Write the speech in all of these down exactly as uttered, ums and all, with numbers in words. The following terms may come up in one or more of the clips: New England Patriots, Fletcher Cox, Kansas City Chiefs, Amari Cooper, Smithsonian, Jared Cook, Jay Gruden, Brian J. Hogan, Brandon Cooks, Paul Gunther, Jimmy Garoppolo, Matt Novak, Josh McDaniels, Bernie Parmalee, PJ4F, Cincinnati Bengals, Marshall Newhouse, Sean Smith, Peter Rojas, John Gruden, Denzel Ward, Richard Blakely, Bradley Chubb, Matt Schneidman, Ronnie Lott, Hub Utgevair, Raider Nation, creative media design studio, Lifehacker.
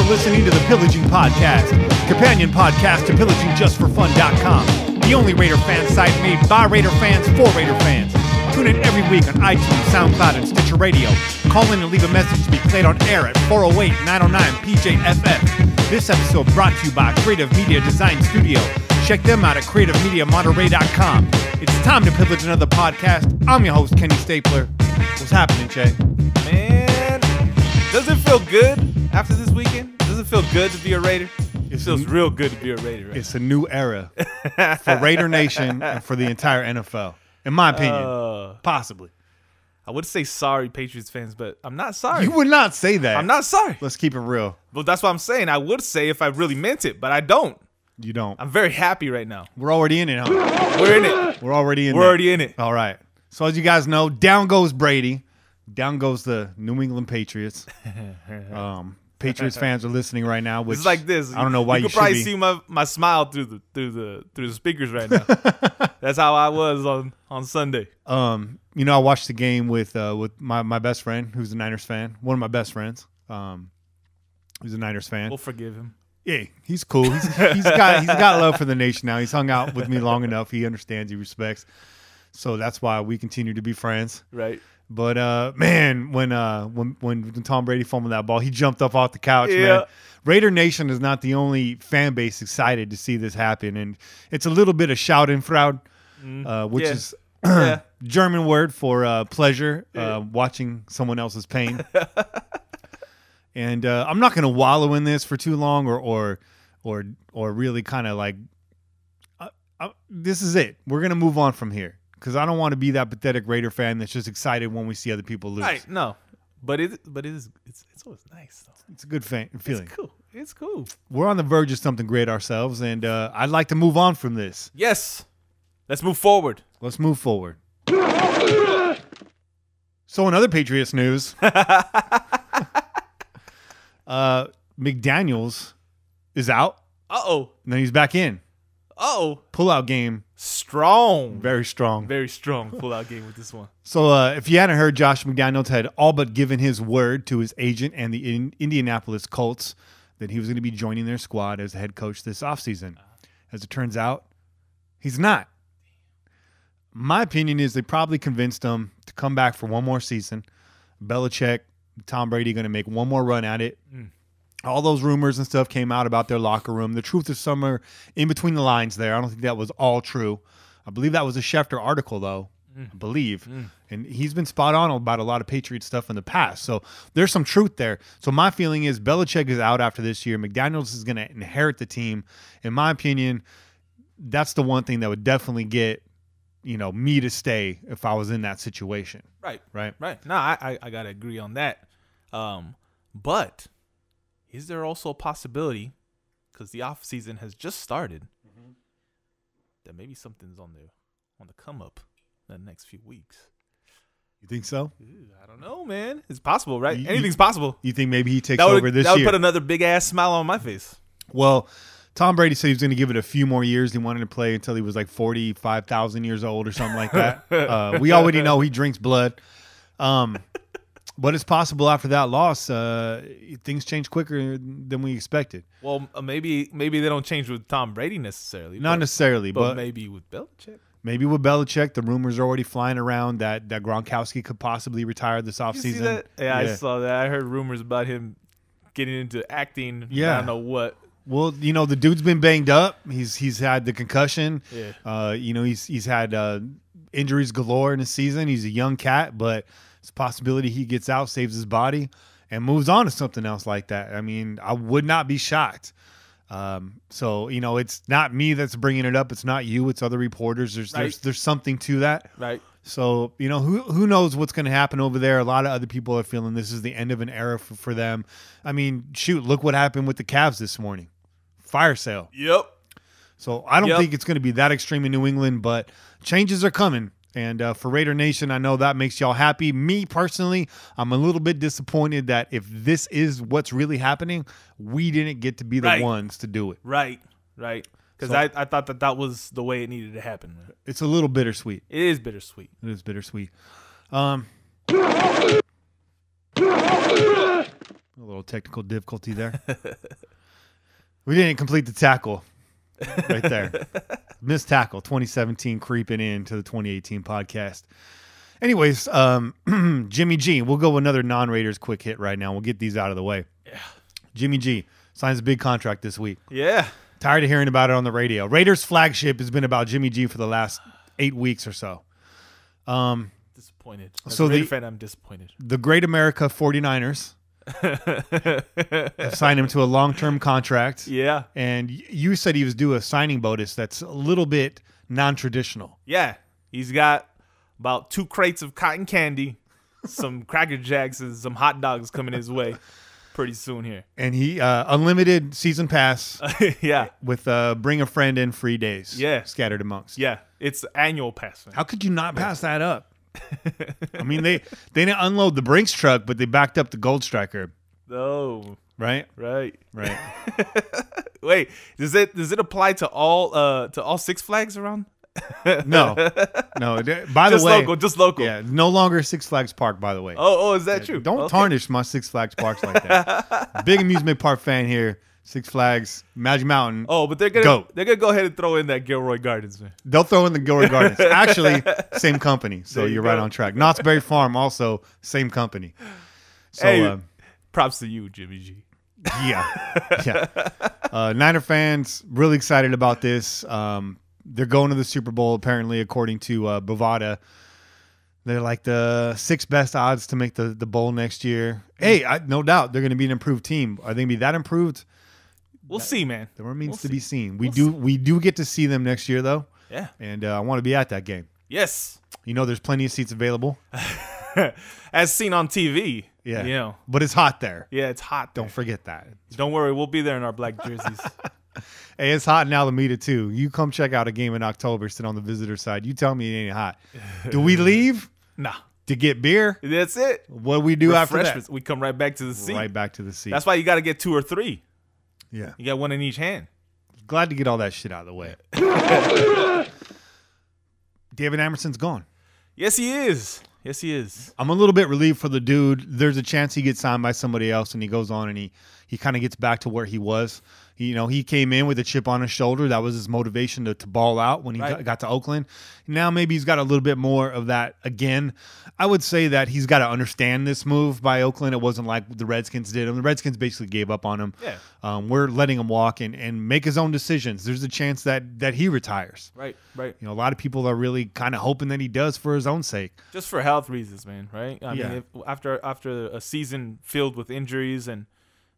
You're listening to the Pillaging Podcast, companion podcast to pillaging just for fun dot com, the only Raider fan site made by Raider fans for Raider fans. Tune in every week on iTunes, SoundCloud, and Stitcher Radio. Call in and leave a message to be played on air at four oh eight, nine oh nine, P J F F. This episode brought to you by Creative Media Design Studio. Check them out at creative media monterey dot com. It's time to pillage another podcast. I'm your host, Kenny Stapler. What's happening, Jay? Man, does it feel good after this weekend? Does it feel good to be a Raider? It feels real good to be a Raider. Right? It's a new era for Raider Nation and for the entire N F L. In my opinion, uh, possibly. I would say sorry, Patriots fans, but I'm not sorry. You would not say that. I'm not sorry. Let's keep it real. Well, that's what I'm saying. I would say if I really meant it, but I don't. You don't. I'm very happy right now. We're already in it, huh? We're in it. We're already in it. We're already in it. All right. So as you guys know, down goes Brady. Down goes the New England Patriots. um, Patriots fans are listening right now. Which it's like this. I don't know why you, you could probably be. see my my smile through the through the through the speakers right now. That's how I was on on Sunday. Um, you know, I watched the game with uh, with my my best friend, who's a Niners fan. One of my best friends, um, who's a Niners fan. We'll forgive him. Yeah, he's cool. He's, he's got he's got love for the nation now. He's hung out with me long enough. He understands. He respects. So that's why we continue to be friends. Right. But uh, man, when uh, when when Tom Brady fumbled that ball, he jumped up off the couch. Yeah. Man, Raider Nation is not the only fan base excited to see this happen, and it's a little bit of Schadenfreude, mm. uh, which yeah. is yeah. German word for uh, pleasure, yeah. uh, watching someone else's pain. And uh, I'm not going to wallow in this for too long, or or or or really kind of like uh, uh, this is it. We're going to move on from here. Because I don't want to be that pathetic Raider fan that's just excited when we see other people lose. Right, no, but it, but it is, it's, it's always nice. Though. It's a good fan, feeling. It's cool. It's cool. We're on the verge of something great ourselves, and uh, I'd like to move on from this. Yes, let's move forward. Let's move forward. So, in other Patriots news, uh, McDaniels is out. Uh oh. And then he's back in. Uh oh. Pull-out game. Strong. Very strong. Very strong pull-out game with this one. So uh, if you hadn't heard, Josh McDaniels had all but given his word to his agent and the in Indianapolis Colts that he was going to be joining their squad as head coach this offseason. As it turns out, he's not. My opinion is they probably convinced him to come back for one more season. Belichick, Tom Brady going to make one more run at it. Mm. All those rumors and stuff came out about their locker room. The truth is somewhere in between the lines there. I don't think that was all true. I believe that was a Schefter article, though. Mm. I believe. Mm. And he's been spot on about a lot of Patriot stuff in the past. So there's some truth there. So my feeling is Belichick is out after this year. McDaniels is going to inherit the team. In my opinion, that's the one thing that would definitely get, you know, me to stay if I was in that situation. Right. Right. Right. No, I, I, I got to agree on that. Um, but... Is there also a possibility, because the offseason has just started, mm-hmm. that maybe something's on the on the come up in the next few weeks? You think so? Ew, I don't know, man. It's possible, right? You, Anything's you, possible. You think maybe he takes that would, over this that year? That would put another big ass smile on my face. Well, Tom Brady said he was going to give it a few more years. He wanted to play until he was like forty-five thousand years old or something like that. uh, we already know he drinks blood. Um But it's possible after that loss, uh, things change quicker than we expected. Well, maybe maybe they don't change with Tom Brady necessarily. Not but, necessarily, but, but maybe with Belichick. Maybe with Belichick, the rumors are already flying around that that Gronkowski could possibly retire this offseason. Yeah, yeah, I saw that. I heard rumors about him getting into acting. Yeah, I don't know what. Well, you know, the dude's been banged up. He's he's had the concussion. Yeah. Uh, you know, he's he's had uh, injuries galore in the season. He's a young cat, but. It's a possibility he gets out, saves his body, and moves on to something else like that. I mean, I would not be shocked. Um, so, you know, it's not me that's bringing it up. It's not you. It's other reporters. There's right. there's, there's something to that. Right. So, you know, who who knows what's going to happen over there? A lot of other people are feeling this is the end of an era for, for them. I mean, shoot, look what happened with the Cavs this morning. Fire sale. Yep. So I don't yep. think it's going to be that extreme in New England, but changes are coming. And uh, for Raider Nation, I know that makes y'all happy. Me, personally, I'm a little bit disappointed that if this is what's really happening, we didn't get to be the right. ones to do it. Right, right. Because so, I, I thought that that was the way it needed to happen. Man. It's a little bittersweet. It is bittersweet. It is bittersweet. Um, A little technical difficulty there. We didn't complete the tackle right there. Missed tackle, twenty seventeen creeping into the twenty eighteen podcast. Anyways, um, Jimmy G. We'll go another non-Raiders quick hit right now. We'll get these out of the way. Yeah. Jimmy G signs a big contract this week. Yeah. Tired of hearing about it on the radio. Raiders flagship has been about Jimmy G for the last eight weeks or so. Um, disappointed. As so a Raider the, fan, I'm disappointed. The Great America forty-niners have signed him to a long-term contract. Yeah. And you said he was due a signing bonus that's a little bit non-traditional. Yeah. He's got about two crates of cotton candy, some Cracker Jacks, and some hot dogs coming his way pretty soon here. And he uh, unlimited season pass. Yeah. With uh, bring a friend in free days. Yeah. Scattered amongst. Yeah. It's annual pass. Man. How could you not pass that up? I mean, they, they didn't unload the Brinks truck, but they backed up the Gold Striker. Oh. Right? Right. Right. Wait, does it does it apply to all uh to all Six Flags around? No, no. By the way, local, just local. Yeah, no longer Six Flags Park. By the way. Oh, oh, is that yeah, true? Don't okay. tarnish my Six Flags parks like that. Big amusement park fan here. Six Flags, Magic Mountain. Oh, but they're gonna go. They're gonna go ahead and throw in that Gilroy Gardens, man. They'll throw in the Gilroy Gardens. Actually, same company. So you you're go. right on track. Knott's Berry Farm, also same company. So hey, uh, props to you, Jimmy G. Yeah, yeah. Uh, Niner fans really excited about this. Um, They're going to the Super Bowl, apparently, according to uh, Bovada. They're like the sixth best odds to make the, the bowl next year. Hey, I, no doubt they're going to be an improved team. Are they going to be that improved? We'll that, see, man. There remains we'll to see. be seen. We we'll do see. we do get to see them next year, though. Yeah. And uh, I want to be at that game. Yes. You know, there's plenty of seats available. As seen on T V. Yeah. You know. But it's hot there. Yeah, it's hot there. Don't forget that. Don't worry. We'll be there in our black jerseys. Hey, it's hot in Alameda, too. You come check out a game in October, sit on the visitor side. You tell me it ain't hot. Do we leave? Nah. To get beer? That's it. What do we do after that? We come right back to the seat. Right back to the seat. That's why you got to get two or three. Yeah. You got one in each hand. Glad to get all that shit out of the way. David Amerson's gone. Yes, he is. Yes, he is. I'm a little bit relieved for the dude. There's a chance he gets signed by somebody else, and he goes on and he, he kind of gets back to where he was. You know, he came in with a chip on his shoulder. That was his motivation to, to ball out when he right. got, got to Oakland. Now maybe he's got a little bit more of that again. I would say that he's got to understand this move by Oakland. It wasn't like the Redskins did him. The Redskins basically gave up on him. Yeah. Um, we're letting him walk and, and make his own decisions. There's a chance that, that he retires. Right, right. You know, a lot of people are really kind of hoping that he does for his own sake. Just for health reasons, man, right? I yeah. mean, if, after, after a season filled with injuries and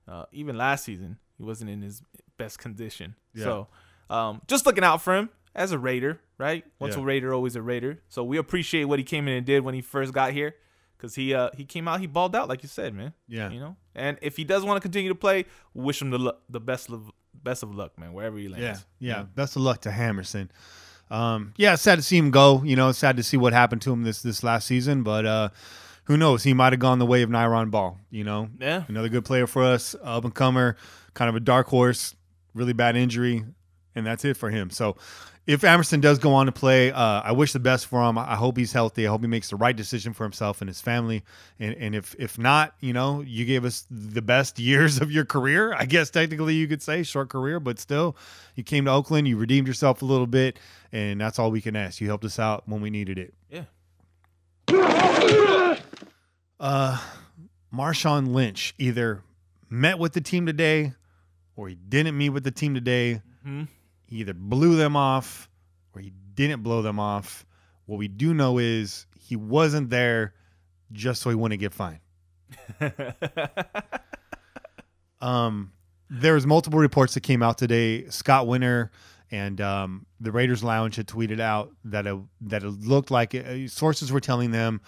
uh, even last season, he wasn't in his best condition. Yeah. So um, just looking out for him as a Raider, right? Once yeah. a Raider, always a Raider. So we appreciate what he came in and did when he first got here because he uh, he came out, he balled out, like you said, man. Yeah. You know? And if he does want to continue to play, wish him the, the best, of, best of luck, man, wherever he lands. Yeah, yeah. yeah. Best of luck to Amerson. Um, yeah, sad to see him go. You know, it's sad to see what happened to him this, this last season, but uh, who knows? He might have gone the way of Nyrone Ball, you know? Yeah. Another good player for us, up-and-comer. Kind of a dark horse, really bad injury, and that's it for him. So if Amerson does go on to play, uh, I wish the best for him. I hope he's healthy. I hope he makes the right decision for himself and his family. And, and if if not, you know, you gave us the best years of your career. I guess technically you could say short career, but still, you came to Oakland, you redeemed yourself a little bit, and that's all we can ask. You helped us out when we needed it. Yeah. Uh, Marshawn Lynch either met with the team today, or he didn't meet with the team today. Mm-hmm. He either blew them off or he didn't blow them off. What we do know is he wasn't there just so he wouldn't get fined. um, there was multiple reports that came out today. Scott Winter and um, the Raiders Lounge had tweeted out that it, that it looked like it, sources were telling them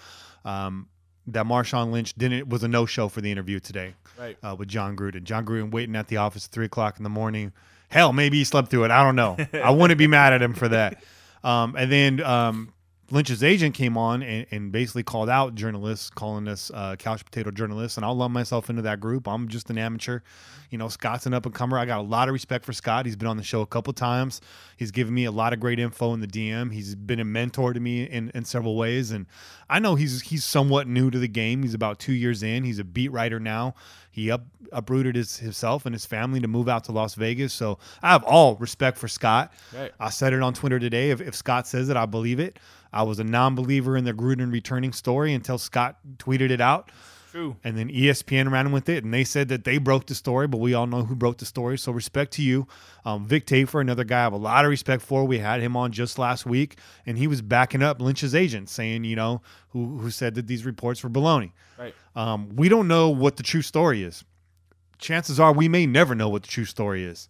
um, that Marshawn Lynch didn't was a no-show for the interview today. Right. Uh, with John Gruden. John Gruden waiting at the office at three o'clock in the morning. Hell, maybe he slept through it. I don't know. I wouldn't be mad at him for that. Um, and then um, Lynch's agent came on and, and basically called out journalists, calling us uh, couch potato journalists, and I'll lump myself into that group. I'm just an amateur. You know, Scott's an up-and-comer. I got a lot of respect for Scott. He's been on the show a couple times. He's given me a lot of great info in the D M. He's been a mentor to me in, in several ways, and I know he's he's somewhat new to the game. He's about two years in. He's a beat writer now. He up, uprooted his, himself and his family to move out to Las Vegas, so I have all respect for Scott. Right. I said it on Twitter today. If, if Scott says it, I believe it. I was a non-believer in the Gruden returning story until Scott tweeted it out. True. And then E S P N ran with it, and they said that they broke the story, but we all know who broke the story, so respect to you. Um, Vic Tafer, another guy I have a lot of respect for. We had him on just last week, and he was backing up Lynch's agent, saying, you know, who, who said that these reports were baloney. Right. Um, we don't know what the true story is. Chances are we may never know what the true story is.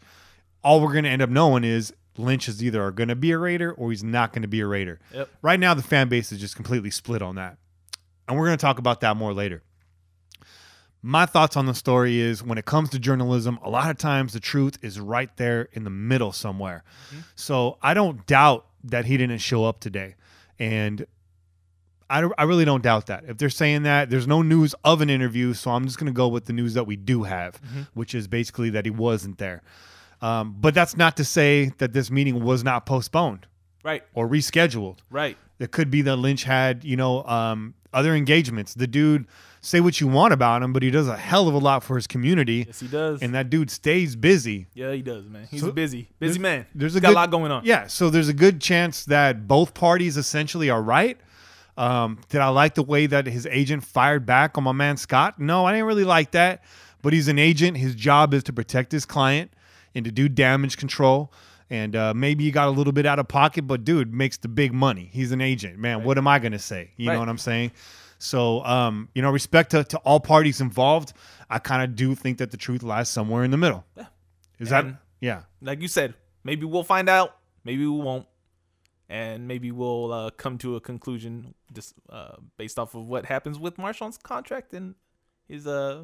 All we're going to end up knowing is Lynch is either going to be a Raider or he's not going to be a Raider. Yep. Right now, the fan base is just completely split on that. And we're going to talk about that more later. My thoughts on the story is, when it comes to journalism, a lot of times the truth is right there in the middle somewhere. Mm-hmm. So I don't doubt that he didn't show up today. And I, don't, I really don't doubt that. If they're saying that, there's no news of an interview, so I'm just going to go with the news that we do have, mm-hmm. which is basically that he wasn't there. Um, but that's not to say that this meeting was not postponed, right, or rescheduled, right. It could be that Lynch had, you know, um, other engagements. The dude, say what you want about him, but he does a hell of a lot for his community. Yes, he does. And that dude stays busy. Yeah, he does, man. He's so, a busy, busy there's, man. There's He's a got good, a lot going on. Yeah, so there's a good chance that both parties essentially are right. Um, did I like the way that his agent fired back on my man Scott? No, I didn't really like that. But he's an agent. His job is to protect his client and to do damage control, and uh, maybe he got a little bit out of pocket, but dude makes the big money. He's an agent, man. Right. What am I gonna say? You right. know what I'm saying? So, um, you know, respect to, to all parties involved. I kind of do think that the truth lies somewhere in the middle. Yeah. Is and that yeah? Like you said, maybe we'll find out, maybe we won't, and maybe we'll uh, come to a conclusion just uh, based off of what happens with Marshawn's contract and his uh,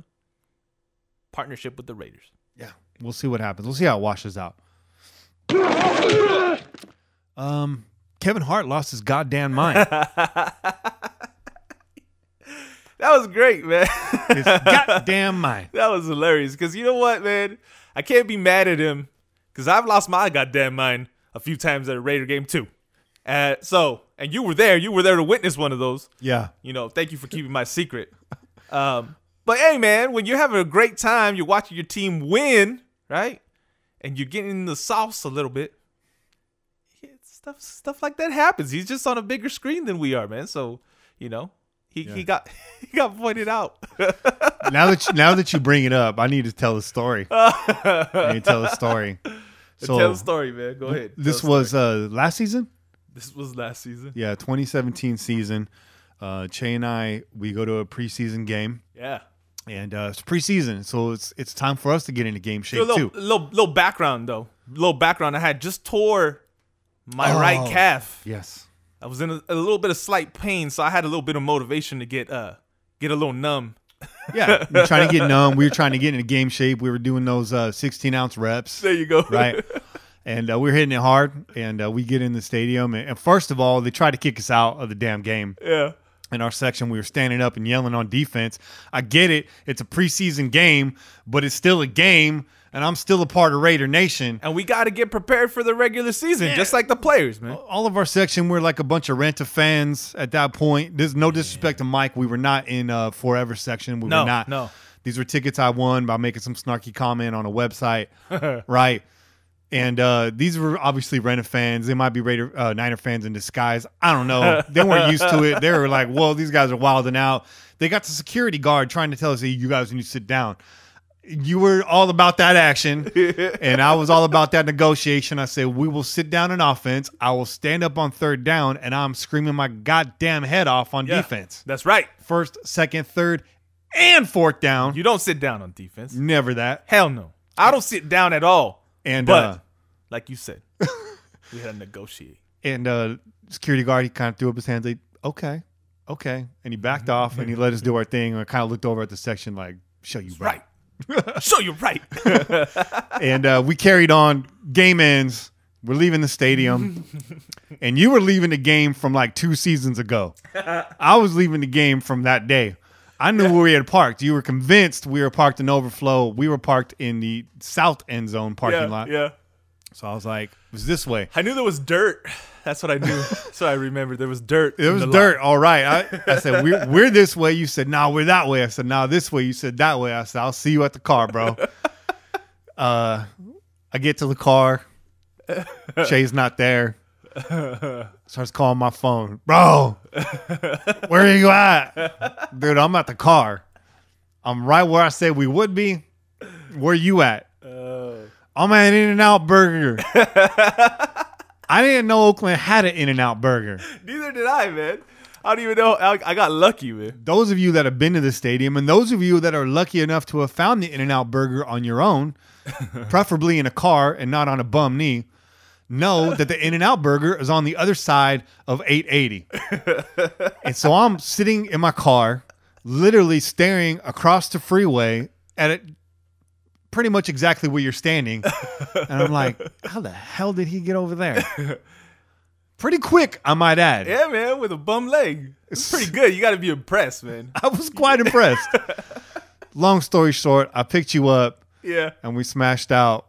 partnership with the Raiders. Yeah. We'll see what happens. We'll see how it washes out. Um, Kevin Hart lost his goddamn mind. That was great, man. His goddamn mind. That was hilarious. Because you know what, man? I can't be mad at him, because I've lost my goddamn mind a few times at a Raider game, too. Uh, so, and you were there. You were there to witness one of those. Yeah. You know, thank you for keeping my secret. Um, but, hey, man, when you're having a great time, you're watching your team win, right? And you're getting in the sauce a little bit. Yeah, stuff stuff like that happens. He's just on a bigger screen than we are, man. So, you know, he, yeah. he got he got pointed out. now that you, now that you bring it up, I need to tell a story. I need to tell a story. So tell a story, man. Go ahead. This was uh, last season? This was last season. Yeah, twenty seventeen season. Uh, Che and I, we go to a preseason game. Yeah. And uh, it's preseason, so it's it's time for us to get into game shape, little, too. Little, little background, though. Little background. I had just tore my oh, right calf. Yes. I was in a, a little bit of slight pain, so I had a little bit of motivation to get uh get a little numb. Yeah, we were trying to get numb. We were trying to get into game shape. We were doing those uh, sixteen-ounce reps. There you go. Right. And uh, we were hitting it hard, and uh, we get in the stadium. And, and first of all, they tried to kick us out of the damn game. Yeah. In our section, we were standing up and yelling on defense. I get it. It's a preseason game, but it's still a game, and I'm still a part of Raider Nation. And we got to get prepared for the regular season, yeah. just like the players, man. All of our section, we're like a bunch of Renta fans at that point. There's no disrespect to Mike. We were not in a forever section. We no, were not. No. These were tickets I won by making some snarky comment on a website, right? And uh, these were obviously Raider fans. They might be Raider uh, Niner fans in disguise. I don't know. They weren't used to it. They were like, whoa, these guys are wilding out. They got the security guard trying to tell us, hey, you guys need to sit down. You were all about that action, and I was all about that negotiation. I said, we will sit down in offense. I will stand up on third down, and I'm screaming my goddamn head off on yeah, defense. That's right. First, second, third, and fourth down. You don't sit down on defense. Never that. Hell no. I don't sit down at all. And but, uh, like you said, we had to negotiate. And uh, security guard, he kind of threw up his hands like, okay, okay. And he backed off, and he let us do our thing. And I kind of looked over at the section like, show you right. right. Show you right. And uh, we carried on. Game ends. We're leaving the stadium. And you were leaving the game from like two seasons ago. I was leaving the game from that day. I knew yeah. where we had parked. You were convinced we were parked in Overflow. We were parked in the south end zone parking yeah, lot. Yeah. So I was like, it was this way. I knew there was dirt. That's what I knew. So I remembered there was dirt. There was the dirt. Lot. All right. I, I said, we're, we're this way. You said, no, nah, we're that way. I said, no, nah, this way. You said, that way. I said, I'll see you at the car, bro. uh, I get to the car. Shay's not there. Starts calling my phone. Bro, where are you at? Dude, I'm at the car. I'm right where I said we would be. Where you at? Uh, I'm at In-N-Out Burger. I didn't know Oakland had an In-N-Out Burger. Neither did I, man. I don't even know. I got lucky, man. Those of you that have been to the stadium and those of you that are lucky enough to have found the In-N-Out Burger on your own, preferably in a car and not on a bum knee, know that the In-N-Out Burger is on the other side of eight eighty. And so I'm sitting in my car, literally staring across the freeway at it, pretty much exactly where you're standing. And I'm like, how the hell did he get over there? Pretty quick, I might add. Yeah, man, with a bum leg. It's pretty good. You got to be impressed, man. I was quite impressed. Long story short, I picked you up. Yeah. And we smashed out.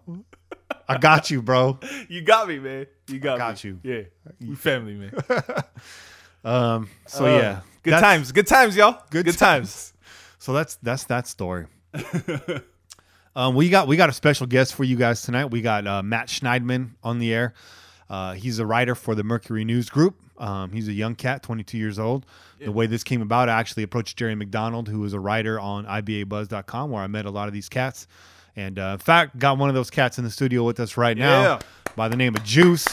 I got you, bro. You got me, man. You got, I got me. you. Yeah. We family, man. um, so, uh, yeah. Good that's, times. Good times, y'all. Good, good times. times. So, that's that's that story. um, we got we got a special guest for you guys tonight. We got uh, Matt Schneidman on the air. Uh, he's a writer for the Mercury News Group. Um, he's a young cat, twenty-two years old. Yeah. The way this came about, I actually approached Jerry McDonald, who is a writer on I B A buzz dot com, where I met a lot of these cats. And, uh, in fact, got one of those cats in the studio with us right now yeah. by the name of Juice.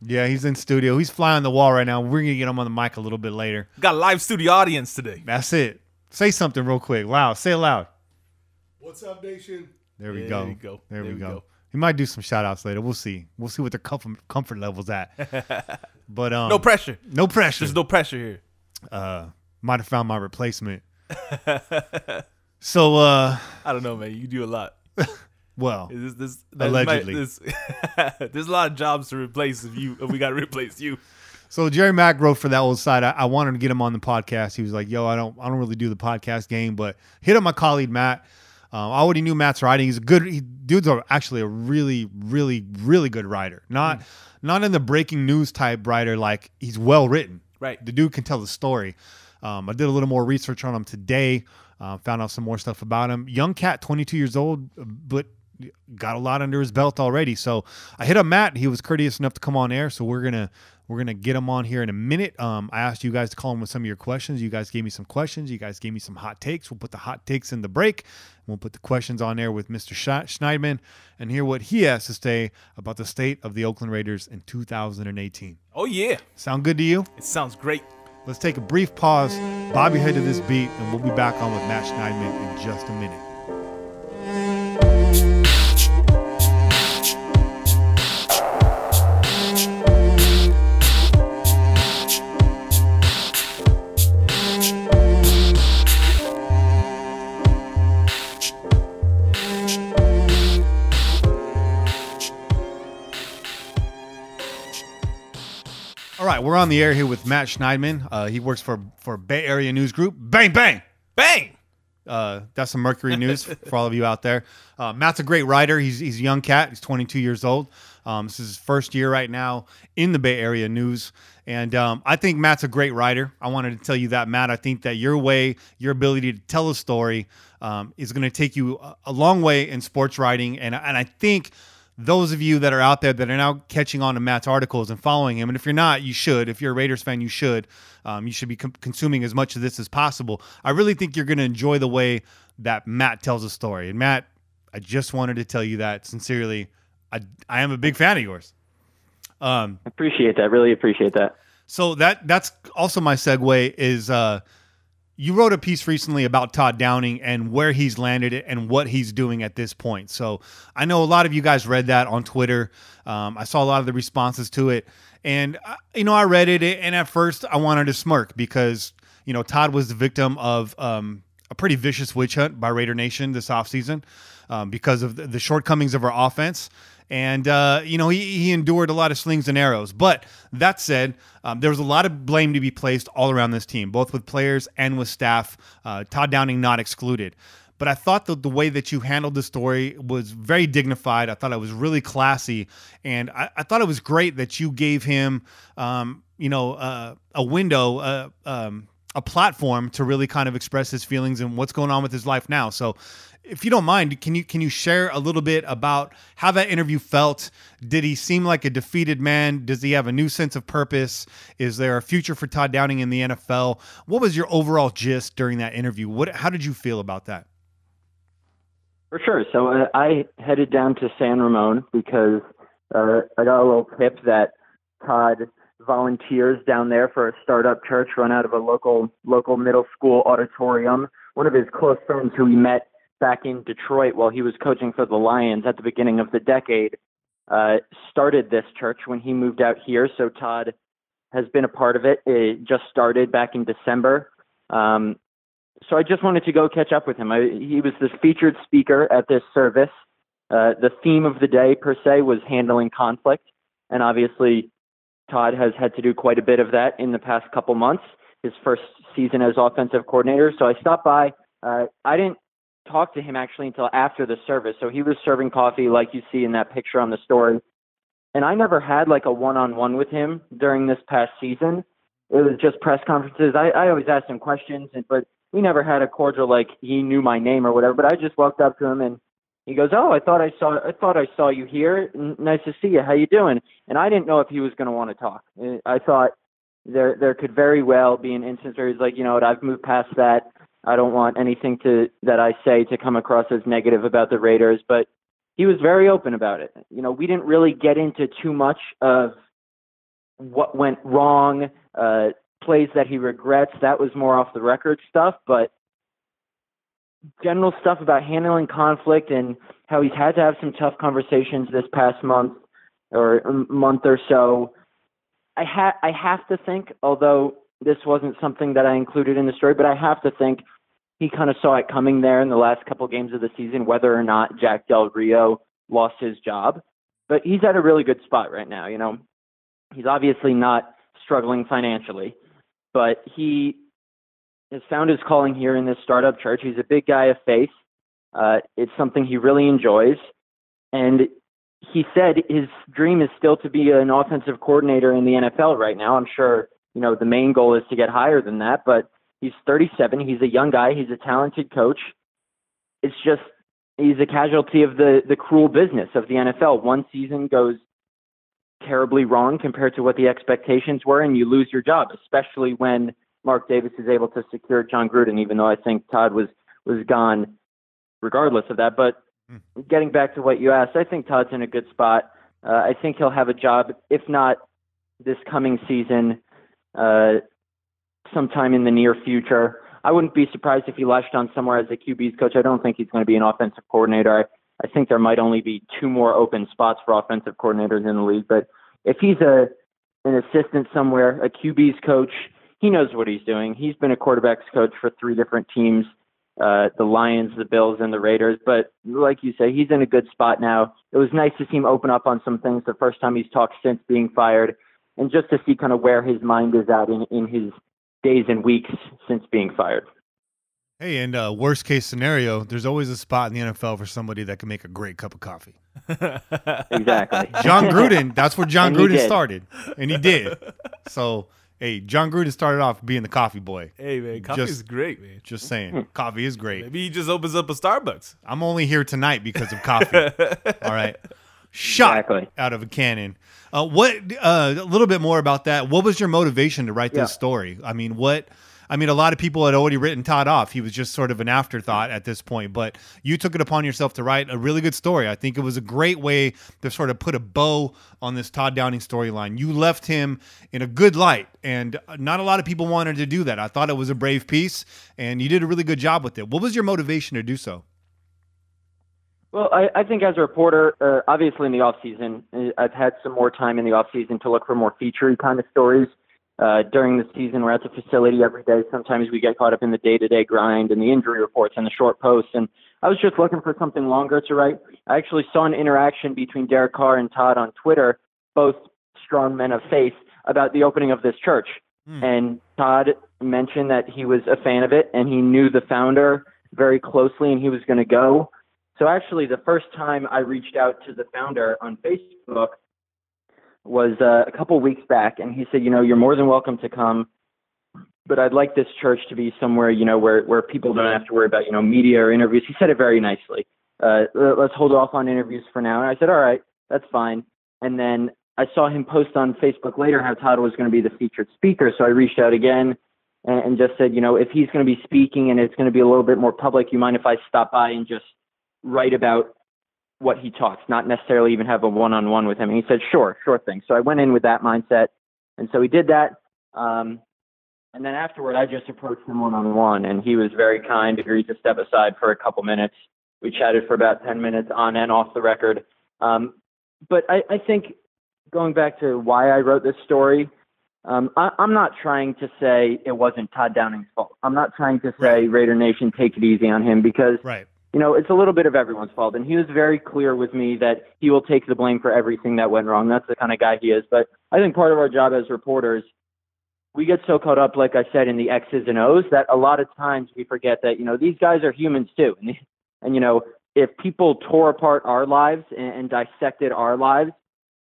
Yeah, he's in studio. He's flying on the wall right now. We're going to get him on the mic a little bit later. Got a live studio audience today. That's it. Say something real quick. Loud. Say it loud. What's up, Nation? There we yeah, go. There, go. there, there we go. go. He might do some shout-outs later. We'll see. We'll see what their comfort, comfort level's at. But um, no pressure. No pressure. There's no pressure here. Uh, might have found my replacement. So uh I don't know, man. You do a lot. Well, this, this, this, allegedly, my, this, there's a lot of jobs to replace if you if we got to replace you. So Jerry Mack wrote for that old side. I, I wanted to get him on the podcast. He was like, "Yo, I don't, I don't really do the podcast game, but hit up my colleague Matt. Um, I already knew Matt's writing. He's a good. He, dude's are actually a really, really, really good writer. Not, mm. not in the breaking news type writer. Like he's well written. Right. The dude can tell the story. Um, I did a little more research on him today. Uh, found out some more stuff about him. Young cat, twenty-two years old, but got a lot under his belt already. So I hit up Matt. He was courteous enough to come on air. So we're gonna we're gonna get him on here in a minute. Um, I asked you guys to call him with some of your questions. You guys gave me some questions. You guys gave me some hot takes. We'll put the hot takes in the break. We'll put the questions on air with Mister Schneidman and hear what he has to say about the state of the Oakland Raiders in two thousand eighteen. Oh yeah, sound good to you? It sounds great. Let's take a brief pause, Bobby Head to this beat, and we'll be back on with Matt Schneidman in just a minute. We're on the air here with Matt Schneidman. Uh, he works for for Bay Area News Group. Bang, bang, bang. Uh, that's some Mercury News for all of you out there. Uh, Matt's a great writer. He's he's a young cat. He's twenty-two years old. Um, this is his first year right now in the Bay Area News, and um, I think Matt's a great writer. I wanted to tell you that, Matt. I think that your way, your ability to tell a story, um, is going to take you a long way in sports writing, and and I think. Those of you that are out there that are now catching on to Matt's articles and following him, and if you're not, you should. If you're a Raiders fan, you should. Um, you should be consuming as much of this as possible. I really think you're going to enjoy the way that Matt tells a story. And Matt, I just wanted to tell you that sincerely. I, I am a big fan of yours. Um, appreciate that. Really appreciate that. So that that's also my segue is uh, you wrote a piece recently about Todd Downing and where he's landed and what he's doing at this point. So I know a lot of you guys read that on Twitter. Um, I saw a lot of the responses to it. And, I, you know, I read it, and at first I wanted to smirk because, you know, Todd was the victim of um, a pretty vicious witch hunt by Raider Nation this offseason um, because of the shortcomings of our offense. And, uh, you know, he, he endured a lot of slings and arrows. But that said, um, there was a lot of blame to be placed all around this team, both with players and with staff, uh, Todd Downing not excluded. But I thought that the way that you handled the story was very dignified. I thought it was really classy. And I, I thought it was great that you gave him, um, you know, uh, a window, uh, um, a platform to really kind of express his feelings and what's going on with his life now. So if you don't mind, can you can you share a little bit about how that interview felt? Did he seem like a defeated man? Does he have a new sense of purpose? Is there a future for Todd Downing in the N F L? What was your overall gist during that interview? What, how did you feel about that? For sure. So uh, I headed down to San Ramon because uh, I got a little tip that Todd volunteers down there for a startup church run out of a local local middle school auditorium. One of his close friends who he met back in Detroit while he was coaching for the Lions at the beginning of the decade uh, started this church when he moved out here. So Todd has been a part of it. It just started back in December. Um, So I just wanted to go catch up with him. I, he was the featured speaker at this service. Uh, the theme of the day, per se, was handling conflict. And obviously, Todd has had to do quite a bit of that in the past couple months, his first season as offensive coordinator. So I stopped by. Uh, I didn't talk to him, actually, until after the service. So he was serving coffee, like you see in that picture on the story. And I never had, like, a one-on-one with him during this past season. It was just press conferences. I, I always asked him questions, and, but we never had a cordial, like he knew my name or whatever, but I just walked up to him and he goes, "Oh, I thought I saw, I thought I saw you here. Nice to see you. How you doing?" And I didn't know if he was going to want to talk. I thought there, there could very well be an instance where he's like, you know what, I've moved past that. I don't want anything to, that I say to come across as negative about the Raiders, but he was very open about it. You know, we didn't really get into too much of what went wrong, uh, plays that he regrets. That was more off the record stuff, but general stuff about handling conflict and how he's had to have some tough conversations this past month or month or so. I ha I have to think, although this wasn't something that I included in the story, but I have to think he kind of saw it coming there in the last couple games of the season, whether or not Jack Del Rio lost his job. But he's at a really good spot right now. You know, he's obviously not struggling financially, but he has found his calling here in this startup church. He's a big guy of faith. Uh, it's something he really enjoys. And he said his dream is still to be an offensive coordinator in the N F L right now. I'm sure, you know, the main goal is to get higher than that, but he's thirty-seven. He's a young guy. He's a talented coach. It's just, he's a casualty of the, the cruel business of the N F L. One season goes terribly wrong compared to what the expectations were, and you lose your job, especially when Mark Davis is able to secure John Gruden, even though I think Todd was was gone regardless of that. But mm. getting back to what you asked, I think Todd's in a good spot. Uh, I think he'll have a job, if not this coming season, uh, sometime in the near future. I wouldn't be surprised if he latched on somewhere as a Q B's coach. I don't think he's going to be an offensive coordinator. I, I think there might only be two more open spots for offensive coordinators in the league. But if he's a an assistant somewhere, a Q B's coach, he knows what he's doing. He's been a quarterback's coach for three different teams, uh, the Lions, the Bills, and the Raiders. But like you say, he's in a good spot now. It was nice to see him open up on some things the first time he's talked since being fired, and just to see kind of where his mind is at in, in his days and weeks since being fired. Hey, and uh, worst case scenario, there's always a spot in the N F L for somebody that can make a great cup of coffee. Exactly. John Gruden, that's where John Gruden started, and he did. So, hey, John Gruden started off being the coffee boy. Hey, man, coffee is great, man. Just saying, coffee is great. Maybe he just opens up a Starbucks. I'm only here tonight because of coffee. All right. Shot exactly. out of a cannon. Uh, what? Uh, a little bit more about that. What was your motivation to write yeah. this story? I mean, what – I mean, a lot of people had already written Todd off. He was just sort of an afterthought at this point, but you took it upon yourself to write a really good story. I think it was a great way to sort of put a bow on this Todd Downing storyline. You left him in a good light, and not a lot of people wanted to do that. I thought it was a brave piece, and you did a really good job with it. What was your motivation to do so? Well, I, I think as a reporter, uh, obviously in the off season, I've had some more time in the off season to look for more feature kind of stories. Uh, during the season, we're at the facility every day. Sometimes we get caught up in the day-to-day grind and the injury reports and the short posts. And I was just looking for something longer to write. I actually saw an interaction between Derek Carr and Todd on Twitter, both strong men of faith, about the opening of this church. Mm. And Todd mentioned that he was a fan of it and he knew the founder very closely and he was going to go. So actually, the first time I reached out to the founder on Facebook was uh, a couple weeks back, and he said, you know, you're more than welcome to come, but I'd like this church to be somewhere, you know, where, where people don't have to worry about, you know, media or interviews. He said it very nicely. Uh, let's hold off on interviews for now. And I said, all right, that's fine. And then I saw him post on Facebook later how Todd was going to be the featured speaker. So I reached out again and, and just said, you know, if he's going to be speaking and it's going to be a little bit more public, you mind if I stop by and just write about what he talks, not necessarily even have a one-on-one with him. And he said, sure, sure thing. So I went in with that mindset. And so he did that. Um, and then afterward, I just approached him one-on-one and he was very kind, agreed to step aside for a couple minutes. We chatted for about ten minutes on and off the record. Um, but I, I think going back to why I wrote this story, um, I, I'm not trying to say it wasn't Todd Downing's fault. I'm not trying to say right. Raider Nation, take it easy on him because right. You know, it's a little bit of everyone's fault. And he was very clear with me that he will take the blame for everything that went wrong. That's the kind of guy he is. But I think part of our job as reporters, we get so caught up, like I said, in the X's and O's that a lot of times we forget that, you know, these guys are humans too. And, and you know, if people tore apart our lives and, and dissected our lives,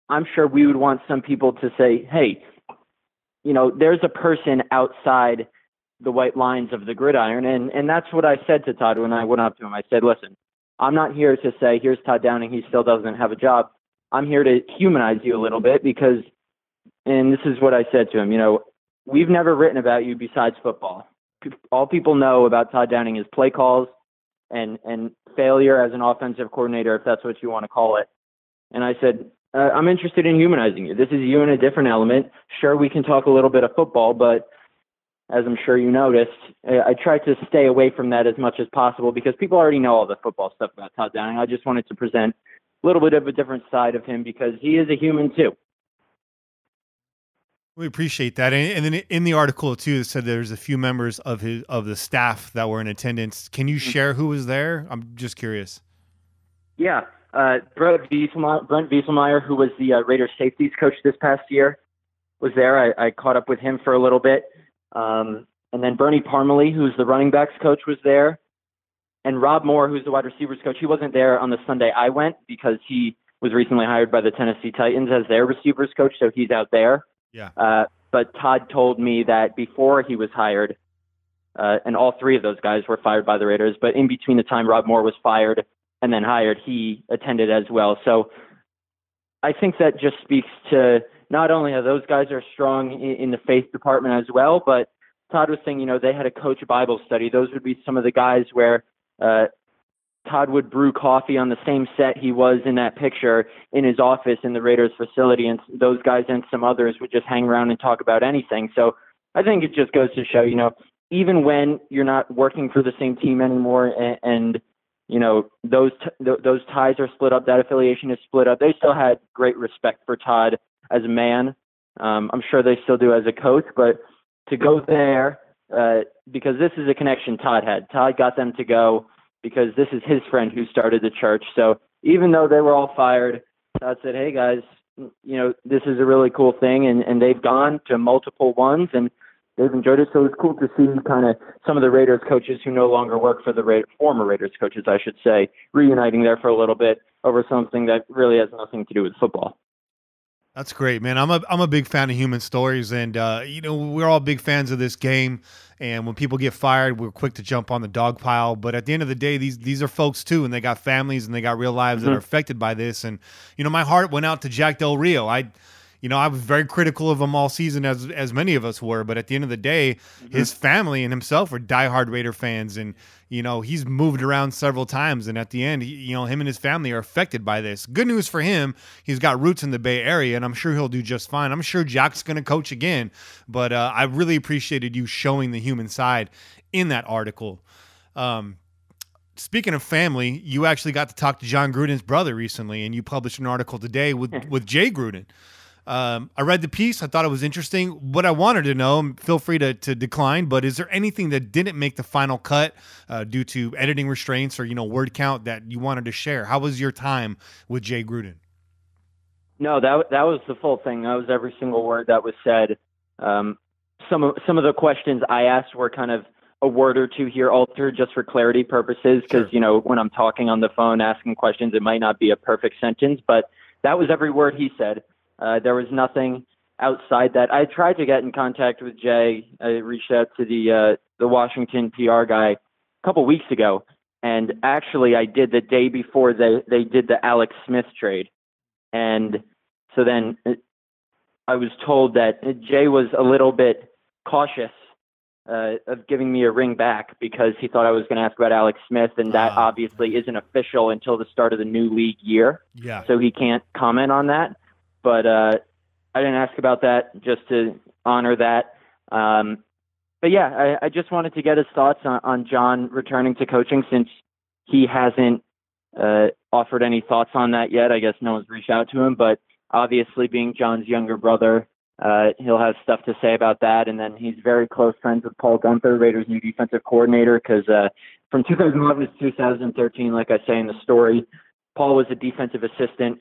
I'm sure we would want some people to say, hey, you know, there's a person outside the white lines of the gridiron. And, and that's what I said to Todd when I went up to him. I said, listen, I'm not here to say, here's Todd Downing. He still doesn't have a job. I'm here to humanize you a little bit because, and this is what I said to him, you know, we've never written about you besides football. All people know about Todd Downing is play calls and, and failure as an offensive coordinator, if that's what you want to call it. And I said, uh, I'm interested in humanizing you. This is you in a different element. Sure, we can talk a little bit of football, but as I'm sure you noticed, I tried to stay away from that as much as possible because people already know all the football stuff about Todd Downing. I just wanted to present a little bit of a different side of him because he is a human too. We appreciate that. And, and then in the article too, it said there's a few members of his, of the staff that were in attendance. Can you share who was there? I'm just curious. Yeah. Uh, Brent Wieselmeyer, Brent Wieselmeyer, who was the uh, Raiders safeties coach this past year, was there. I, I caught up with him for a little bit. Um, and then Bernie Parmalee, who's the running backs coach, was there. And Rob Moore, who's the wide receivers coach, he wasn't there on the Sunday I went because he was recently hired by the Tennessee Titans as their receivers coach, so he's out there. Yeah. Uh, but Todd told me that before he was hired, uh, and all three of those guys were fired by the Raiders, but in between the time Rob Moore was fired and then hired, he attended as well. So I think that just speaks to not only are those guys are strong in, in the faith department as well, but Todd was saying, you know, they had a coach Bible study. Those would be some of the guys where uh, Todd would brew coffee on the same set he was in that picture in his office in the Raiders facility. And those guys and some others would just hang around and talk about anything. So I think it just goes to show, you know, even when you're not working for the same team anymore and, and you know, those, t- th- those ties are split up, that affiliation is split up, they still had great respect for Todd as a man. Um, I'm sure they still do as a coach, but to go there, uh, because this is a connection Todd had. Todd got them to go because this is his friend who started the church. So even though they were all fired, Todd said, hey guys, you know, this is a really cool thing. And, and they've gone to multiple ones and they've enjoyed it. So it's cool to see kind of some of the Raiders coaches who no longer work for the Raiders, former Raiders coaches, I should say, reuniting there for a little bit over something that really has nothing to do with football. That's great, man. I'm a I'm a big fan of human stories, and uh, you know we're all big fans of this game. And when people get fired, we're quick to jump on the dog pile. But at the end of the day, these these are folks too, and they got families and they got real lives mm-hmm. that are affected by this. And you know, my heart went out to Jack Del Rio. I, you know, I was very critical of him all season, as as many of us were. But at the end of the day, mm-hmm. his family and himself are diehard Raider fans, and you know he's moved around several times, and at the end, you know, him and his family are affected by this. Good news for him, he's got roots in the Bay Area, and I'm sure he'll do just fine. I'm sure Jack's going to coach again, but uh, I really appreciated you showing the human side in that article. Um, speaking of family, you actually got to talk to John Gruden's brother recently, and you published an article today with with Jay Gruden. Um, I read the piece. I thought it was interesting. What I wanted to know, feel free to, to decline, but is there anything that didn't make the final cut uh, due to editing restraints or, you know, word count that you wanted to share? How was your time with Jay Gruden? No, that, that was the full thing. That was every single word that was said. Um, some of, some of the questions I asked were kind of a word or two here altered just for clarity purposes. Cause sure. you know, when I'm talking on the phone, asking questions, it might not be a perfect sentence, but that was every word he said. Uh, there was nothing outside that. I tried to get in contact with Jay. I reached out to the uh, the Washington P R guy a couple weeks ago, and actually I did the day before they, they did the Alex Smith trade. And so then I was told that Jay was a little bit cautious uh, of giving me a ring back because he thought I was going to ask about Alex Smith, and that uh, obviously isn't official until the start of the new league year. Yeah. So he can't comment on that. But uh, I didn't ask about that just to honor that. Um, but, yeah, I, I just wanted to get his thoughts on, on John returning to coaching since he hasn't uh, offered any thoughts on that yet. I guess no one's reached out to him. But obviously being John's younger brother, uh, he'll have stuff to say about that. And then he's very close friends with Paul Gunther, Raiders' new defensive coordinator, because uh, from two thousand eleven to two thousand thirteen, like I say in the story, Paul was a defensive assistant.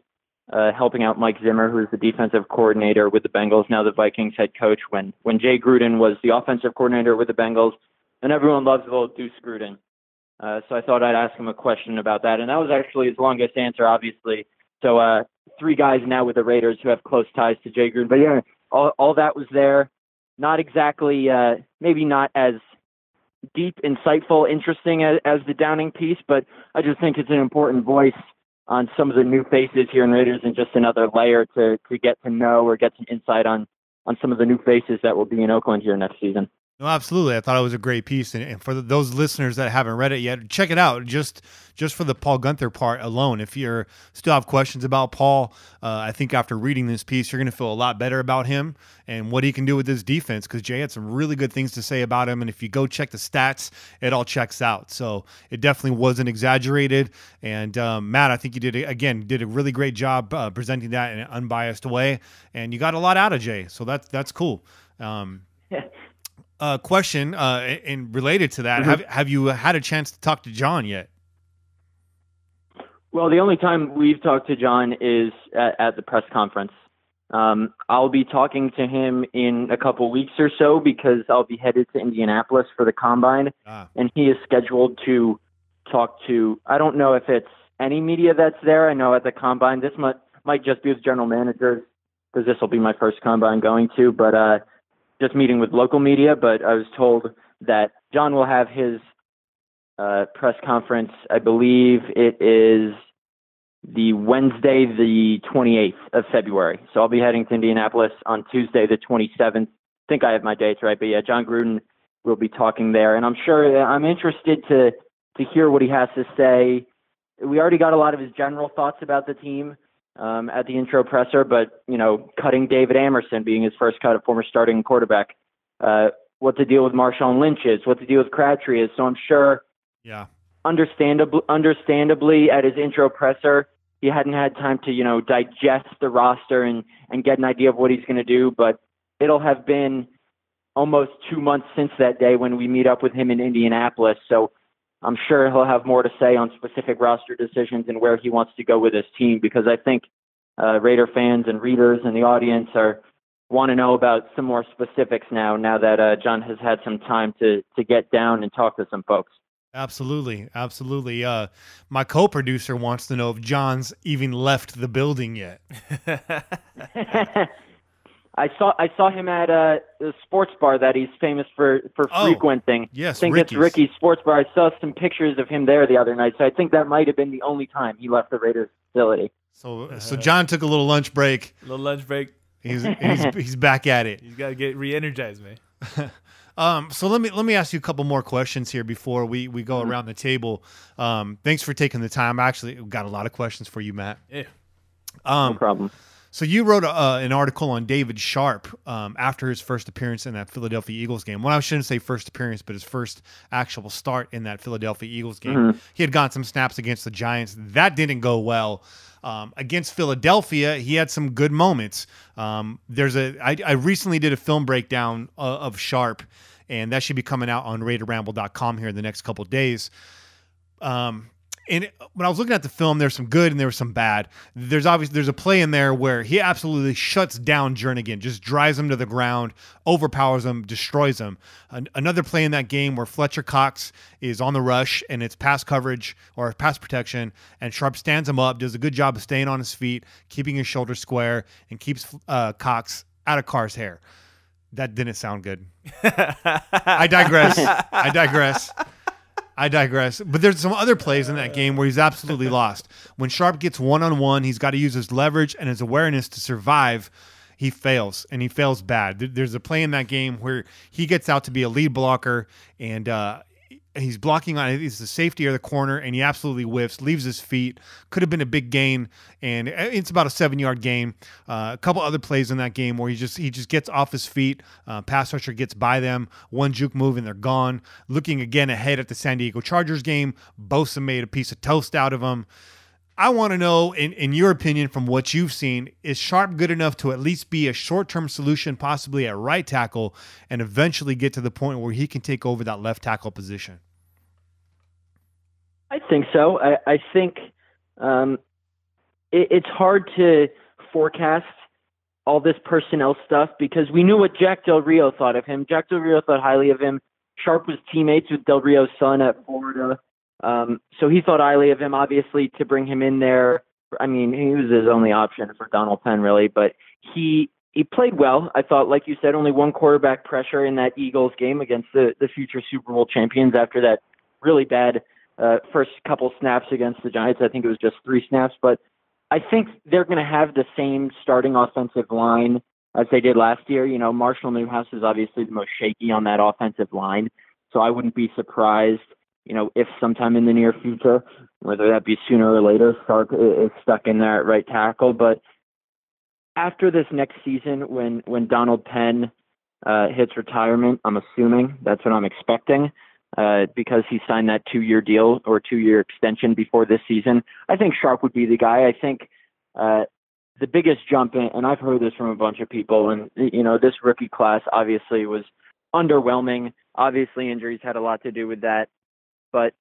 Uh, helping out Mike Zimmer, who is the defensive coordinator with the Bengals, now the Vikings head coach, when when Jay Gruden was the offensive coordinator with the Bengals. And everyone loves old Deuce Gruden. Uh, so I thought I'd ask him a question about that. And that was actually his longest answer, obviously. So uh, three guys now with the Raiders who have close ties to Jay Gruden. But yeah, all, all that was there. Not exactly, uh, maybe not as deep, insightful, interesting as, as the Downing piece, but I just think it's an important voice on some of the new faces here in Raiders, and just another layer to, to get to know or get some insight on, on some of the new faces that will be in Oakland here next season. No, absolutely. I thought it was a great piece. And, and for those listeners that haven't read it yet, check it out. Just just for the Paul Gunther part alone, if you still have questions about Paul, uh, I think after reading this piece, you're going to feel a lot better about him and what he can do with this defense, because Jay had some really good things to say about him. And if you go check the stats, it all checks out. So it definitely wasn't exaggerated. And um, Matt, I think you did, again, did a really great job uh, presenting that in an unbiased way. And you got a lot out of Jay. So that's, that's cool. Um, yeah. Uh, question uh, and related to that, mm-hmm. have have you had a chance to talk to John yet? Well, the only time we've talked to John is at, at the press conference. Um, I'll be talking to him in a couple weeks or so because I'll be headed to Indianapolis for the Combine, ah. and he is scheduled to talk to, I don't know if it's any media that's there. I know at the Combine, this might, might just be with general managers because this will be my first Combine going to, but uh just meeting with local media, but I was told that John will have his uh, press conference. I believe it is the Wednesday, the twenty-eighth of February. So I'll be heading to Indianapolis on Tuesday, the twenty-seventh. I think I have my dates right, but yeah, John Gruden will be talking there. And I'm sure I'm interested to, to hear what he has to say. We already got a lot of his general thoughts about the team. Um, at the intro presser, but, you know, cutting David Amerson being his first cut, a former starting quarterback, uh, what the deal with Marshawn Lynch is, what the deal with Crabtree is. So I'm sure, yeah, understandably, understandably at his intro presser, he hadn't had time to, you know, digest the roster and, and get an idea of what he's going to do. But it'll have been almost two months since that day when we meet up with him in Indianapolis. So I'm sure he'll have more to say on specific roster decisions and where he wants to go with his team, because I think uh, Raider fans and readers and the audience are want to know about some more specifics now, now that uh, John has had some time to, to get down and talk to some folks. Absolutely. Absolutely. Uh, my co-producer wants to know if John's even left the building yet. I saw I saw him at a, a sports bar that he's famous for, for oh, frequenting. Yes, I think Ricky's. It's Ricky's sports bar. I saw some pictures of him there the other night, so I think that might have been the only time he left the Raiders facility. So, uh, so John took a little lunch break. A little lunch break. He's he's, he's back at it. He's got to get re-energized, man. Um, so let me let me ask you a couple more questions here before we, we go mm-hmm. around the table. Um, thanks for taking the time. I actually got a lot of questions for you, Matt. Yeah, um, no problem. So you wrote uh, an article on David Sharpe um, after his first appearance in that Philadelphia Eagles game. Well, I shouldn't say first appearance, but his first actual start in that Philadelphia Eagles game. Mm-hmm. He had gotten some snaps against the Giants. That didn't go well. Um, against Philadelphia, he had some good moments. Um, there's a I, I recently did a film breakdown of, of Sharpe, and that should be coming out on Raider Ramble dot com here in the next couple of days. Um, and when I was looking at the film, there's some good and there was some bad. There's obviously there's a play in there where he absolutely shuts down Jernigan, just drives him to the ground, overpowers him, destroys him. An another play in that game where Fletcher Cox is on the rush and it's pass coverage or pass protection, and Sharpe stands him up, does a good job of staying on his feet, keeping his shoulder square, and keeps uh, Cox out of Carr's hair. That didn't sound good. I digress. I digress. I digress. But there's some other plays in that game where he's absolutely lost. When Sharpe gets one-on-one, he's got to use his leverage and his awareness to survive. He fails, and he fails bad. There's a play in that game where he gets out to be a lead blocker, and uh, he's blocking on either the safety or the corner, and he absolutely whiffs, leaves his feet. Could have been a big gain, and it's about a seven-yard gain. Uh, a couple other plays in that game where he just he just gets off his feet. Uh, pass rusher gets by them. One juke move, and they're gone. Looking again ahead at the San Diego Chargers game, Bosa made a piece of toast out of him. I want to know, in, in your opinion, from what you've seen, is Sharpe good enough to at least be a short-term solution, possibly at right tackle, and eventually get to the point where he can take over that left tackle position? I think so. I, I think um, it, it's hard to forecast all this personnel stuff because we knew what Jack Del Rio thought of him. Jack Del Rio thought highly of him. Sharpe was teammates with Del Rio's son at Florida. Um, so he thought highly of him, obviously, to bring him in there. I mean, he was his only option for Donald Penn, really. But he he played well. I thought, like you said, only one quarterback pressure in that Eagles game against the, the future Super Bowl champions after that really bad uh, first couple snaps against the Giants. I think it was just three snaps. But I think they're going to have the same starting offensive line as they did last year. You know, Marshall Newhouse is obviously the most shaky on that offensive line. So I wouldn't be surprised, you know, if sometime in the near future, whether that be sooner or later, Sharpe is stuck in there at right tackle. But after this next season, when when Donald Penn uh, hits retirement, I'm assuming that's what I'm expecting, uh, because he signed that two-year deal or two-year extension before this season, I think Sharpe would be the guy. I think uh, the biggest jump, in, and I've heard this from a bunch of people, and, you know, this rookie class obviously was underwhelming. Obviously, injuries had a lot to do with that. But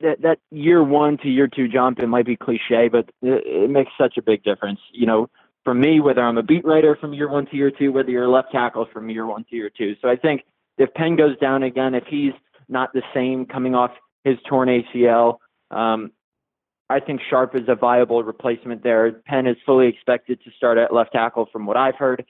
that, that year one to year two jump, it might be cliche, but it, it makes such a big difference. You know, for me, whether I'm a beat writer from year one to year two, whether you're a left tackle from year one to year two. So I think if Penn goes down again, if he's not the same coming off his torn A C L, um, I think Sharpe is a viable replacement there. Penn is fully expected to start at left tackle from what I've heard.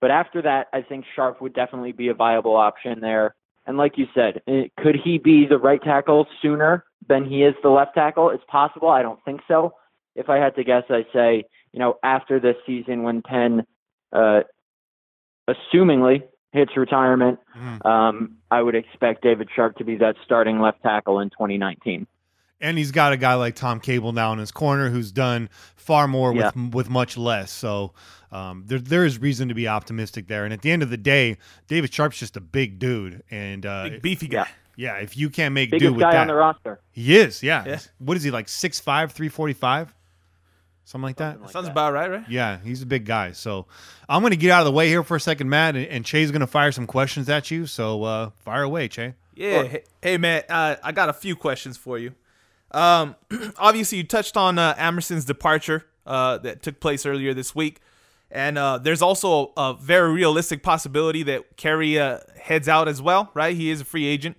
But after that, I think Sharpe would definitely be a viable option there. And like you said, could he be the right tackle sooner than he is the left tackle? It's possible. I don't think so. If I had to guess, I'd say, you know, after this season when Penn, uh, assumingly, hits retirement, mm. um, I would expect David Sharpe to be that starting left tackle in twenty nineteen. And he's got a guy like Tom Cable now in his corner who's done far more with yeah. with much less. So um, there there is reason to be optimistic there. And at the end of the day, David Sharpe's just a big dude and uh, big beefy guy. Yeah, if you can't make Biggest do with guy that, on the roster, he is. Yeah, yeah. What is he, like six five, three forty-five? Something like that. Something like Sounds that. about right, right? Yeah, he's a big guy. So I'm going to get out of the way here for a second, Matt, and, and Che's going to fire some questions at you. So uh, fire away, Che. Yeah. Hey, hey, Matt, uh, I got a few questions for you. Um, obviously, you touched on uh, Amerson's departure uh, that took place earlier this week. And uh, there's also a very realistic possibility that Carrie uh, heads out as well, right? He is a free agent.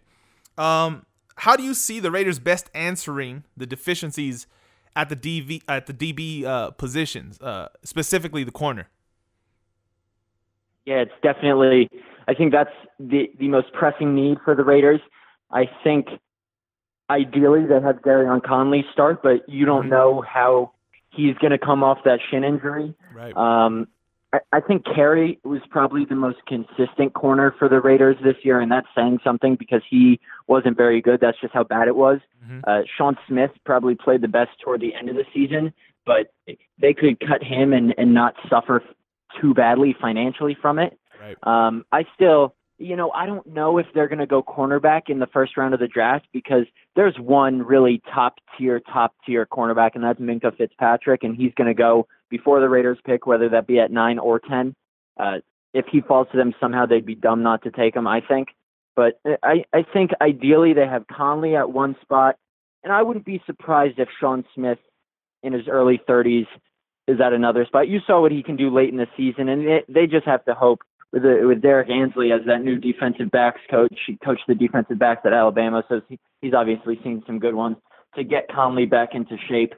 Um, how do you see the Raiders best answering the deficiencies at the D V at the D B uh, positions, uh, specifically the corner? Yeah, it's definitely, I think that's the, the most pressing need for the Raiders. I think ideally, they have Gareon Conley start, but you don't know how he's going to come off that shin injury. Right. Um, I, I think Carrie was probably the most consistent corner for the Raiders this year, and that's saying something because he wasn't very good. That's just how bad it was. Mm-hmm. uh, Sean Smith probably played the best toward the end of the season, but they could cut him and, and not suffer too badly financially from it. Right. Um, I still, you know, I don't know if they're going to go cornerback in the first round of the draft, because there's one really top tier, top tier cornerback, and that's Minkah Fitzpatrick. And he's going to go before the Raiders pick, whether that be at nine or ten. Uh, if he falls to them somehow, they'd be dumb not to take him, I think. But I, I think ideally they have Conley at one spot. And I wouldn't be surprised if Sean Smith in his early thirties is at another spot. You saw what he can do late in the season, and it, they just have to hope with, the, with Derek Ansley as that new defensive backs coach. He coached the defensive backs at Alabama, so he, he's obviously seen some good ones, to get Conley back into shape,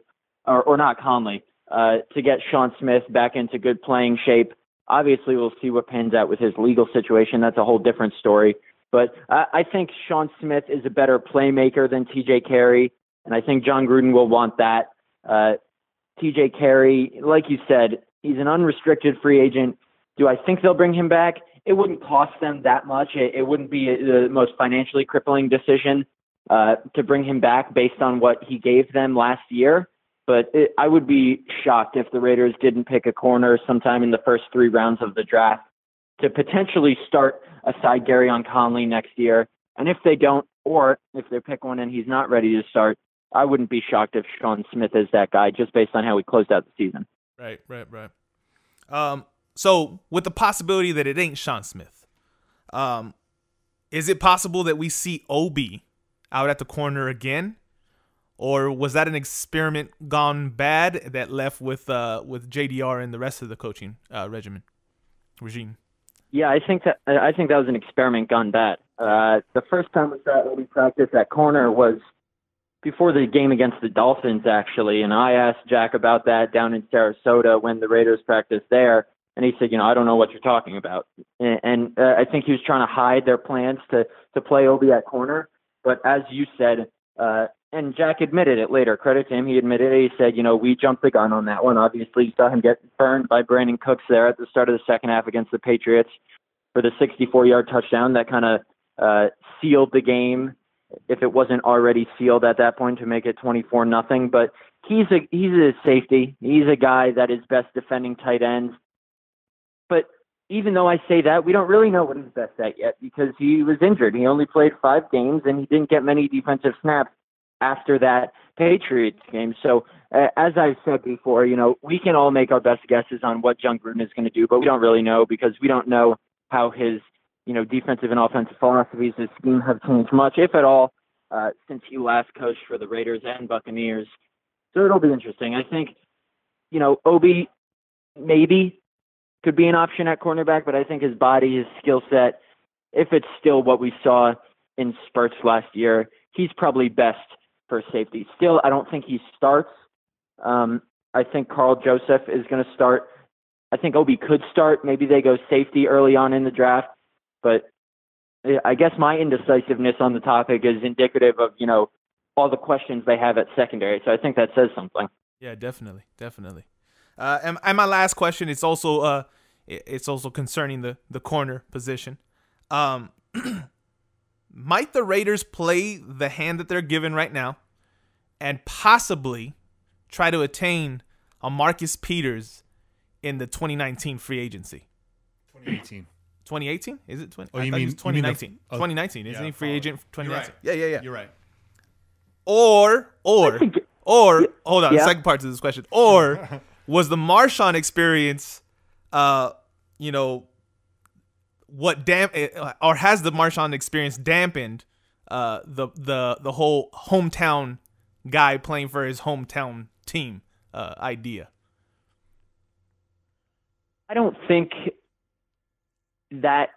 or, or not Conley, uh, to get Sean Smith back into good playing shape. Obviously, we'll see what pans out with his legal situation. That's a whole different story. But I, I think Sean Smith is a better playmaker than T J. Carrie, and I think John Gruden will want that. Uh, T J. Carrie, like you said, he's an unrestricted free agent. Do I think they'll bring him back? It wouldn't cost them that much. It, it wouldn't be the most financially crippling decision uh, to bring him back based on what he gave them last year. But it, I would be shocked if the Raiders didn't pick a corner sometime in the first three rounds of the draft to potentially start aside Gareon Conley next year. And if they don't, or if they pick one and he's not ready to start, I wouldn't be shocked if Sean Smith is that guy, just based on how he closed out the season. Right, right, right. Um, so with the possibility that it ain't Sean Smith, um, is it possible that we see O B out at the corner again? Or was that an experiment gone bad that left with uh, with J D R and the rest of the coaching uh, regimen, regime? Yeah, I think that I think that was an experiment gone bad. Uh, the first time we saw O B practice at corner was before the game against the Dolphins, actually. And I asked Jack about that down in Sarasota when the Raiders practiced there, and he said, "You know, I don't know what you're talking about." And, and uh, I think he was trying to hide their plans to to play O B at corner. But as you said, uh, and Jack admitted it later. Credit to him, he admitted it. He said, "You know, we jumped the gun on that one." Obviously, you saw him get burned by Brandon Cooks there at the start of the second half against the Patriots for the sixty-four yard touchdown that kind of uh, sealed the game, if it wasn't already sealed at that point, to make it twenty-four nothing. But he's a he's a safety. He's a guy that is best defending tight ends. But even though I say that, we don't really know what he's best at yet, because he was injured. He only played five games, and he didn't get many defensive snaps after that Patriots game. So uh, as I said before, you know, we can all make our best guesses on what John Gruden is going to do, but we don't really know, because we don't know how his you know, defensive and offensive philosophies, his scheme have changed much, if at all, uh, since he last coached for the Raiders and Buccaneers. So it'll be interesting. I think, you know, O B maybe could be an option at cornerback, but I think his body, his skill set, if it's still what we saw in spurts last year, he's probably best for safety. Still, I don't think he starts. Um, I think Carl Joseph is going to start. I think O B could start. Maybe they go safety early on in the draft. But I guess my indecisiveness on the topic is indicative of, you know, all the questions they have at secondary. So I think that says something. Yeah, definitely. Definitely. Uh, and, and my last question, it's also uh, it's also concerning the, the corner position. Um, might the Raiders play the hand that they're given right now and possibly try to attain a Marcus Peters in the twenty nineteen free agency? twenty eighteen twenty eighteen Is it twenty? Oh, I you, mean, it was twenty nineteen. You mean the, uh, twenty nineteen. Isn't yeah, he free oh, agent? twenty nineteen. Right. Yeah, yeah, yeah. You're right. Or, or, or, hold on. Yeah. The second part to this question. Or was the Marshawn experience, uh, you know, what damn, or has the Marshawn experience dampened uh, the the the whole hometown guy playing for his hometown team uh, idea? I don't think that,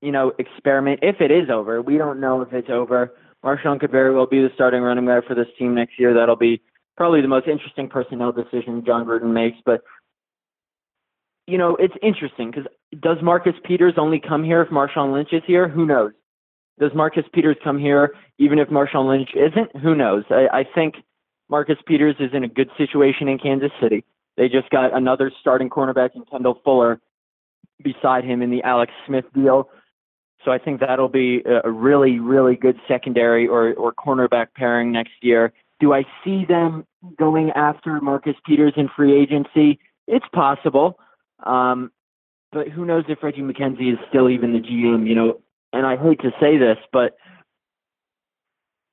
you know, experiment, if it is over, we don't know if it's over. Marshawn could very well be the starting running back for this team next year. That'll be probably the most interesting personnel decision John Gruden makes. But, you know, it's interesting, because does Marcus Peters only come here if Marshawn Lynch is here? Who knows? Does Marcus Peters come here even if Marshawn Lynch isn't? Who knows? I, I think Marcus Peters is in a good situation in Kansas City. They just got another starting cornerback in Kendall Fuller beside him in the Alex Smith deal. So I think that'll be a really, really good secondary or, or cornerback pairing next year. Do I see them going after Marcus Peters in free agency? It's possible. Um, but who knows if Reggie McKenzie is still even the G M, you know, and I hate to say this, but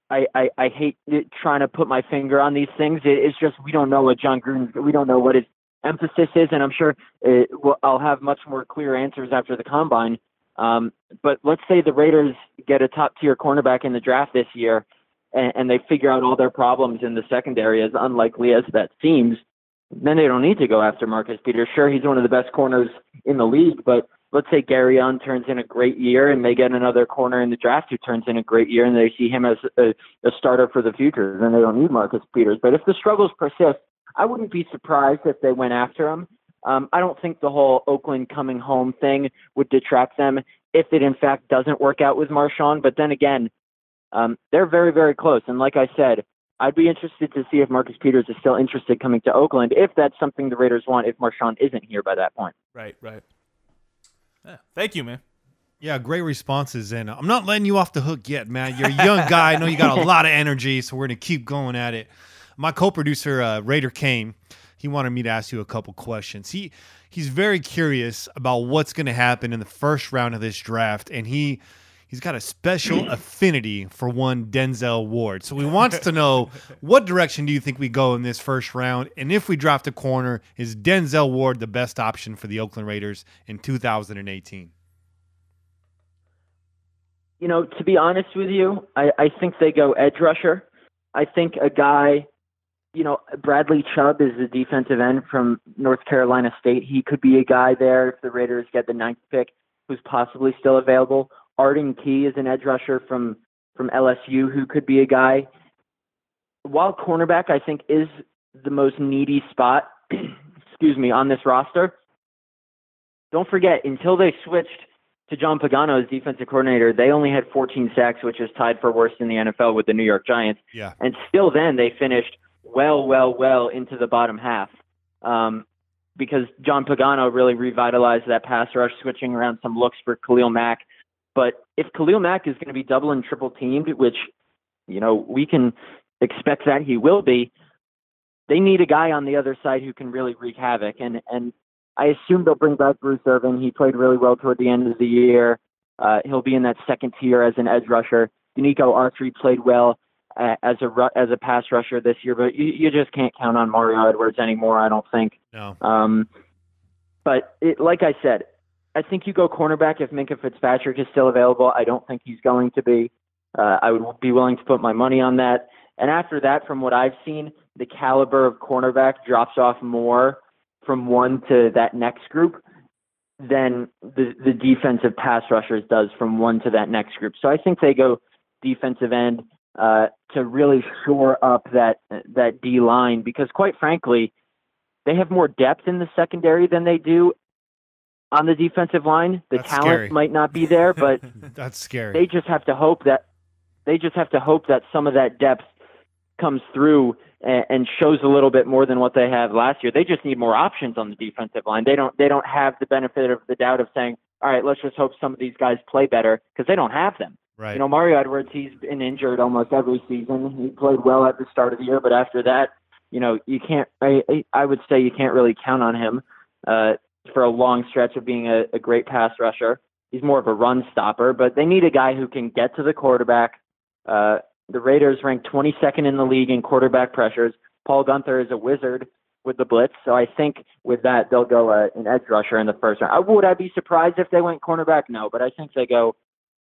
I, I, I hate it, trying to put my finger on these things. It, it's just, we don't know what John Gruden, we don't know what his emphasis is. And I'm sure it, I'll have much more clear answers after the combine. Um, but let's say the Raiders get a top tier cornerback in the draft this year and, and they figure out all their problems in the secondary, as unlikely as that seems, then they don't need to go after Marcus Peters. Sure, he's one of the best corners in the league, but let's say Gareon turns in a great year and they get another corner in the draft who turns in a great year and they see him as a, a starter for the future, then they don't need Marcus Peters. But if the struggles persist, I wouldn't be surprised if they went after him. Um, I don't think the whole Oakland coming home thing would detract them if it, in fact, doesn't work out with Marshawn. But then again, um, they're very, very close. And like I said, I'd be interested to see if Marcus Peters is still interested coming to Oakland, if that's something the Raiders want, if Marshawn isn't here by that point. Right, right. Yeah. Thank you, man. Yeah, great responses. And I'm not letting you off the hook yet, man. You're a young guy. I know you got a lot of energy, so we're going to keep going at it. My co-producer, uh, Raider Kane, he wanted me to ask you a couple questions. He he's very curious about what's going to happen in the first round of this draft, and he he's got a special affinity for one Denzel Ward. So he wants to know, what direction do you think we go in this first round? And if we draft a corner, is Denzel Ward the best option for the Oakland Raiders in two thousand eighteen? You know, to be honest with you, I, I think they go edge rusher. I think a guy... You know, Bradley Chubb is the defensive end from North Carolina State. He could be a guy there if the Raiders get the ninth pick, who's possibly still available. Arden Key is an edge rusher from, from L S U who could be a guy. While cornerback, I think, is the most needy spot, excuse me, on this roster, don't forget, until they switched to John Pagano as defensive coordinator, they only had fourteen sacks, which is tied for worst in the N F L with the New York Giants. Yeah. And still then they finished well, well, well into the bottom half, um, because John Pagano really revitalized that pass rush, switching around some looks for Khalil Mack. But if Khalil Mack is going to be double and triple teamed, which, you know, we can expect that he will be, they need a guy on the other side who can really wreak havoc. And, and I assume they'll bring back Bruce Irvin. He played really well toward the end of the year. Uh, he'll be in that second tier as an edge rusher. Danico Autry played well as a as a pass rusher this year, but you, you just can't count on Mario Edwards anymore, I don't think. No. Um, but it, like I said, I think you go cornerback if Minkah Fitzpatrick is still available. I don't think he's going to be. Uh, I would be willing to put my money on that. And after that, from what I've seen, the caliber of cornerback drops off more from one to that next group than the, the defensive pass rushers does from one to that next group. So I think they go defensive end, Uh, to really shore up that that D line, because quite frankly, they have more depth in the secondary than they do on the defensive line. The That's talent scary. Might not be there, but that's scary. They just have to hope that they just have to hope that some of that depth comes through and, and shows a little bit more than what they have last year. They just need more options on the defensive line. They don't they don't have the benefit of the doubt of saying, all right, let's just hope some of these guys play better, because they don't have them. Right. You know, Mario Edwards, he's been injured almost every season. He played well at the start of the year, but after that, you know, you can't, I, I would say you can't really count on him uh, for a long stretch of being a, a great pass rusher. He's more of a run stopper, but they need a guy who can get to the quarterback. Uh, the Raiders ranked twenty-second in the league in quarterback pressures. Paul Gunther is a wizard with the blitz, so I think with that, they'll go uh, an edge rusher in the first round. Would I be surprised if they went cornerback? No, but I think they go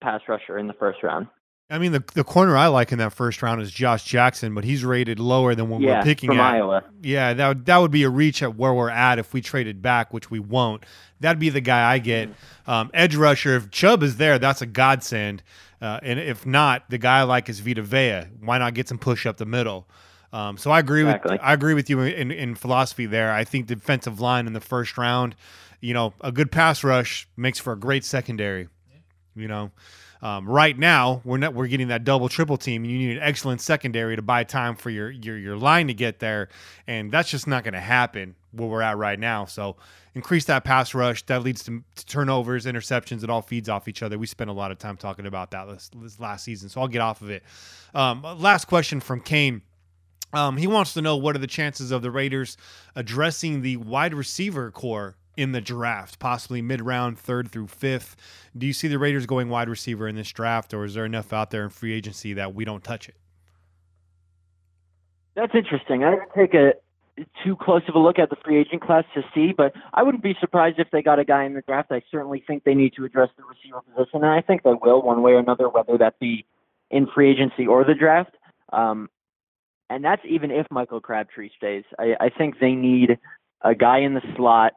pass rusher in the first round. I mean, the the corner I like in that first round is Josh Jackson, but he's rated lower than what yeah, we're picking from at. Iowa. Yeah, that would, that would be a reach at where we're at if we traded back, which we won't. That'd be the guy I get. Um, edge rusher, if Chubb is there, that's a godsend. Uh, and if not, the guy I like is Vita Vea. Why not get some push up the middle? Um, so I agree exactly. with I agree with you in, in philosophy there. I think defensive line in the first round, you know, a good pass rush makes for a great secondary. You know, um, right now we're not, we're getting that double triple team. You need an excellent secondary to buy time for your, your, your line to get there. And that's just not going to happen where we're at right now. So increase that pass rush. That leads to, to turnovers, interceptions. It all feeds off each other. We spent a lot of time talking about that this, this last season. So I'll get off of it. Um, last question from Kane. Um, he wants to know, what are the chances of the Raiders addressing the wide receiver core in the draft, possibly mid-round, third through fifth? Do you see the Raiders going wide receiver in this draft, or is there enough out there in free agency that we don't touch it? That's interesting. I didn't take a too close of a look at the free agent class to see, but I wouldn't be surprised if they got a guy in the draft. I certainly think they need to address the receiver position, and I think they will one way or another, whether that be in free agency or the draft. Um, And that's even if Michael Crabtree stays. I, I think they need a guy in the slot.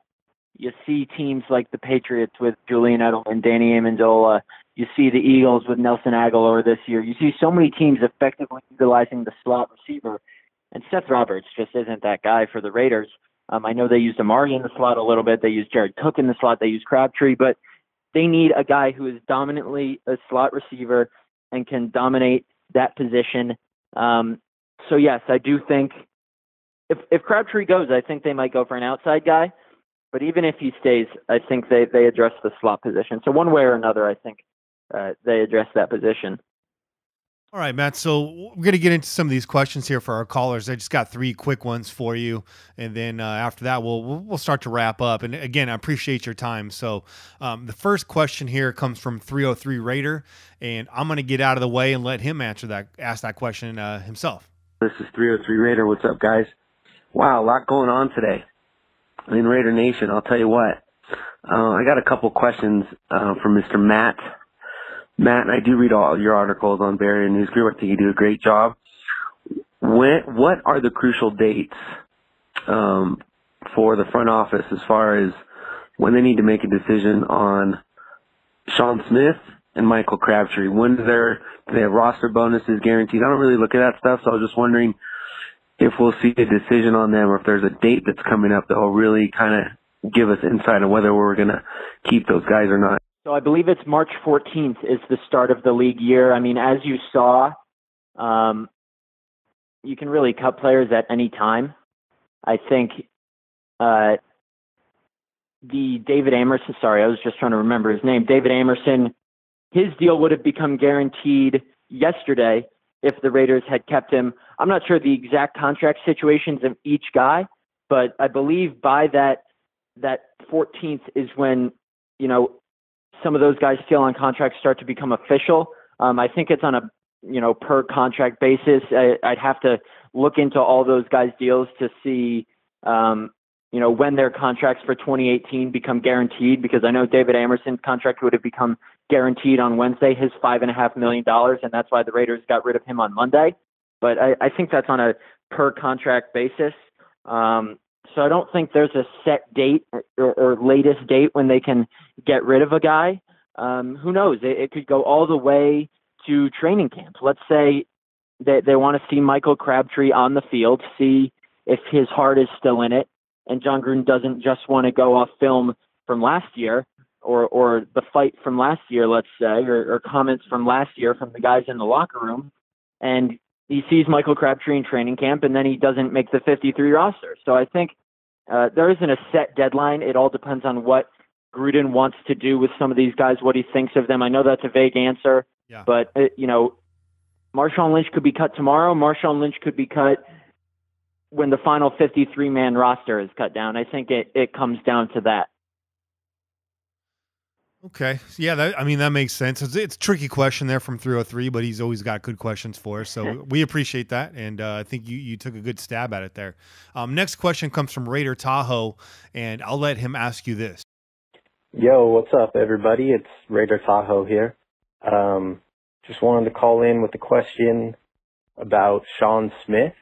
You see teams like the Patriots with Julian Edelman, Danny Amendola. You see the Eagles with Nelson Aguilar this year. You see so many teams effectively utilizing the slot receiver. And Seth Roberts just isn't that guy for the Raiders. Um, I know they used Amari in the slot a little bit. They used Jared Cook in the slot. They used Crabtree. But they need a guy who is dominantly a slot receiver and can dominate that position. Um So, yes, I do think if, if Crabtree goes, I think they might go for an outside guy. But even if he stays, I think they, they address the slot position. So one way or another, I think uh, they address that position. All right, Matt. So we're going to get into some of these questions here for our callers. I just got three quick ones for you. And then uh, after that, we'll, we'll start to wrap up. And again, I appreciate your time. So um, the first question here comes from three oh three Raider. And I'm going to get out of the way and let him answer that, ask that question uh, himself. This is three oh three Raider. What's up, guys? Wow, a lot going on today in Raider Nation. I'll tell you what. Uh, I got a couple questions uh, from Mister Matt. Matt, I do read all your articles on Barrier News Group. I think you do a great job. When, what are the crucial dates um, for the front office as far as when they need to make a decision on Sean Smith and Michael Crabtree? When do they have roster bonuses guaranteed? I don't really look at that stuff, so I was just wondering if we'll see a decision on them or if there's a date that's coming up that will really kind of give us insight on whether we're going to keep those guys or not. So I believe it's March fourteenth is the start of the league year. I mean, as you saw, um, you can really cut players at any time. I think uh, the David Amerson, sorry, I was just trying to remember his name, David Amerson, his deal would have become guaranteed yesterday if the Raiders had kept him. I'm not sure the exact contract situations of each guy, but I believe by that that fourteenth is when, you know, some of those guys still on contracts start to become official. Um, I think it's on a, you know, per contract basis. I, I'd have to look into all those guys' deals to see, um, you know, when their contracts for twenty eighteen become guaranteed, because I know David Amerson's contract would have become guaranteed on Wednesday, his five and a half million dollars. And that's why the Raiders got rid of him on Monday. But I, I think that's on a per contract basis. Um, so I don't think there's a set date or, or latest date when they can get rid of a guy. Um, who knows? It, it could go all the way to training camp. Let's say that they, they want to see Michael Crabtree on the field, see if his heart is still in it. And John Gruden doesn't just want to go off film from last year or, or the fight from last year, let's say, or, or comments from last year from the guys in the locker room. And he sees Michael Crabtree in training camp, and then he doesn't make the fifty-three roster. So I think uh, there isn't a set deadline. It all depends on what Gruden wants to do with some of these guys, what he thinks of them. I know that's a vague answer, yeah. but, uh, you know, Marshawn Lynch could be cut tomorrow. Marshawn Lynch could be cut when the final fifty-three man roster is cut down. I think it, it comes down to that. Okay. Yeah. That, I mean, that makes sense. It's, it's a tricky question there from three oh three, but he's always got good questions for us. So we appreciate that. And uh, I think you, you took a good stab at it there. Um, next question comes from Raider Tahoe, and I'll let him ask you this. Yo, what's up, everybody? It's Raider Tahoe here. Um, just wanted to call in with a question about Sean Smith.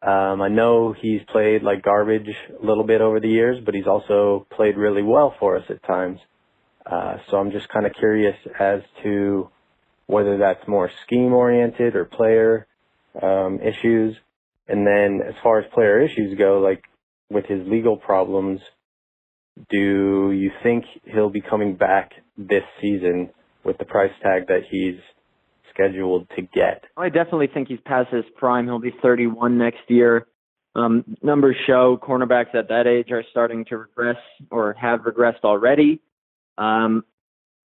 Um, I know he's played like garbage a little bit over the years, but he's also played really well for us at times. Uh, so I'm just kind of curious as to whether that's more scheme-oriented or player um, issues. And then as far as player issues go, like with his legal problems, do you think he'll be coming back this season with the price tag that he's scheduled to get? I definitely think he's past his prime. He'll be thirty-one next year. Um, numbers show cornerbacks at that age are starting to regress or have regressed already. Um,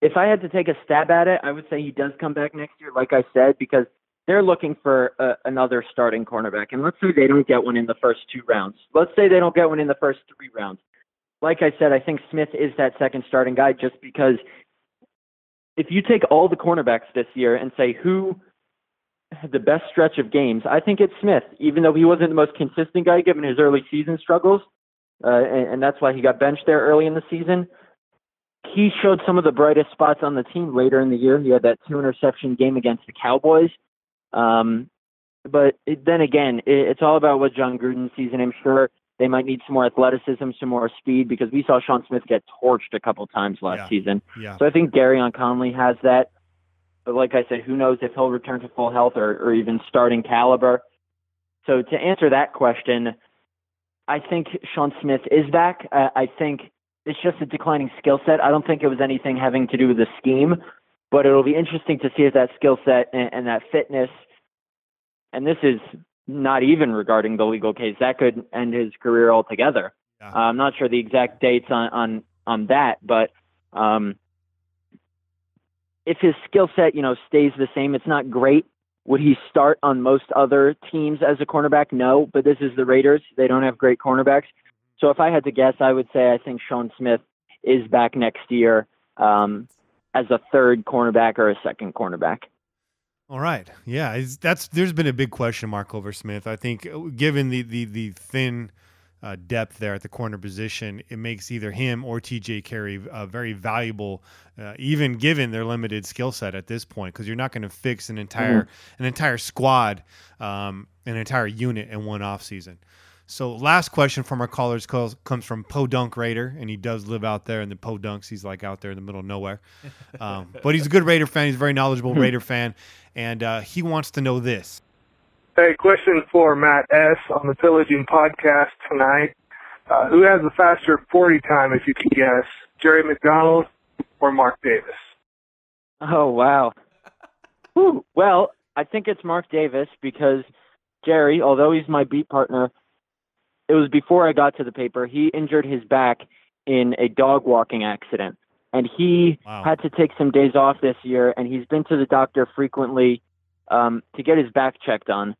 if I had to take a stab at it, I would say he does come back next year, like I said, because they're looking for a, another starting cornerback. And let's say they don't get one in the first two rounds. Let's say they don't get one in the first three rounds. Like I said, I think Smith is that second starting guy just because if you take all the cornerbacks this year and say who had the best stretch of games, I think it's Smith, even though he wasn't the most consistent guy given his early season struggles. Uh, and, and that's why he got benched there early in the season. He showed some of the brightest spots on the team later in the year. He had that two interception game against the Cowboys. Um, but it, then again, it, it's all about what John Gruden sees, and I'm sure they might need some more athleticism, some more speed, because we saw Sean Smith get torched a couple times last yeah. season. Yeah. So I think Gareon Conley has that. But like I said, who knows if he'll return to full health or, or even starting caliber. So to answer that question, I think Sean Smith is back. Uh, I think it's just a declining skill set. I don't think it was anything having to do with the scheme, but it'll be interesting to see if that skill set and, and that fitness, and this is not even regarding the legal case, that could end his career altogether. Yeah. Uh, I'm not sure the exact dates on, on, on that, but um, if his skill set, you know, stays the same, it's not great. Would he start on most other teams as a cornerback? No, but this is the Raiders. They don't have great cornerbacks. So if I had to guess, I would say I think Sean Smith is back next year um, as a third cornerback or a second cornerback. All right. Yeah, it's, that's there's been a big question mark over Smith. I think given the the, the thin uh, depth there at the corner position, it makes either him or T J. Carrie uh, very valuable, uh, even given their limited skill set at this point, because you're not going to fix an entire mm-hmm. an entire squad, um, an entire unit in one offseason. So last question from our callers calls, comes from Podunk Raider, and he does live out there in the Podunks. He's like out there in the middle of nowhere. Um, but he's a good Raider fan. He's a very knowledgeable Raider fan, and uh, he wants to know this. Hey, question for Matt S. on the Pillaging Podcast tonight. Uh, who has the faster forty time, if you can guess, Jerry McDonald or Mark Davis? Oh, wow. Whew. Well, I think it's Mark Davis because Jerry, although he's my beat partner, it was before I got to the paper. He injured his back in a dog walking accident, and he wow. had to take some days off this year, and he's been to the doctor frequently um, to get his back checked on.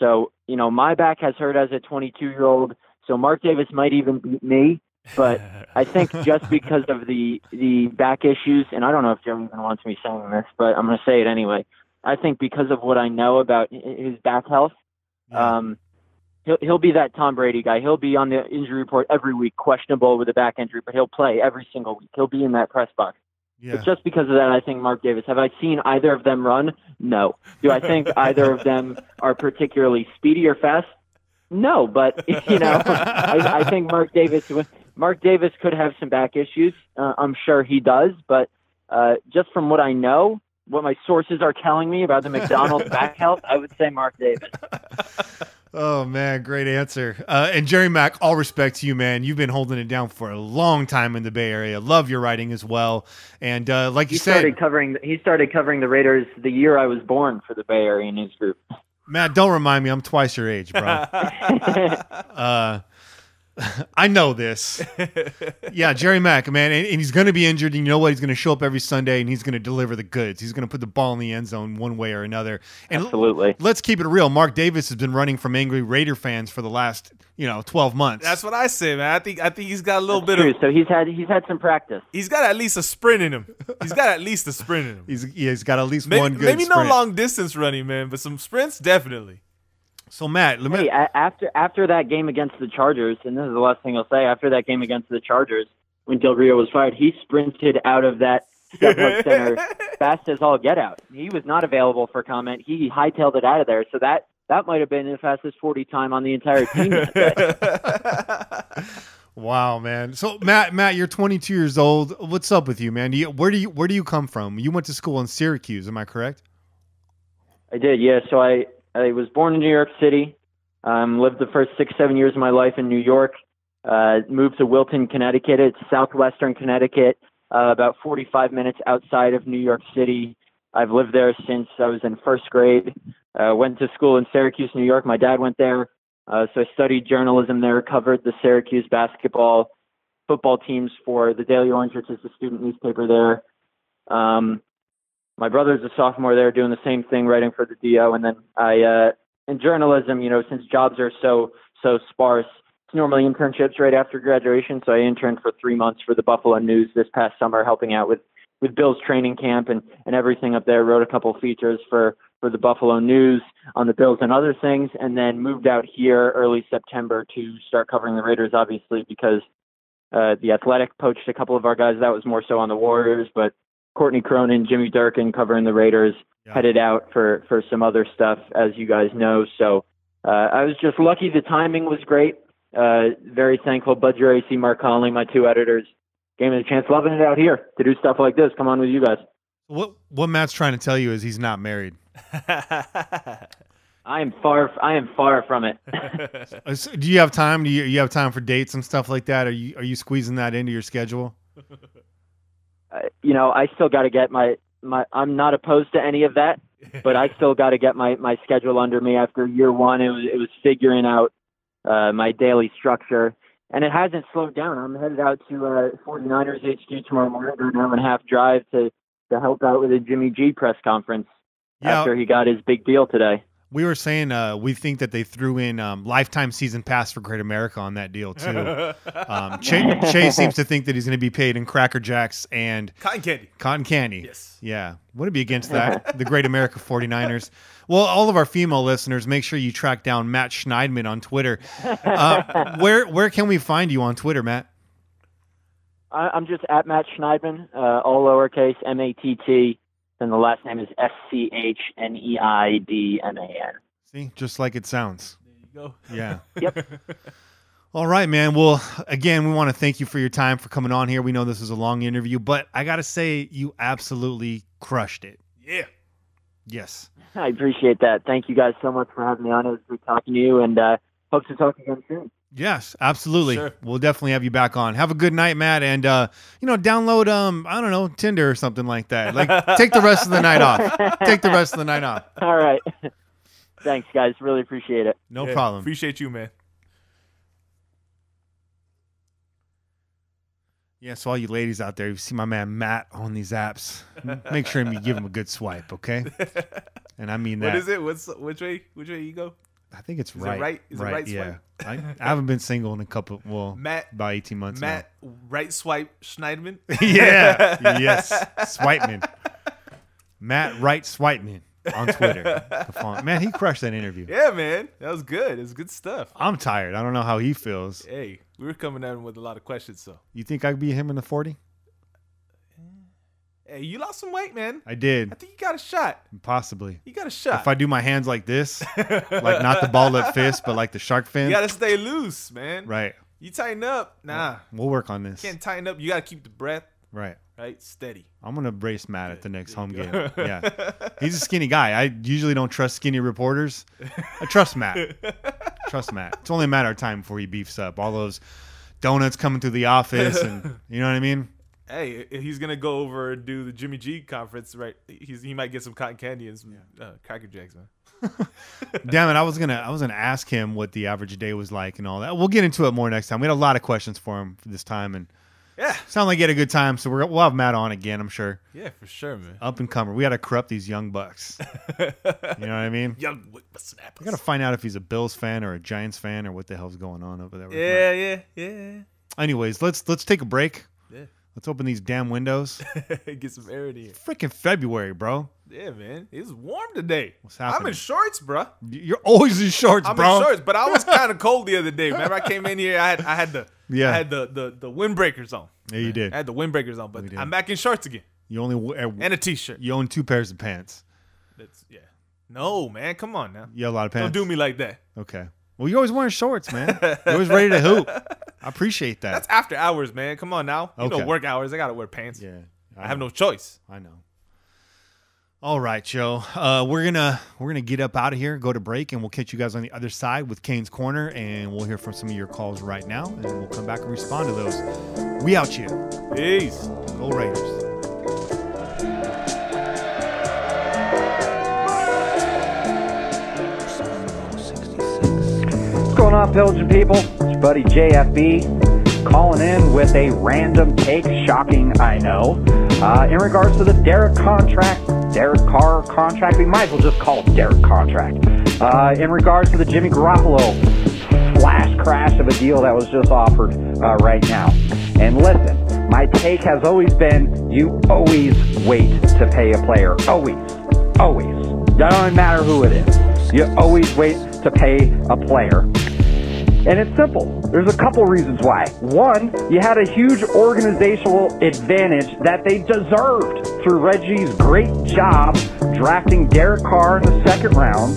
So, you know, my back has hurt as a twenty-two-year-old, so Mark Davis might even beat me, but I think just because of the, the back issues, and I don't know if Jerry even wants me saying this, but I'm going to say it anyway. I think because of what I know about his back health, yeah. um, He'll, he'll be that Tom Brady guy. He'll be on the injury report every week, questionable with a back injury, but he'll play every single week. He'll be in that press box. Yeah. But just because of that, I think Mark Davis. Have I seen either of them run? No. Do I think either of them are particularly speedy or fast? No, but, you know, I, I think Mark Davis Mark Davis could have some back issues. Uh, I'm sure he does, but uh, just from what I know, what my sources are telling me about the McDonald's back health, I would say Mark Davis. Oh, man, great answer. Uh, and Jerry Mack, all respect to you, man. You've been holding it down for a long time in the Bay Area. Love your writing as well. And uh, like he you said, started covering, he started covering the Raiders the year I was born for the Bay Area News Group. Matt, don't remind me. I'm twice your age, bro. uh, I know this. Yeah, Jerry Mack, man, and, and he's going to be injured, and you know what? He's going to show up every Sunday, and he's going to deliver the goods. He's going to put the ball in the end zone one way or another. And absolutely. Let's keep it real. Mark Davis has been running from angry Raider fans for the last, you know, twelve months. That's what I say, man. I think I think he's got a little That's bit true. of so he's had he's had some practice. He's got at least a sprint in him. He's got at least a sprint in him. he's yeah, he's got at least maybe, one good maybe sprint. Maybe no long distance running, man, but some sprints definitely. So, Matt, let me... hey, after after that game against the Chargers, and this is the last thing I'll say, after that game against the Chargers, when Del Rio was fired, he sprinted out of that step-up center fast as all get-out. He was not available for comment. He hightailed it out of there, so that, that might have been the fastest forty time on the entire team that day. Wow, man. So, Matt, Matt, you're twenty-two years old. What's up with you, man? Do you, where do you where do you come from? You went to school in Syracuse, am I correct? I did, yeah. So, I... I was born in New York City, um, lived the first six, seven years of my life in New York, uh, moved to Wilton, Connecticut. It's southwestern Connecticut, uh, about forty-five minutes outside of New York City. I've lived there since I was in first grade, uh, went to school in Syracuse, New York. My dad went there, uh, so I studied journalism there, covered the Syracuse basketball, football teams for the Daily Orange, which is the student newspaper there. Um, my brother's a sophomore there doing the same thing, writing for the D O. And then I, uh, in journalism, you know, since jobs are so, so sparse, it's normally internships right after graduation. So I interned for three months for the Buffalo News this past summer, helping out with, with Bill's training camp and, and everything up there. Wrote a couple features for, for the Buffalo News on the Bills and other things, and then moved out here early September to start covering the Raiders, obviously, because uh, The Athletic poached a couple of our guys. That was more so on the Warriors, but Courtney Cronin, Jimmy Durkin covering the Raiders, yeah. headed out for, for some other stuff, as you guys know. So uh, I was just lucky. The timing was great. Uh, very thankful. Bud Geraci, Mark Conley, my two editors, gave me the chance. Loving it out here to do stuff like this. Come on with you guys. What what Matt's trying to tell you is he's not married. I am far. I am far from it. Do you have time? Do you, you have time for dates and stuff like that? Are you are you squeezing that into your schedule? Uh, you know, I still got to get my my. I'm not opposed to any of that, but I still got to get my my schedule under me. After year one, it was it was figuring out uh, my daily structure, and it hasn't slowed down. I'm headed out to uh, forty-niners H Q tomorrow morning, an hour and a half drive to to help out with a Jimmy G press conference. Yeah. After he got his big deal today. We were saying uh, we think that they threw in um, lifetime season pass for Great America on that deal, too. um, Che, che seems to think that he's going to be paid in Cracker Jacks and cotton candy. Cotton candy. Yes. Yeah. Wouldn't be against that. The Great America forty-niners. Well, all of our female listeners, make sure you track down Matt Schneidman on Twitter. Uh, where where can we find you on Twitter, Matt? I, I'm just at Matt Schneidman, uh, all lowercase, M A T T. Then the last name is S C H N E I D M A N. See, just like it sounds. There you go. Yeah. Yep. All right, man. Well, again, we want to thank you for your time, for coming on here. We know this is a long interview, but I got to say you absolutely crushed it. Yeah. Yes. I appreciate that. Thank you guys so much for having me on. It was good talking to you, and uh, hope to talk again soon. Yes, absolutely. Sure. We'll definitely have you back on. Have a good night, Matt, and uh, you know, download um, I don't know, Tinder or something like that. Like, take the rest of the night off. Take the rest of the night off. All right. Thanks, guys. Really appreciate it. No yeah, problem. Appreciate you, man. Yeah, so all you ladies out there, you see my man Matt on these apps, make sure you give him a good swipe, okay? And I mean that. What is it? What's which way? Which way you go? I think it's is right. It right. Is right, it right swipe? Yeah. I, I haven't been single in a couple, well, Matt, about eighteen months Matt, now. Right swipe Schneidman? Yeah. Yes. Swipeman. Matt Right Swipeman on Twitter. Man, he crushed that interview. Yeah, man. That was good. It was good stuff. I'm tired. I don't know how he feels. Hey, we were coming at him with a lot of questions, so. You think I could be him in the forty? Hey, you lost some weight, man. I did. I think you got a shot. Possibly. You got a shot. If I do my hands like this, like not the ball up fist, but like the shark fin. You got to stay loose, man. Right. You tighten up. Nah. We'll work on this. You can't tighten up. You got to keep the breath. Right. Right? Steady. I'm going to brace Matt at the next home game. Yeah. He's a skinny guy. I usually don't trust skinny reporters. I trust Matt. Trust Matt. It's only a matter of time before he beefs up. All those donuts coming through the office and you know what I mean? Hey, he's going to go over and do the Jimmy G conference, right? He's, he might get some cotton candy and some yeah. uh, Cracker Jacks, man. Damn it, I was going to I was gonna ask him what the average day was like and all that. We'll get into it more next time. We had a lot of questions for him this time. And yeah. Sound like he had a good time, so we're, we'll have Matt on again, I'm sure. Yeah, for sure, man. Up and comer. We got to corrupt these young bucks. You know what I mean? Young whippersnappers. We got to find out if he's a Bills fan or a Giants fan or what the hell's going on over there. Yeah, right. yeah, yeah. Anyways, let's let's take a break. Yeah. Let's open these damn windows. Get some air in here. Freaking February, bro. Yeah, man. It's warm today. What's happening? I'm in shorts, bro. You're always in shorts, I'm bro. I'm in shorts, but I was kind of cold the other day. Remember, I came in here. I had I had the yeah. I had the, the the windbreakers on. Yeah, you did. I had the windbreakers on, but I'm back in shorts again. You only wear, and a t-shirt. You own two pairs of pants. That's yeah. No, man. Come on now. You have a lot of pants. Don't do me like that. Okay. Well, you're always wearing shorts, man. You're always ready to hoop. I appreciate that. That's after hours, man. Come on now. You okay. know work hours. I got to wear pants. Yeah, I, I have no choice. I know. All right, Joe. Uh, we're gonna we're gonna get up out of here, go to break, and we'll catch you guys on the other side with Kane's Corner, and we'll hear from some of your calls right now, and we'll come back and respond to those. We out here. Peace. Go Raiders. What's going on, Pillaging People? It's your buddy J F B. calling in with a random take, shocking, I know, uh, in regards to the Derek contract, Derek Carr contract, we might as well just call it Derek contract, uh, in regards to the Jimmy Garoppolo flash crash of a deal that was just offered uh, right now. And listen, my take has always been, you always wait to pay a player, always, always, doesn't matter who it is, you always wait to pay a player. And it's simple. There's a couple reasons why. One, you had a huge organizational advantage that they deserved through Reggie's great job drafting Derek Carr in the second round,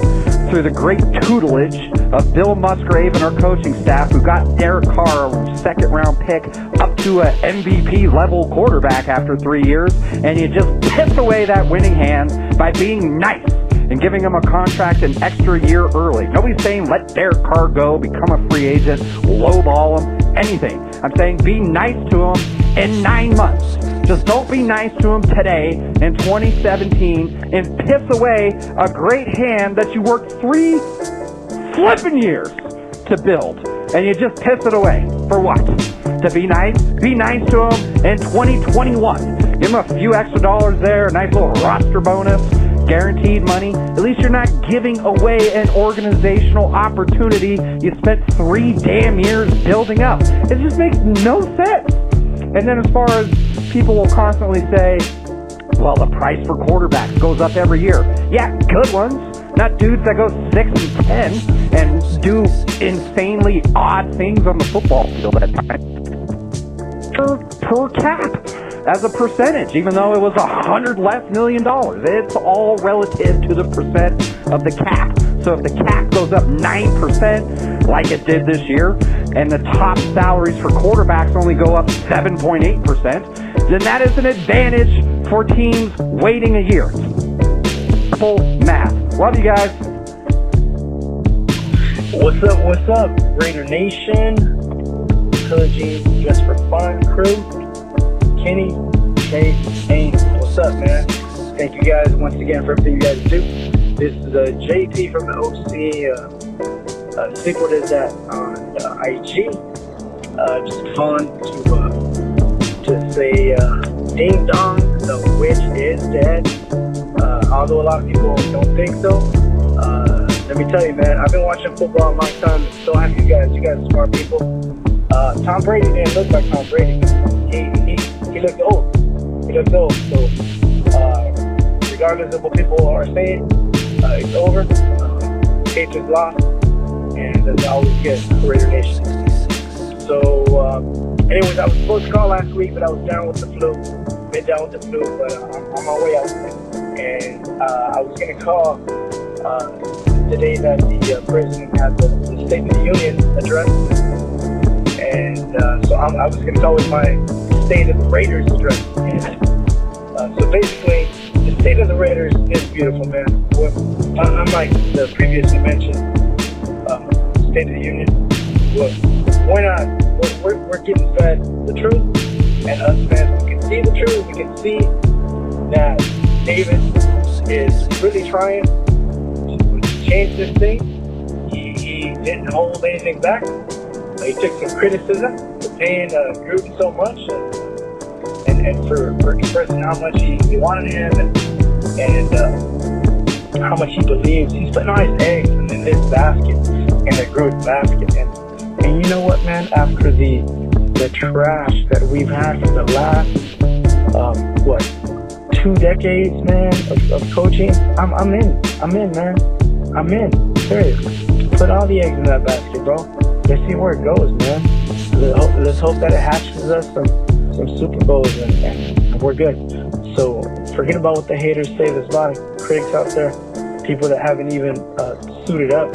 through the great tutelage of Bill Musgrave and our coaching staff, who got Derek Carr, a second-round pick, up to an M V P-level quarterback after three years, and you just piss away that winning hand by being nice and giving him a contract an extra year early. Nobody's saying let Derek Carr go, become a free agent, lowball him, anything. I'm saying be nice to him in nine months. Just don't be nice to him today in twenty seventeen and piss away a great hand that you worked three flipping years to build. And you just piss it away. For what? To be nice? Be nice to him in twenty twenty-one. Give him a few extra dollars there, a nice little roster bonus, guaranteed money. At least you're not giving away an organizational opportunity you spent three damn years building up. It just makes no sense. And then as far as people will constantly say, well, the price for quarterbacks goes up every year. Yeah, good ones. Not dudes that go six and ten and do insanely odd things on the football field at times. Per, per cap, as a percentage, even though it was a hundred less million dollars. It's all relative to the percent of the cap. So if the cap goes up nine percent, like it did this year, and the top salaries for quarterbacks only go up seven point eight percent, then that is an advantage for teams waiting a year. Full math. Love you guys. What's up, what's up, Raider Nation? Pillaging Just for Fun crew. Kenny, Jay, Kane, what's up, man? Thank you guys once again for everything you guys do. This is uh, J T from the O C. Uh, uh, sequel to that on uh, I G. Uh, just calling to uh, to say uh, ding dong, the witch is dead. Uh, although a lot of people don't think so. Uh, let me tell you, man, I've been watching football a long time. I'm so happy you guys. You guys are smart people. Uh, Tom Brady didn't look like Tom Brady. He, he He looked old. He looked old. So, uh, regardless of what people are saying, uh, it's over. Uh, Patriots lost, and that's always good for Raider Nation. So, uh, anyways, I was supposed to call last week, but I was down with the flu. Been down with the flu, but uh, I'm on my way out. And uh, I was gonna call uh, the day that the uh, president had the, the State of the Union address, and uh, so I'm, I was gonna call with my State of the Raiders address. Uh, so basically, the State of the Raiders is beautiful, man. Unlike the previously mentioned uh, State of the Union, look, why not? We're, we're, we're getting fed the truth, and us fans, we can see the truth. We can see that David is really trying to change this thing. He, he didn't hold anything back. He took some criticism for paying uh, Gruden so much, and, and, and for, for expressing how much he, he wanted him, and, and uh, how much he believes. He's putting all his eggs in, in this basket, in the Gruden basket. And, and you know what, man? After the the trash that we've had for the last, um, what, two decades, man, of, of coaching, I'm, I'm in. I'm in, man. I'm in. Seriously. Put all the eggs in that basket, bro. Let's see where it goes, man. Let's hope, let's hope that it hatches us some, some Super Bowls, and, and we're good. So forget about what the haters say. There's a lot of critics out there, people that haven't even uh, suited up,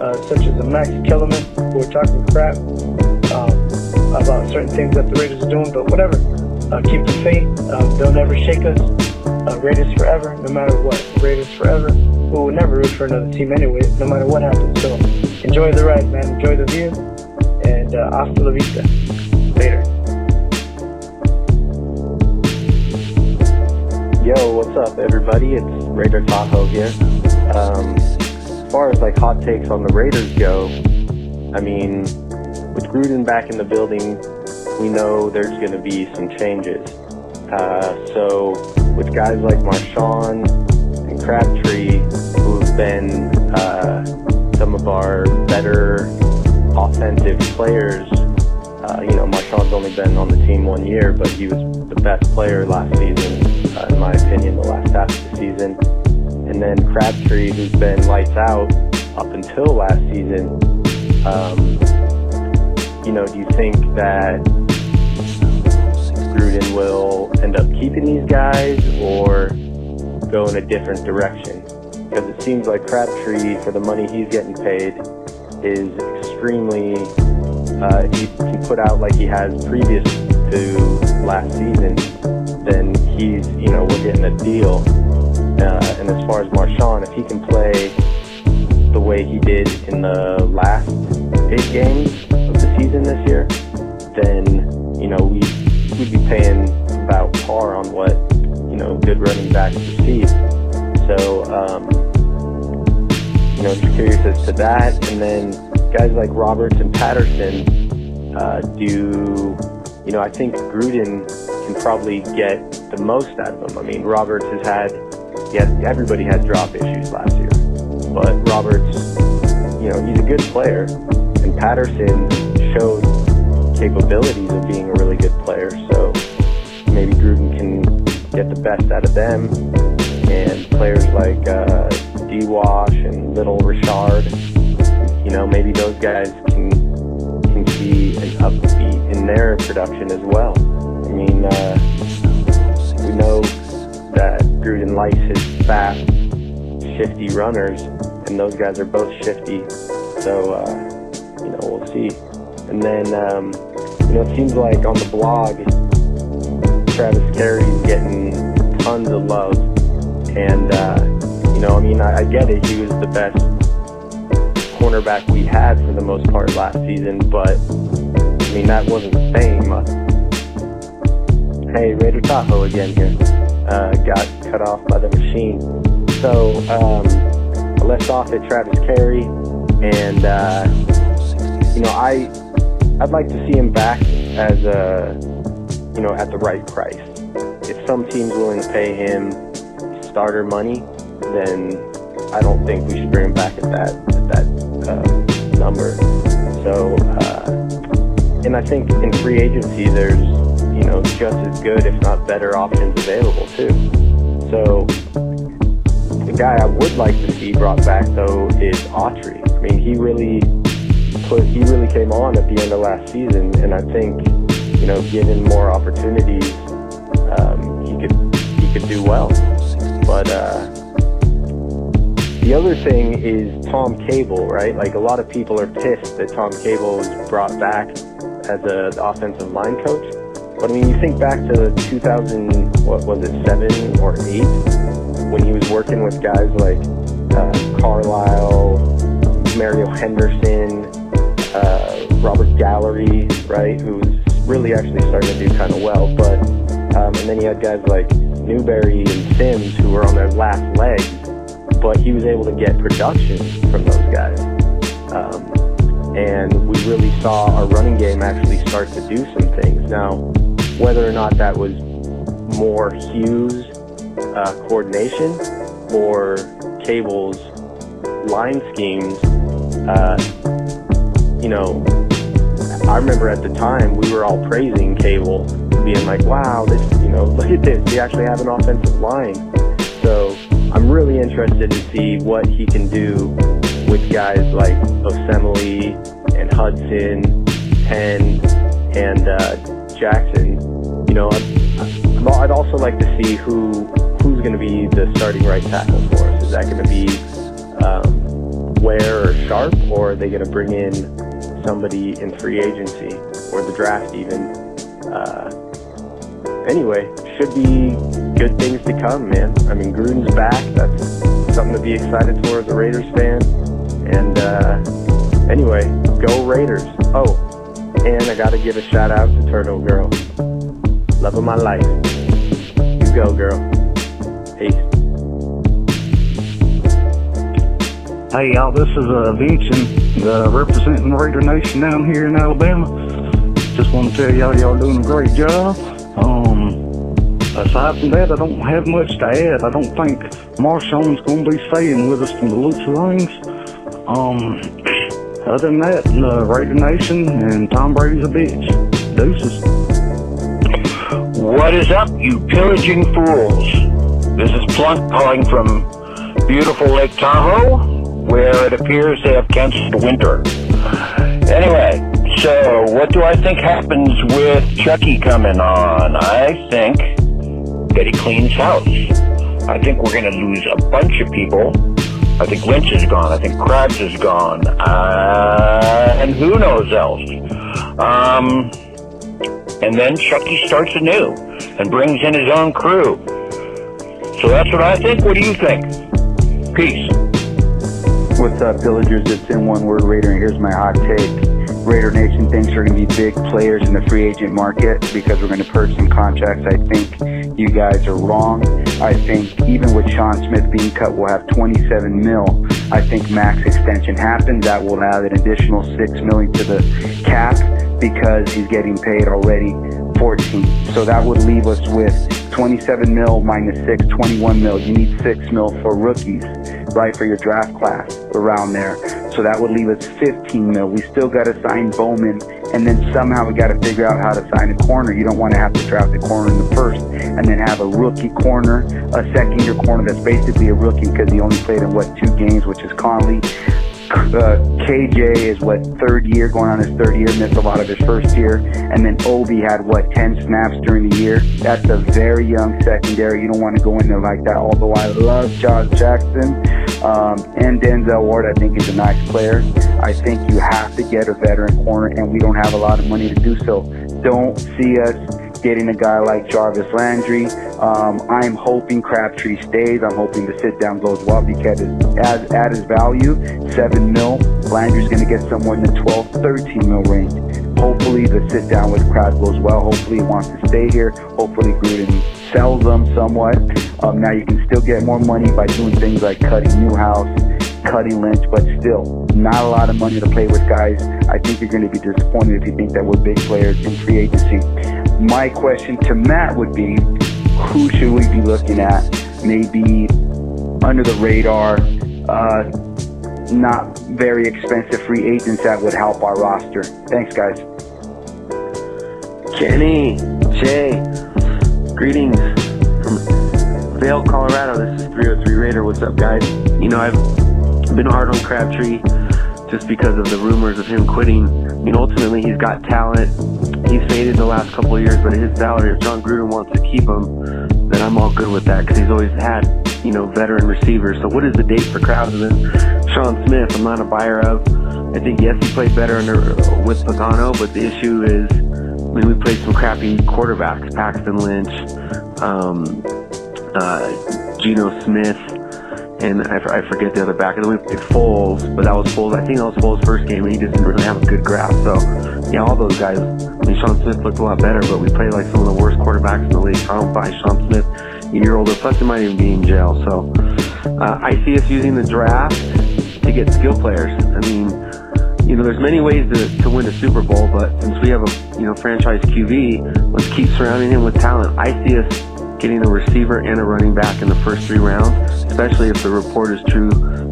uh, such as the Max Kellerman, who are talking crap um, about certain things that the Raiders are doing. But whatever, uh, keep the faith. Um, they'll never shake us. Uh, Raiders forever, no matter what. Raiders forever. We'll, we'll never root for another team anyway, no matter what happens. So enjoy the ride, man. Enjoy the view. And uh, hasta la vista. Later. Yo, what's up, everybody? It's Raider Tahoe here. Um, as far as like hot takes on the Raiders go, I mean, with Gruden back in the building, we know there's going to be some changes. Uh, so with guys like Marshawn and Crabtree, who have been uh, some of our better offensive players, uh, you know, Marshawn's only been on the team one year, but he was the best player last season, uh, in my opinion, the last half of the season. And then Crabtree, who's been lights out up until last season, um, you know, do you think that Gruden will end up keeping these guys or go in a different direction? Because it seems like Crabtree, for the money he's getting paid, is extremely, uh, he can put out like he has previous to last season, then he's, you know, we're getting a deal. Uh, and as far as Marshawn, if he can play the way he did in the last eight games of the season this year, then, you know, we, we'd be paying about par on what, you know, good running backs receive. So, um, you know, just curious as to that. And then guys like Roberts and Patterson, uh, do, you know, I think Gruden can probably get the most out of them. I mean, Roberts has had, yes, everybody had drop issues last year, but Roberts, you know, he's a good player, and Patterson showed capabilities of being a really good player, so maybe Gruden can get the best out of them, and players like uh, D-Wash and Little Richard, you know, maybe those guys can, can see an upbeat in their production as well. I mean, uh, we know that Gruden likes his fast, shifty runners, and those guys are both shifty. So, uh, you know, we'll see. And then, um, you know, it seems like on the blog, Travis Carey's getting tons of love. And, uh, you know, I mean, I, I get it. He was the best cornerback we had for the most part last season, but, I mean, that wasn't the same. Uh, hey, Raider Tahoe again here. Uh, got cut off by the machine. So um, I left off at Travis Carey, and uh, you know, I I'd like to see him back as a, you know, at the right price. If some team's willing to pay him starter money, then I don't think we should bring him back at that at that uh, number. So uh, and I think in free agency there's, you know, just as good, if not better, options available too. So the guy I would like to see brought back though is Autry. I mean, he really put, he really came on at the end of last season, and I think, you know, given more opportunities, um, he could he could do well. But uh, the other thing is Tom Cable, right? Like, a lot of people are pissed that Tom Cable was brought back as a, the offensive line coach. But I mean, you think back to two thousand, what was it, seven or eight, when he was working with guys like uh, Carlisle, Mario Henderson, uh, Robert Gallery, right, who was really actually starting to do kind of well. But um, and then you had guys like Newberry and Sims who were on their last legs, but he was able to get production from those guys. Um, and we really saw our running game actually start to do some things. Now, whether or not that was more Hughes' uh, coordination or Cable's line schemes, uh, you know, I remember at the time we were all praising Cable, being like, wow, this, you know, look at this, we actually have an offensive line. So I'm really interested to see what he can do with guys like Osemele and Hudson, Penn, and uh, Jackson. You know, I'd, I'd also like to see who who's going to be the starting right tackle for us. Is that going to be um, Ware or Sharp, or are they going to bring in somebody in free agency or the draft even? Uh, anyway, should be good things to come, man. I mean, Gruden's back. That's something to be excited for as a Raiders fan. And uh, anyway, go Raiders. Oh. And I gotta give a shout out to Turtle Girl. Love of my life. You go, girl. Peace. Hey, y'all, this is uh, Vincent, uh, representing Raider Nation down here in Alabama. Just want to tell y'all, y'all doing a great job. Um, aside from that, I don't have much to add. I don't think Marshawn's going to be staying with us from the looks of things. Um, other than that, uh, Raider Nation and Tom Brady's a bitch. Deuces. What is up, you pillaging fools? This is Plunk calling from beautiful Lake Tahoe, where it appears they have canceled the winter. Anyway, so what do I think happens with Chucky coming on? I think that he cleans house. I think we're going to lose a bunch of people. I think Lynch is gone. I think Krabs is gone. Uh, and who knows else? Um... And then Chucky starts anew and brings in his own crew. So that's what I think. What do you think? Peace. What's up, Pillagers? It's in one word, Raider, and here's my hot take. Raider Nation thinks we're going to be big players in the free agent market because we're going to purge some contracts. I think you guys are wrong. I think even with Sean Smith being cut, we'll have twenty-seven mil. I think max extension happens. That will add an additional six million to the cap, because he's getting paid already fourteen. So that would leave us with twenty-seven mil minus six, twenty-one mil. You need six mil for rookies, right, for your draft class around there. So that would leave us fifteen mil. We still got to sign Bowman, and then somehow we got to figure out how to sign a corner. You don't want to have to draft a corner in the first and then have a rookie corner, a second year corner that's basically a rookie because he only played in what, two games, which is Conley. Uh, K J is what, third year, going on his third year, missed a lot of his first year, and then Obi had what, ten snaps during the year. That's a very young secondary. You don't want to go in there like that, although I love Josh Jackson um, and Denzel Ward. I think he's a nice player. I think you have to get a veteran corner, and we don't have a lot of money to do so. Don't see us getting a guy like Jarvis Landry. Um, I'm hoping Crabtree stays. I'm hoping the sit-down goes well, because as, at his value, seven mil, Landry's going to get somewhere in the twelve, thirteen mil range. Hopefully the sit-down with Crabtree goes well. Hopefully he wants to stay here. Hopefully Gruden sells them somewhat. Um, now you can still get more money by doing things like cutting Newhouse, cutting Lynch, but still, not a lot of money to play with, guys. I think you're going to be disappointed if you think that we're big players in free agency. My question to Matt would be, who should we be looking at? Maybe under the radar, uh, not very expensive free agents that would help our roster. Thanks, guys. Kenny, Jay, greetings from Vail, Colorado. This is three oh three Raider. What's up, guys? You know, I've been hard on Crabtree just because of the rumors of him quitting. I mean, ultimately, he's got talent. He's faded the last couple of years, but at his salary, if John Gruden wants to keep him, then I'm all good with that, because he's always had, you know, veteran receivers. So what is the date for Crabs? And then Sean Smith, I'm not a buyer of. I think, yes, he played better under, with Pagano, but the issue is, I mean, we played some crappy quarterbacks, Paxton Lynch, um, uh, Geno Smith, and I, I forget the other back. And then we played Foles, but that was Foles. I think that was Foles' first game, and he just didn't really have a good grasp. So, yeah, all those guys. I mean, Sean Smith looked a lot better, but we played like some of the worst quarterbacks in the league. I don't buy Sean Smith a year older, plus he might even be in jail. So uh, I see us using the draft to get skill players. I mean, you know, there's many ways to, to win a Super Bowl, but since we have a, you know, franchise Q B, let's keep surrounding him with talent. I see us getting a receiver and a running back in the first three rounds, especially if the report is true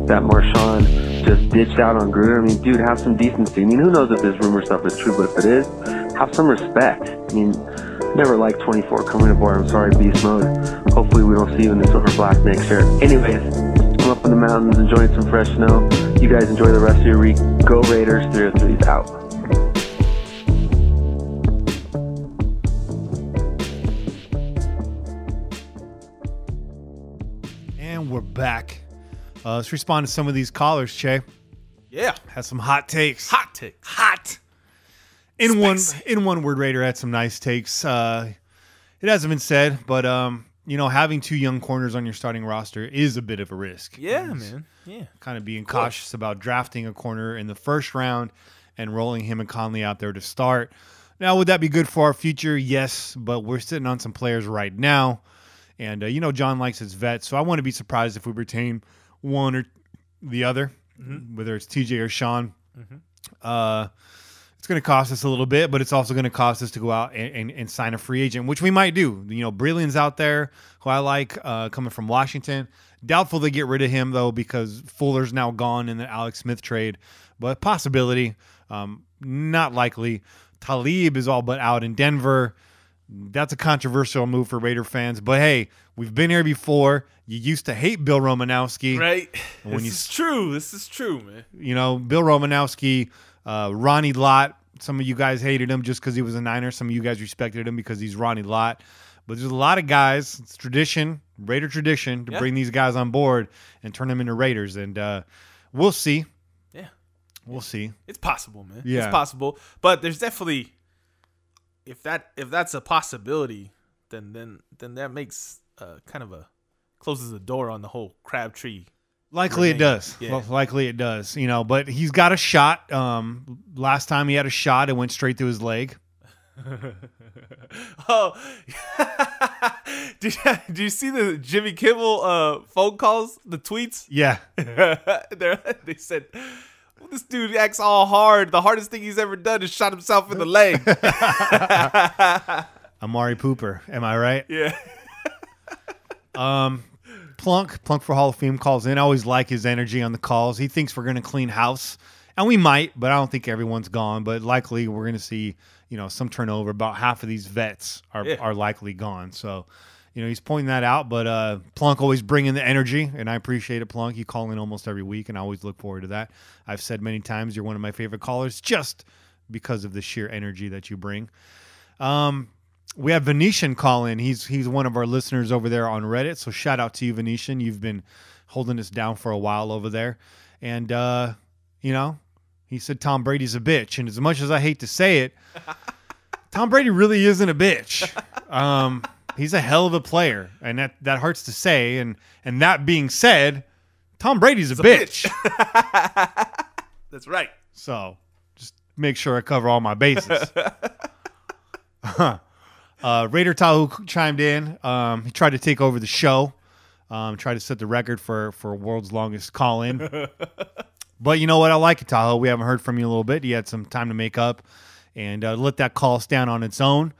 that Marshawn just ditched out on Gruden. I mean, dude, have some decency. I mean, who knows if this rumor stuff is true, but if it is, have some respect. I mean, never liked twenty-four coming aboard. I'm sorry, beast mode. Hopefully we don't see you in the silver black next year. Anyways, I'm up in the mountains enjoying some fresh snow. You guys enjoy the rest of your week. Go Raiders, three oh three's out. And we're back. Uh, let's respond to some of these callers, Che. Yeah. Has some hot takes. Hot takes. Hot. In Spicy. one in one word, Raider had some nice takes. Uh, it hasn't been said, but um, you know, having two young corners on your starting roster is a bit of a risk. Yeah, man. Yeah. Kind of being of cautious about drafting a corner in the first round and rolling him and Conley out there to start. Now, would that be good for our future? Yes, but we're sitting on some players right now, and uh, you know, John likes his vets, so I wouldn't be surprised if we retain one or the other, mm-hmm. whether it's T J or Sean. Mm-hmm. Uh. It's it's going to cost us a little bit, but it's also going to cost us to go out and, and, and sign a free agent, which we might do. You know, Breland's out there, who I like, uh, coming from Washington. Doubtful they get rid of him, though, because Fuller's now gone in the Alex Smith trade. But possibility, um, not likely. Talib is all but out in Denver. That's a controversial move for Raider fans. But, hey, we've been here before. You used to hate Bill Romanowski. Right. When this you, is true. This is true, man. You know, Bill Romanowski, uh, Ronnie Lott. Some of you guys hated him just because he was a Niner. Some of you guys respected him because he's Ronnie Lott. But there's a lot of guys. It's tradition, Raider tradition, to yeah. bring these guys on board and turn them into Raiders. And uh, we'll see. Yeah. We'll see. It's possible, man. Yeah. It's possible. But there's definitely... If that if that's a possibility, then then then that makes uh, kind of a closes the door on the whole Crabtree. Likely it does. Yeah. Well, likely it does. You know, but he's got a shot. Um, last time he had a shot, it went straight through his leg. Oh, did you, did you see the Jimmy Kimmel uh, phone calls, the tweets? Yeah, they said. Well, this dude acts all hard. The hardest thing he's ever done is shot himself in the leg. Amari Pooper, am I right? Yeah. um, Plunk, Plunk for Hall of Fame calls in. I always like his energy on the calls. He thinks we're going to clean house, and we might, but I don't think everyone's gone. But likely we're going to see, you know, some turnover. About half of these vets are yeah. are likely gone. So, you know, he's pointing that out. But uh, Plunk always bringing the energy, and I appreciate it, Plunk. You call in almost every week, and I always look forward to that. I've said many times you're one of my favorite callers just because of the sheer energy that you bring. Um, we have Venetian call in. He's, he's one of our listeners over there on Reddit, so shout out to you, Venetian. You've been holding us down for a while over there. And, uh, you know, he said Tom Brady's a bitch, and as much as I hate to say it, Tom Brady really isn't a bitch. Um He's a hell of a player, and that, that hurts to say. And and that being said, Tom Brady's a, a bitch. bitch. That's right. So just make sure I cover all my bases. uh, Raider Tahu chimed in. Um, he tried to take over the show, um, tried to set the record for, for world's longest call-in. But you know what? I like it, Tahu. We haven't heard from you in a little bit. You had some time to make up and uh, let that call stand on its own.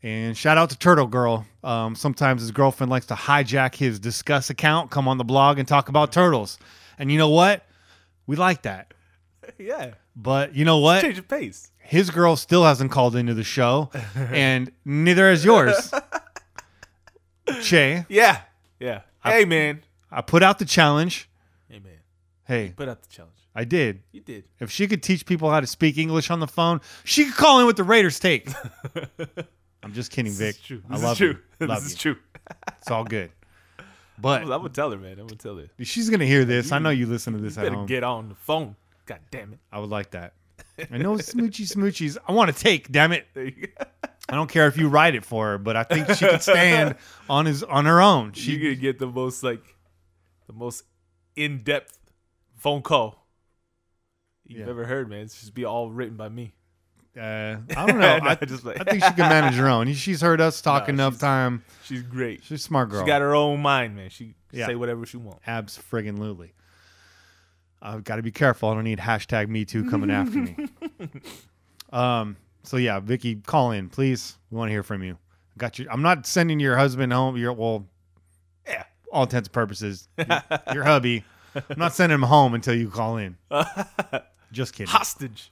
And shout out to Turtle Girl. Um, sometimes his girlfriend likes to hijack his Discuss account, come on the blog, and talk about turtles. And you know what? We like that. Yeah. But you know what? Change of pace. His girl still hasn't called into the show, and neither has yours. Che. Yeah. Yeah. Hey, I, man. I put out the challenge. Hey, man. Hey. You put out the challenge. I did. You did. If she could teach people how to speak English on the phone, she could call in with the Raiders take. I'm just kidding, Vic. This is true. I this love is true. You. Love this is you. True. It's all good. But I'm gonna tell her, man. I'm gonna tell her. She's gonna hear this. You, I know you listen to this you at home. Get on the phone. God damn it. I would like that. I know smoochy smoochies. I want to take. Damn it. There you go. I don't care if you write it for her, but I think she could stand on his on her own. She, You're gonna get the most like the most in depth phone call you've yeah. ever heard, man. It's just be all written by me. Uh, I don't know. no, I, just like I think she can manage her own. She's heard us talk no, enough she's, time. She's great. She's a smart girl. She got her own mind, man. She yeah. say whatever she wants. Abs friggin' lutely. I've got to be careful. I don't need hashtag Me Too coming after me. Um. So yeah, Vicky, call in, please. We want to hear from you. Got you. I'm not sending your husband home. Your well, yeah, all intents and purposes, your, your hubby. I'm not sending him home until you call in. Just kidding. Hostage.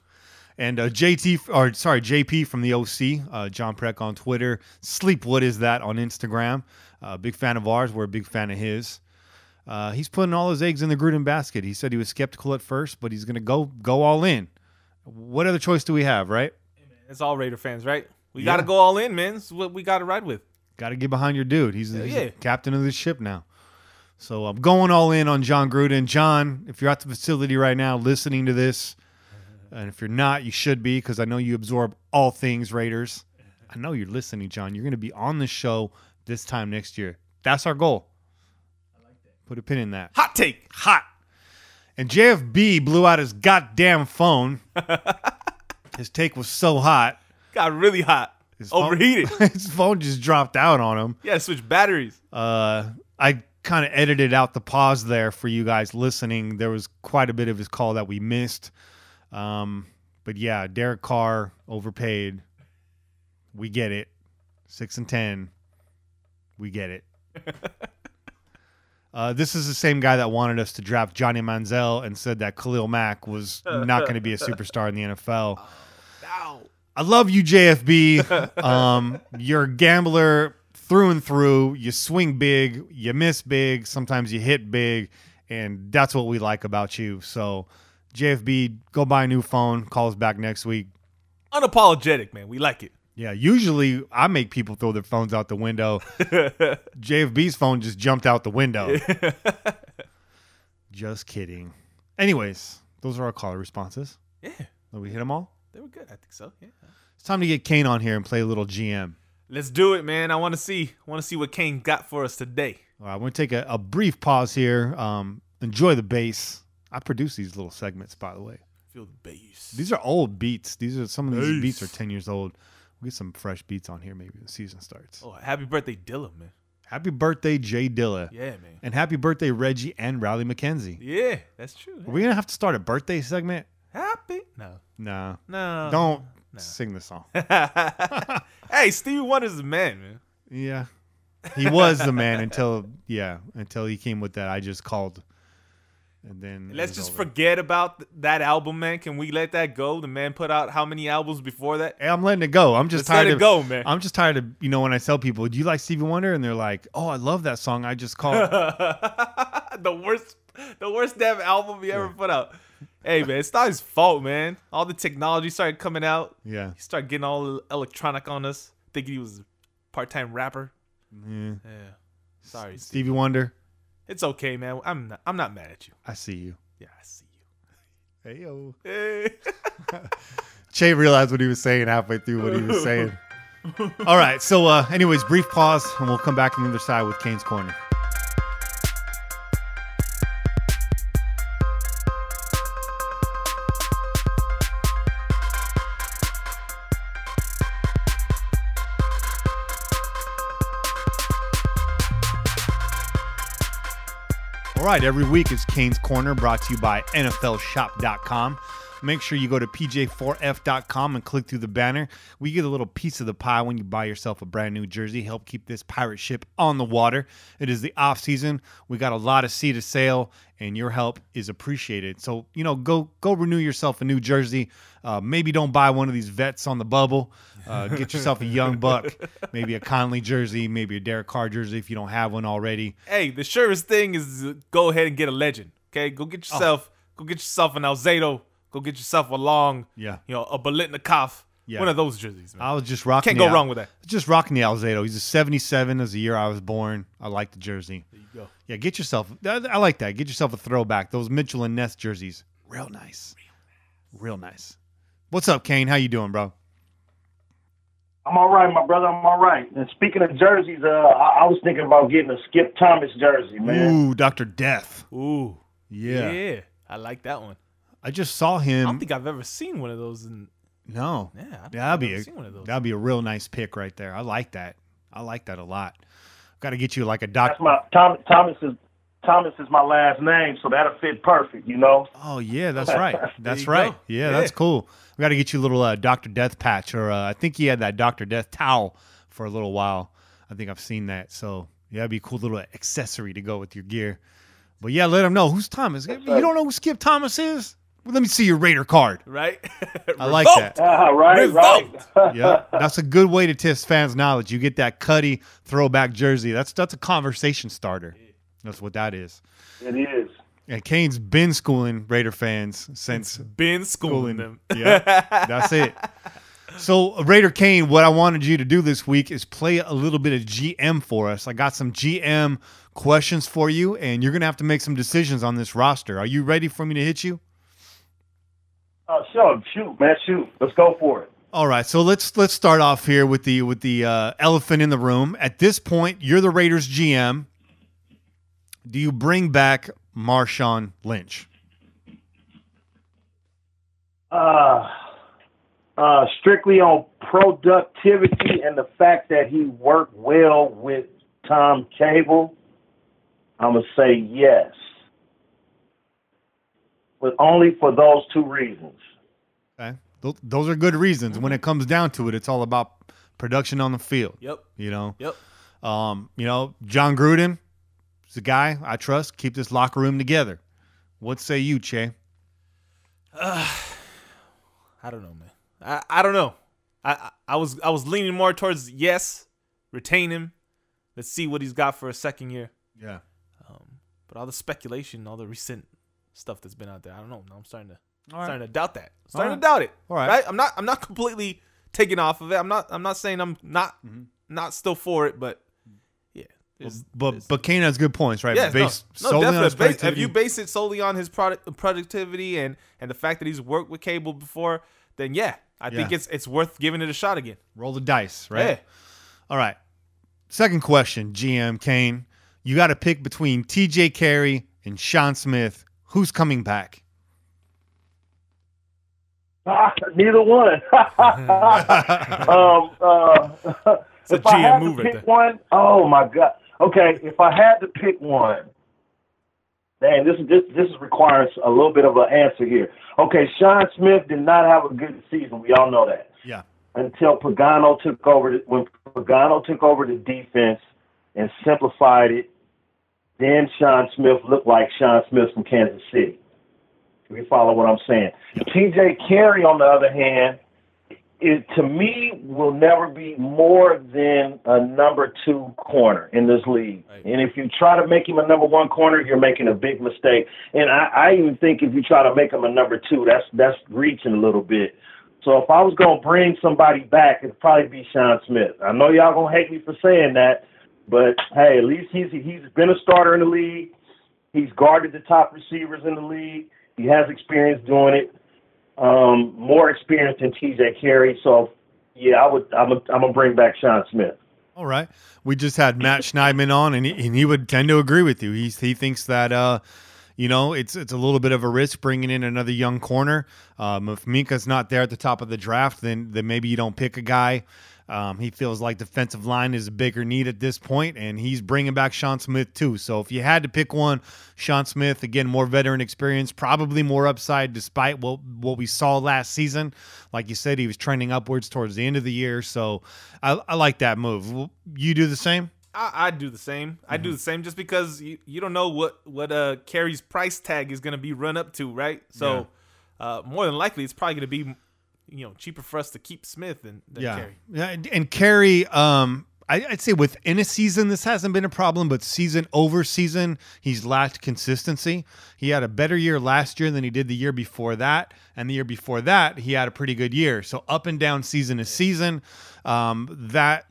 And uh, J T, or sorry, J P from the O C, uh, John Preck on Twitter, Sleep What Is That on Instagram. Uh, big fan of ours. We're a big fan of his. Uh, he's putting all his eggs in the Gruden basket. He said he was skeptical at first, but he's going to go go all in. What other choice do we have, right? Hey man, it's all Raider fans, right? We yeah. got to go all in, man. It's what we got to ride with. Got to get behind your dude. He's, he's yeah. the captain of this ship now. So I'm going all in on John Gruden. John, if you're at the facility right now listening to this, and if you're not, you should be, because I know you absorb all things Raiders. I know you're listening, John. You're going to be on the show this time next year. That's our goal. I like that. Put a pin in that. Hot take. Hot. And J F B blew out his goddamn phone. His take was so hot. Got really hot. His Overheated. Phone, his phone just dropped out on him. Yeah, switch batteries. Uh, I kind of edited out the pause there for you guys listening. There was quite a bit of his call that we missed. Um, But yeah, Derek Carr overpaid. We get it. Six and ten. We get it. Uh, this is the same guy that wanted us to draft Johnny Manziel and said that Khalil Mack was not going to be a superstar in the N F L. Ow. I love you, J F B. Um, you're a gambler through and through. You swing big. You miss big. Sometimes you hit big. And that's what we like about you. So, J F B, go buy a new phone. Call us back next week. Unapologetic, man. We like it. Yeah, usually I make people throw their phones out the window. J F B's phone just jumped out the window. Just kidding. Anyways, those are our caller responses. Yeah. Did we hit them all? They were good. I think so, yeah. It's time to get Kane on here and play a little G M. Let's do it, man. I want to see I want to see what Kane got for us today. All right, we're going to take a, a brief pause here. Um, enjoy the bass. I produce these little segments, by the way. Feel the bass. These are old beats. These are Some of these bass. beats are ten years old. We'll get some fresh beats on here maybe when the season starts. Oh, happy birthday, Dilla, man. Happy birthday, Jay Dilla. Yeah, man. And happy birthday, Reggie and Riley McKenzie. Yeah, that's true. Are we going to have to start a birthday segment? Happy? No. No. No. Don't no. sing the song. Hey, Stevie Wonder's the man, man. Yeah. He was the man until, yeah, until he came with that I Just Called. And then let's just over. forget about th that album, man. Can we let that go? The man put out how many albums before that? Hey, I'm letting it go. I'm just Let's tired let it of go, man. I'm just tired of you know when I tell people, "Do you like Stevie Wonder?" and they're like, "Oh, I love that song. I Just Called." the worst, the worst damn album he yeah. ever put out. Hey, man, it's not his fault, man. All the technology started coming out. Yeah, he started getting all electronic on us. Thinking he was a part-time rapper. Yeah. yeah. Sorry, S Stevie, Stevie Wonder. It's okay, man. I'm not, I'm not mad at you. I see you. Yeah, I see you. Hey, yo. Hey. Che realized what he was saying halfway through what he was saying. All right. So, uh, anyways, brief pause, and we'll come back on the other side with Kane's Corner. All right, every week is Kane's Corner, brought to you by N F L shop dot com. Make sure you go to P J four F dot com and click through the banner. We get a little piece of the pie when you buy yourself a brand new jersey. Help keep this pirate ship on the water. It is the off season. We got a lot of sea to sail, and your help is appreciated. So, you know, go go renew yourself a new jersey. Uh, maybe don't buy one of these vets on the bubble. Uh, get yourself a young buck, maybe a Conley jersey, maybe a Derek Carr jersey if you don't have one already. Hey, the surest thing is go ahead and get a legend. Okay, go get yourself, oh. go get yourself an Alzado. Go get yourself a long, yeah. you know, a Belitnikov. Yeah. One of those jerseys, man. I was just rocking Can't go Al wrong with that. Just rocking the Alzado. He's a seventy-seven. As the year I was born. I like the jersey. There you go. Yeah, get yourself. I like that. Get yourself a throwback. Those Mitchell and Ness jerseys. Real nice. Real nice. Real nice. What's up, Kane? How you doing, bro? I'm all right, my brother. I'm all right. And speaking of jerseys, uh, I, I was thinking about getting a Skip Thomas jersey, man. Ooh, Doctor Death. Ooh. Yeah. Yeah. I like that one. I just saw him. I don't think I've ever seen one of those. In... No. Yeah, I don't that'd think I've be a, seen one of those. That'd be a real nice pick right there. I like that. I like that a lot. Got to get you like a doc. My, Tom, Thomas, is, Thomas is my last name, so that'll fit perfect, you know? Oh, yeah, that's right. That's right. Yeah, yeah, that's cool. We got to get you a little uh, Doctor Death patch, or uh, I think he had that Doctor Death towel for a little while. I think I've seen that. So, yeah, that'd be a cool little accessory to go with your gear. But, yeah, let him know. Who's Thomas? That's you right. don't know who Skip Thomas is? Let me see your Raider card. Right? I like that. Uh, right, Revolt. right. Yeah, that's a good way to test fans' knowledge. You get that Cuddy throwback jersey. That's that's a conversation starter. That's what that is. It is. And Kane's been schooling Raider fans since. It's been schooling, schooling them. Yeah, that's it. So, Raider Kane, what I wanted you to do this week is play a little bit of G M for us. I got some G M questions for you, and you're going to have to make some decisions on this roster. Are you ready for me to hit you? Oh, sure, shoot, man, shoot. Let's go for it. All right, so let's let's start off here with the with the uh, elephant in the room. At this point, you're the Raiders G M. Do you bring back Marshawn Lynch? Uh, uh, strictly on productivity and the fact that he worked well with Tom Cable, I'm gonna say yes. But only for those two reasons. Okay. Those, those are good reasons. Mm-hmm. When it comes down to it, it's all about production on the field. Yep. You know? Yep. Um, you know, John Gruden is a guy I trust. Keep this locker room together. What say you, Che? Uh, I don't know, man. I, I don't know. I, I, I was I was leaning more towards, yes, retain him. Let's see what he's got for a second year. Yeah. Um, but all the speculation, all the recent stuff that's been out there, I don't know. I'm starting to all right. starting to doubt that. I'm starting right. to doubt it. All right. right. I'm not I'm not completely taken off of it. I'm not I'm not saying I'm not mm-hmm. not still for it, but yeah. It's, but it's, but Kane has good points, right? Yeah, based no, solely no, on his productivity. If you base it solely on his product productivity and and the fact that he's worked with Cable before, then yeah, I yeah. think it's it's worth giving it a shot again. Roll the dice, right? Yeah. All right. Second question, G M Kane. You got to pick between T J. Carrie and Sean Smith. Who's coming back? Ah, neither one. um, uh, it's a G M move. Pick one, oh my God. Okay, if I had to pick one, man, this is this this requires a little bit of an answer here. Okay, Sean Smith did not have a good season. We all know that. Yeah. Until Pagano took over, the, when Pagano took over the defense and simplified it, then Sean Smith looked like Sean Smith from Kansas City. You follow what I'm saying? T J. Carrie, on the other hand, is, to me, will never be more than a number two corner in this league. Right. And if you try to make him a number one corner, you're making a big mistake. And I, I even think if you try to make him a number two, that's that's reaching a little bit. So if I was going to bring somebody back, it'd probably be Sean Smith. I know y'all going to hate me for saying that, but, hey, at least he's he's been a starter in the league. He's guarded the top receivers in the league. He has experience doing it, um, more experience than T J. Carrie. So, yeah, I would. I'm gonna bring back Sean Smith. All right, we just had Matt Schneidman on, and he, and he would tend to agree with you. He he thinks that uh, you know, it's it's a little bit of a risk bringing in another young corner. Um, if Minka's not there at the top of the draft, then then maybe you don't pick a guy. Um, he feels like defensive line is a bigger need at this point, and he's bringing back Sean Smith too. So if you had to pick one, Sean Smith, again, more veteran experience, probably more upside despite what, what we saw last season. Like you said, he was trending upwards towards the end of the year. So I, I like that move. You do the same? I, I do the same. Mm-hmm. I do the same just because you, you don't know what, what uh, Carrie's price tag is going to be run up to, right? So yeah. uh, more than likely it's probably going to be – you know, cheaper for us to keep Smith than, than yeah. Carrie. Yeah, and, and Carrie, um, I, I'd say within a season, this hasn't been a problem, but season over season, he's lacked consistency. He had a better year last year than he did the year before that, and the year before that, he had a pretty good year. So up and down season to season, um, that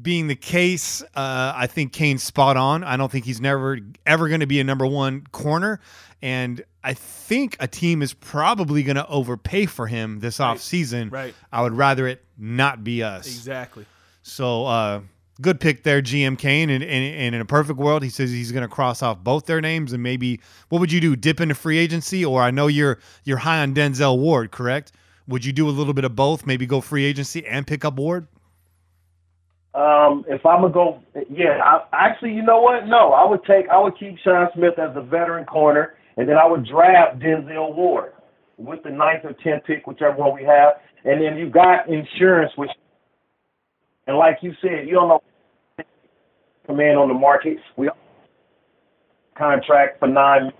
being the case, uh, I think Kane's spot on. I don't think he's never ever going to be a number one corner, and I think a team is probably going to overpay for him this right. offseason. Right. I would rather it not be us. Exactly. So uh, good pick there, G M Kane. And, and, and in a perfect world, he says he's going to cross off both their names and maybe – what would you do, dip into free agency? Or I know you're, you're high on Denzel Ward, correct? Would you do a little bit of both, maybe go free agency and pick up Ward? Um, if I'm gonna go – yeah, I, actually, you know what? No, I would take – I would keep Sean Smith as a veteran corner. And then I would draft Denzel Ward with the ninth or tenth pick, whichever one we have. And then you got insurance, which, and like you said, you don't know command on the market. We contract for nine.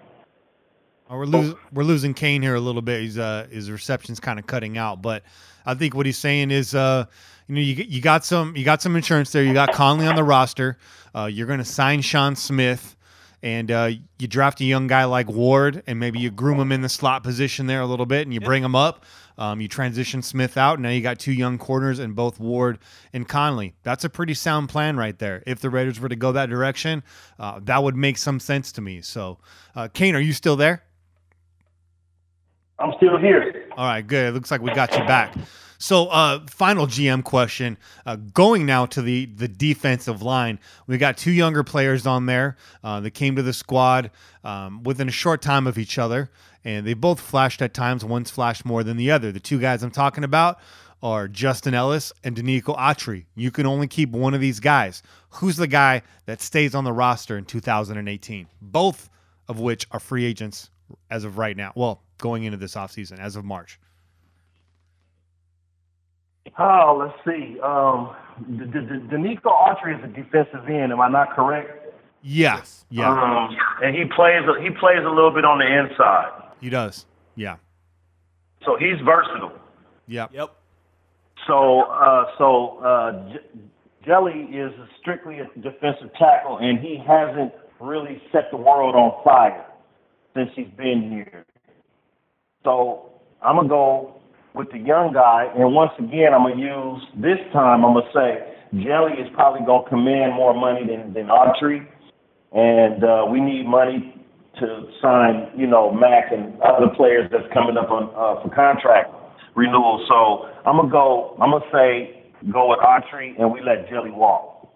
Oh, we're losing we're losing Kane here a little bit. He's uh his reception's kind of cutting out, but I think what he's saying is uh you know you you got some you got some insurance there. You got Conley on the roster. Uh, you're going to sign Sean Smith. And uh, you draft a young guy like Ward, and maybe you groom him in the slot position there a little bit, and you yep. bring him up. Um, you transition Smith out, and now you got two young corners in both Ward and Conley. That's a pretty sound plan right there. If the Raiders were to go that direction, uh, that would make some sense to me. So, uh, Kane, are you still there? I'm still here. All right, good. It looks like we got you back. So, uh, final G M question. Uh, going now to the the defensive line, we got two younger players on there uh, that came to the squad um, within a short time of each other, and they both flashed at times. One's flashed more than the other. The two guys I'm talking about are Justin Ellis and Danico Autry. You can only keep one of these guys. Who's the guy that stays on the roster in two thousand eighteen? Both of which are free agents as of right now. Well, going into this offseason as of March. Oh, let's see. Um, D- D- D- Danico Autry is a defensive end. Am I not correct? Yes. Yeah. Um, and he plays. A, he plays a little bit on the inside. He does. Yeah. So he's versatile. Yep. Yep. So, uh, so uh, J- Jelly is strictly a defensive tackle, and he hasn't really set the world on fire since he's been here. So I'm gonna go with the young guy, and once again, I'm going to use, this time I'm going to say, Jelly is probably going to command more money than, than Autry, and uh, we need money to sign, you know, Mac and other players that's coming up on uh, for contract renewal. So I'm going to go, I'm going to say, go with Autry, and we let Jelly walk.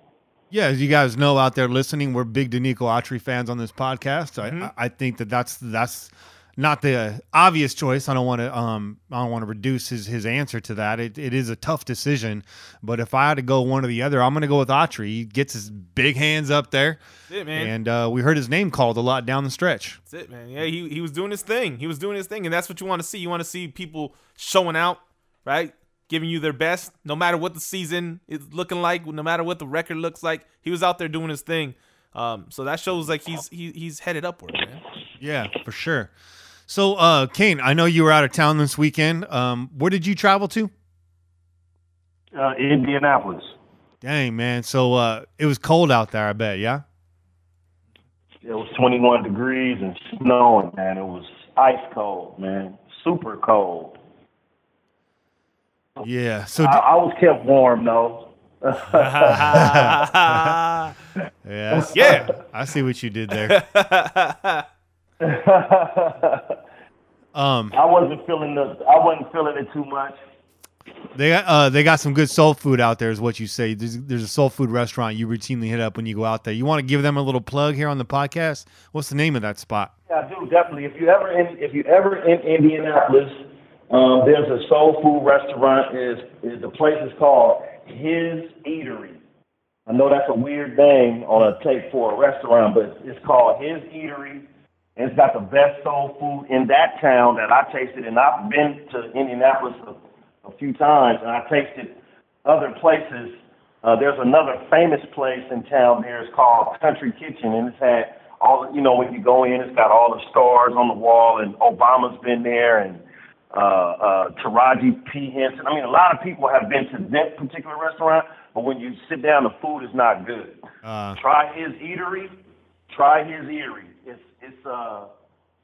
Yeah, as you guys know out there listening, we're big Danico Autry fans on this podcast. Mm-hmm. I, I think that that's that's... not the obvious choice. I don't want to. Um, I don't want to reduce his, his answer to that. It it is a tough decision, but if I had to go one or the other, I'm going to go with Autry. He gets his big hands up there. That's it, man. And uh, we heard his name called a lot down the stretch. That's it, man. Yeah, he he was doing his thing. He was doing his thing, and that's what you want to see. You want to see people showing out, right? Giving you their best, no matter what the season is looking like, no matter what the record looks like. He was out there doing his thing. Um, so that shows like he's he, he's headed upward, man. Yeah, for sure. So, uh, Kane, I know you were out of town this weekend. Um, where did you travel to? Uh, Indianapolis. Dang, man. So uh, it was cold out there, I bet, yeah? It was twenty-one degrees and snowing, man. It was ice cold, man. Super cold. Yeah. So d- I-, I was kept warm, though. yeah, yeah. I see what you did there. um, I wasn't feeling the, I wasn't feeling it too much. They got uh, they got some good soul food out there, is what you say. There's, there's a soul food restaurant you routinely hit up when you go out there. You want to give them a little plug here on the podcast? What's the name of that spot? Yeah, I do, definitely. If you ever in, if you ever in Indianapolis, um, there's a soul food restaurant. Is, is the place is called His Eatery. I know that's a weird name on a tape for a restaurant, but it's called His Eatery. It's got the best soul food in that town that I tasted, and I've been to Indianapolis a, a few times, and I tasted other places. Uh, there's another famous place in town there. It's called Country Kitchen, and it's had all, you know, when you go in, it's got all the stars on the wall, and Obama's been there, and uh, uh, Taraji P. Henson. I mean, a lot of people have been to that particular restaurant, but when you sit down, the food is not good. Uh. Try His Eatery. Try His Eatery. It's it's uh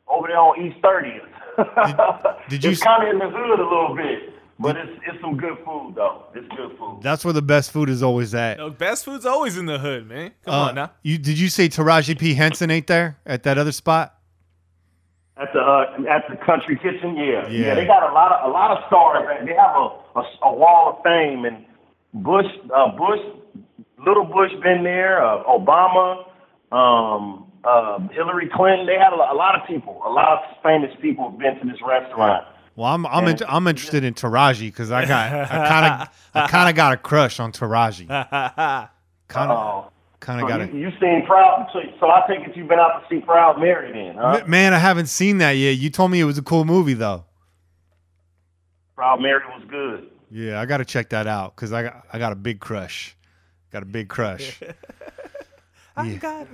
over there on East thirtieth. Did, did you? It's kind of in the hood a little bit, but did, it's it's some good food though. It's good food. That's where the best food is always at. No, best food's always in the hood, man. Come uh, on now. You did you say Taraji P. Henson ain't there at that other spot? At the uh, at the Country Kitchen, yeah. yeah, yeah. They got a lot of a lot of stars. They have a a, a wall of fame, and Bush, uh, Bush, little Bush been there. Uh, Obama. Um, um, Hillary Clinton. They had a lot, a lot of people, a lot of famous people have been to this restaurant. Well, I'm I'm and, in, I'm interested in Taraji because I got I kind of I kind of got a crush on Taraji. Kind of kind of got it. You, you seen Proud? So, so I take it you've been out to see Proud Mary then, huh? Man, I haven't seen that yet. You told me it was a cool movie though. Proud Mary was good. Yeah, I got to check that out because I got I got a big crush. Got a big crush. Yeah. I got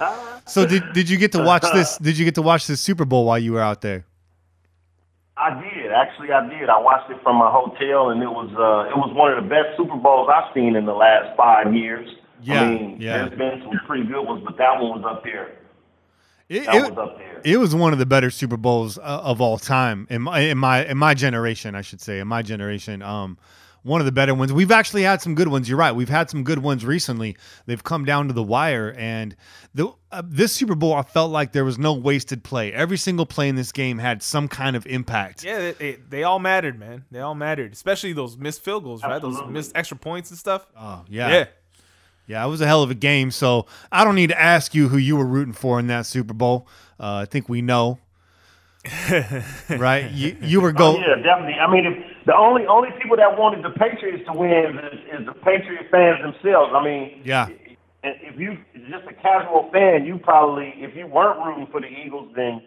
it. So did did you get to watch this? Did you get to watch this Super Bowl while you were out there? I did, actually. I did. I watched it from my hotel, and it was uh, it was one of the best Super Bowls I've seen in the last five years. Yeah, I mean, yeah. There's been some pretty good ones, but that one was up there. It, that it, was up there. It was one of the better Super Bowls uh, of all time in my in my in my generation, I should say, in my generation. Um. One of the better ones. We've actually had some good ones. You're right. We've had some good ones recently. They've come down to the wire. And the, uh, this Super Bowl, I felt like there was no wasted play. Every single play in this game had some kind of impact. Yeah, it, it, they all mattered, man. They all mattered, especially those missed field goals, right? Absolutely. Those missed extra points and stuff. Oh, yeah. Yeah. Yeah, it was a hell of a game. So I don't need to ask you who you were rooting for in that Super Bowl. Uh, I think we know. Right, you you were going. Oh, yeah, definitely. I mean, if the only only people that wanted the Patriots to win is, is the Patriot fans themselves. I mean, yeah. If you just a casual fan, you probably if you weren't rooting for the Eagles, then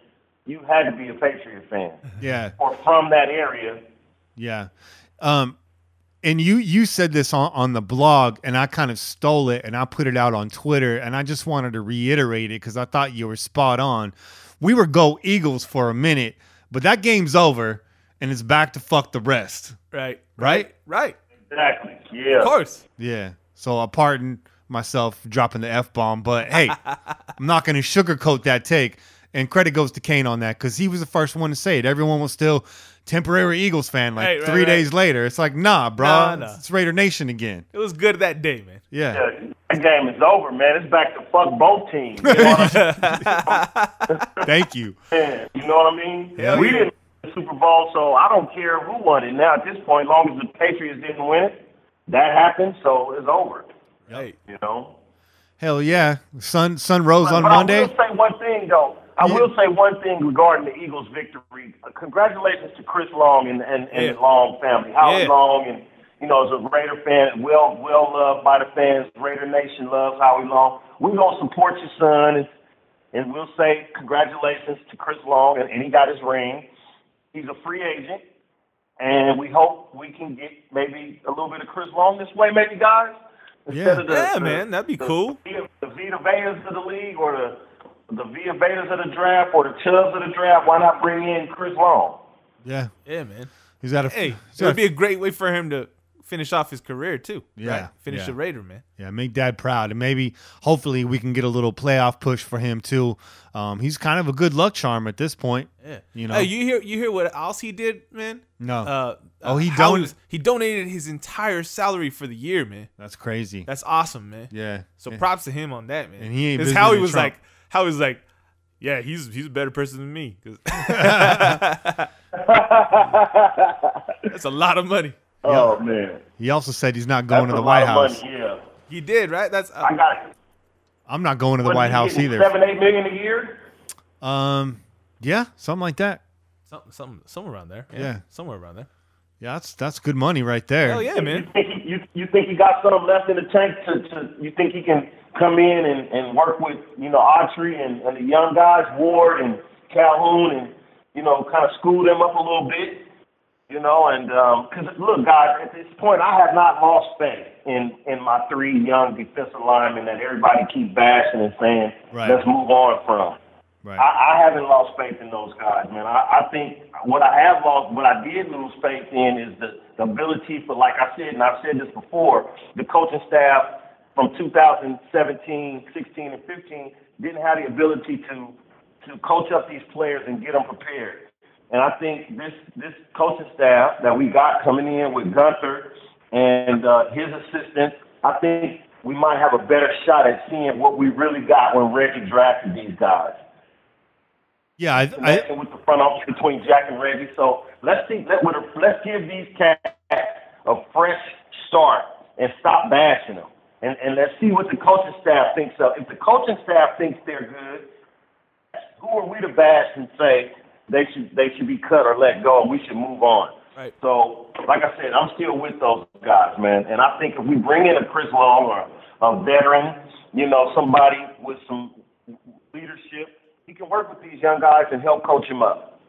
you had to be a Patriot fan. Yeah, or from that area. Yeah, Um, and you you said this on, on the blog, and I kind of stole it, and I put it out on Twitter, and I just wanted to reiterate it because I thought you were spot on. We were go Eagles for a minute, but that game's over, and it's back to fuck the rest. Right. Right? Right. Exactly. Yeah. Of course. Yeah. So I pardon myself dropping the F-bomb, but hey, I'm not going to sugarcoat that take. And credit goes to Kane on that because he was the first one to say it. Everyone was still temporary Eagles fan like right, three right, days right. later. It's like, nah, bro. Nah, nah. It's Raider Nation again. It was good that day, man. Yeah. yeah. That game is over, man. It's back to fuck both teams. You know what I mean? Thank you. Yeah, you know what I mean? Yeah. We didn't win the Super Bowl, so I don't care who won it now at this point. As long as the Patriots didn't win it, that happened, so it's over. Right. You know? Hell yeah. Sun, sun rose but, on but Monday. I will say one thing, though. I yeah. will say one thing regarding the Eagles' victory. Congratulations to Chris Long and, and, and yeah. the Long family. Howard yeah. Long, and you know, as a Raider fan, well well loved by the fans. Raider Nation loves Howie Long. We're going to support your son, and, and we'll say congratulations to Chris Long, and, and he got his ring. He's a free agent, and we hope we can get maybe a little bit of Chris Long this way, maybe, guys. Instead yeah, of the, yeah the, man, that'd be the, cool. The, the Vita Veas of the league or the the Vita Vedas of the draft or the Chubbs of the draft, why not bring in Chris Long? Yeah. Yeah, man. He's got a, hey, it would be a great way for him to finish off his career, too. Yeah. Right? Finish yeah. the Raider, man. Yeah, make Dad proud. And maybe, hopefully, we can get a little playoff push for him, too. Um, he's kind of a good luck charm at this point. Yeah. You know? Hey, you hear you hear what else he did, man? No. Uh, oh, he donated. He donated his entire salary for the year, man. That's crazy. That's awesome, man. Yeah. So yeah. props to him on that, man. And he ain't Because Howie was Trump. like, How he's like, yeah, he's he's a better person than me. That's a lot of money. Oh yeah. man. He also said he's not going That's to the White House. Money, yeah. He did, right? That's. Uh, I got it. I'm not going to the what White House either. Seven, eight million a year. Um, yeah, something like that. Something, something, somewhere around there. Yeah, yeah. somewhere around there. Yeah, that's that's good money right there. Hell yeah, man. You think he, you, you think he got some left in the tank to, to you think he can come in and, and work with, you know, Autry and, and the young guys, Ward and Calhoun, and, you know, kind of school them up a little bit, you know, and because, um, look, guys, at this point, I have not lost faith in, in my three young defensive linemen that everybody keeps bashing and saying, right. let's move on from. Right. I, I haven't lost faith in those guys, man. I, I think what I have lost, what I did lose faith in is the, the ability for, like I said, and I've said this before, the coaching staff from two thousand seventeen, sixteen, and fifteen didn't have the ability to to coach up these players and get them prepared. And I think this this coaching staff that we got coming in with Gunther and uh, his assistant, I think we might have a better shot at seeing what we really got when Reggie drafted these guys. Yeah, I, I with the front office between Jack and Reggie. So let's see, let, let's give these cats a fresh start and stop bashing them, and and let's see what the coaching staff thinks of. If the coaching staff thinks they're good, who are we to bash and say they should they should be cut or let go? We should move on. Right. So, like I said, I'm still with those guys, man. And I think if we bring in a Chris Long or a veteran, you know, somebody with some leadership. He can work with these young guys and help coach them up.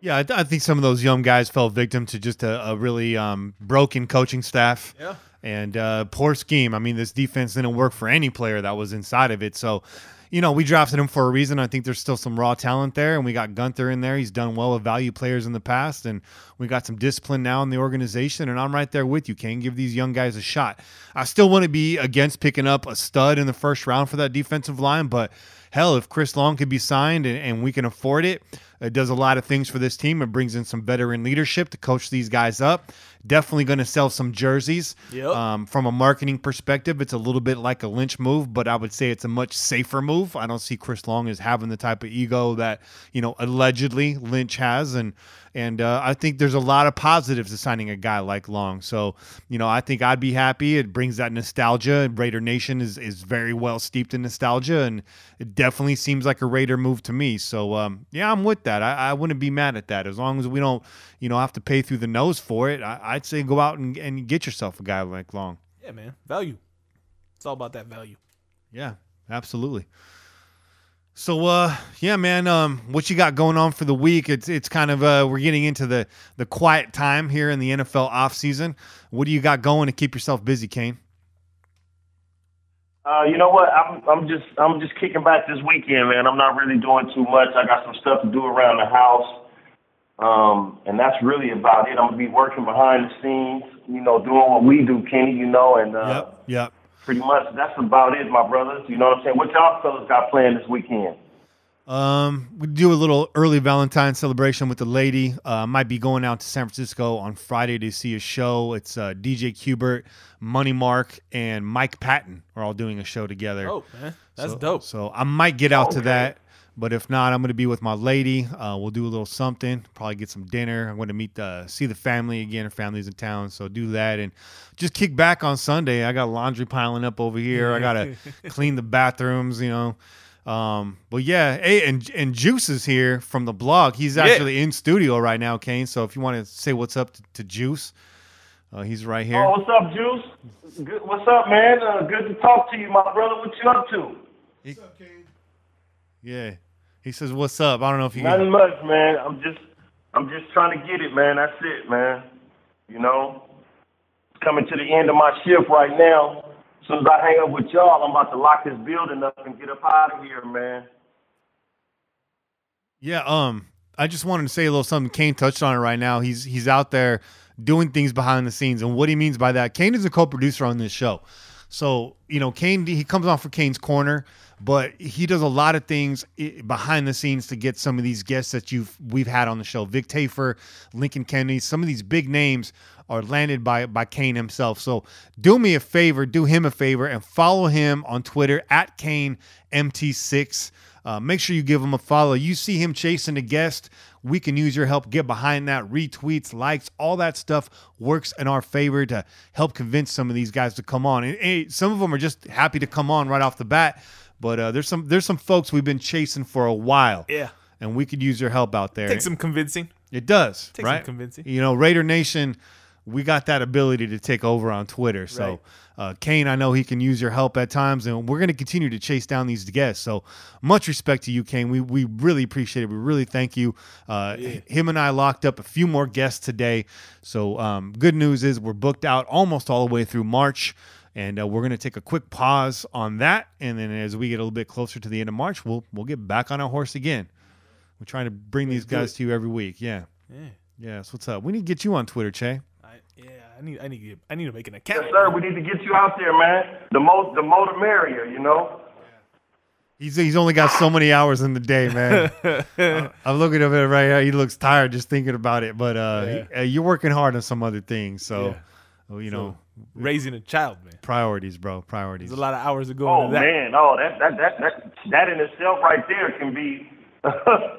Yeah, I, th I think some of those young guys fell victim to just a, a really um, broken coaching staff yeah. and uh, poor scheme. I mean, this defense didn't work for any player that was inside of it. So, you know, we drafted him for a reason. I think there's still some raw talent there, and we got Gunther in there. He's done well with value players in the past, and we got some discipline now in the organization, and I'm right there with you, Kane. Give these young guys a shot. I still want to be against picking up a stud in the first round for that defensive line, but – hell, if Chris Long could be signed and, and we can afford it, it does a lot of things for this team. It brings in some veteran leadership to coach these guys up. Definitely going to sell some jerseys. Yep. Um, from a marketing perspective, it's a little bit like a Lynch move, but I would say it's a much safer move. I don't see Chris Long as having the type of ego that, you know, allegedly Lynch has. And and uh, I think there's a lot of positives to signing a guy like Long. So, you know, I think I'd be happy. It brings that nostalgia. Raider Nation is, is very well steeped in nostalgia, and it definitely seems like a Raider move to me. So, um, yeah, I'm with that. I, I wouldn't be mad at that as long as we don't, you know, have to pay through the nose for it. I, I'd say go out and, and get yourself a guy like Long. Yeah, man. Value. It's all about that value. Yeah, absolutely. So, uh, yeah, man, um, what you got going on for the week? It's it's kind of uh, we're getting into the the quiet time here in the N F L offseason. What do you got going to keep yourself busy, Kane? Uh, you know what? I'm I'm just I'm just kicking back this weekend, man. I'm not really doing too much. I got some stuff to do around the house, um, and that's really about it. I'm gonna be working behind the scenes, you know, doing what we do, Kenny. You know, and uh, yep, yep. Pretty much that's about it, my brothers. You know what I'm saying? What y'all fellas got planned this weekend? Um, we do a little early Valentine's celebration with the lady. Uh, might be going out to San Francisco on Friday to see a show. It's uh, D J Kubert, Money Mark, and Mike Patton are all doing a show together. Oh, man. That's so dope. So I might get out okay. to that, but if not, I'm going to be with my lady. Uh, we'll do a little something, probably get some dinner. I'm going to meet the, see the family again. Her family's in town, so do that and just kick back on Sunday. I got laundry piling up over here. I got to clean the bathrooms, you know. Um, but yeah, hey, and and Juice is here from the blog. He's actually yeah. in studio right now, Kane. So if you want to say what's up to, to Juice, uh, he's right here. Oh, what's up, Juice? Good, what's up, man? Uh, good to talk to you, my brother. What you up to? He, what's up, Kane? Yeah, he says what's up. I don't know if you. Nothing much, man. I'm just, I'm just trying to get it, man. That's it, man. You know, it's coming to the end of my shift right now. As soon as I hang up with y'all, I'm about to lock this building up and get up out of here, man. Yeah, um, I just wanted to say a little something. Kane touched on it right now. He's he's out there doing things behind the scenes, and what he means by that, Kane is a co-producer on this show. So, you know, Kane, he comes on for Kane's Corner, but he does a lot of things behind the scenes to get some of these guests that you've we've had on the show. Vic Tafer, Lincoln Kennedy, some of these big names are landed by by Kane himself. So do me a favor, do him a favor, and follow him on Twitter, at Kane M T six. Uh, make sure you give him a follow. You see him chasing a guest, we can use your help. Get behind that. Retweets, likes, all that stuff works in our favor to help convince some of these guys to come on. And, and some of them are just happy to come on right off the bat. But uh, there's some there's some folks we've been chasing for a while. Yeah. And we could use your help out there. Takes some convincing. It does. Takes right? some convincing. You know, Raider Nation, we got that ability to take over on Twitter. So, right. uh, Kane, I know he can use your help at times, and we're going to continue to chase down these guests. So, much respect to you, Kane. We we really appreciate it. We really thank you. Uh, yeah. Him and I locked up a few more guests today. So, um, good news is we're booked out almost all the way through March, and uh, we're going to take a quick pause on that. And then as we get a little bit closer to the end of March, we'll we'll get back on our horse again. We're trying to bring Let's these guys to you every week. Yeah. Yeah. Yeah. So, what's up? We need to get you on Twitter, Che. Yeah, I need, I need, to, I need to make an account. Yes, sir. We need to get you out there, man. The more, the more, the merrier. You know. Yeah. He's he's only got so many hours in the day, man. uh, I'm looking at it right now. He looks tired just thinking about it. But uh, yeah. he, uh, you're working hard on some other things, so yeah. well, you so, know, raising a child, man. Priorities, bro. Priorities. There's a lot of hours to go. Oh into that. man, oh that that that that that in itself right there can be.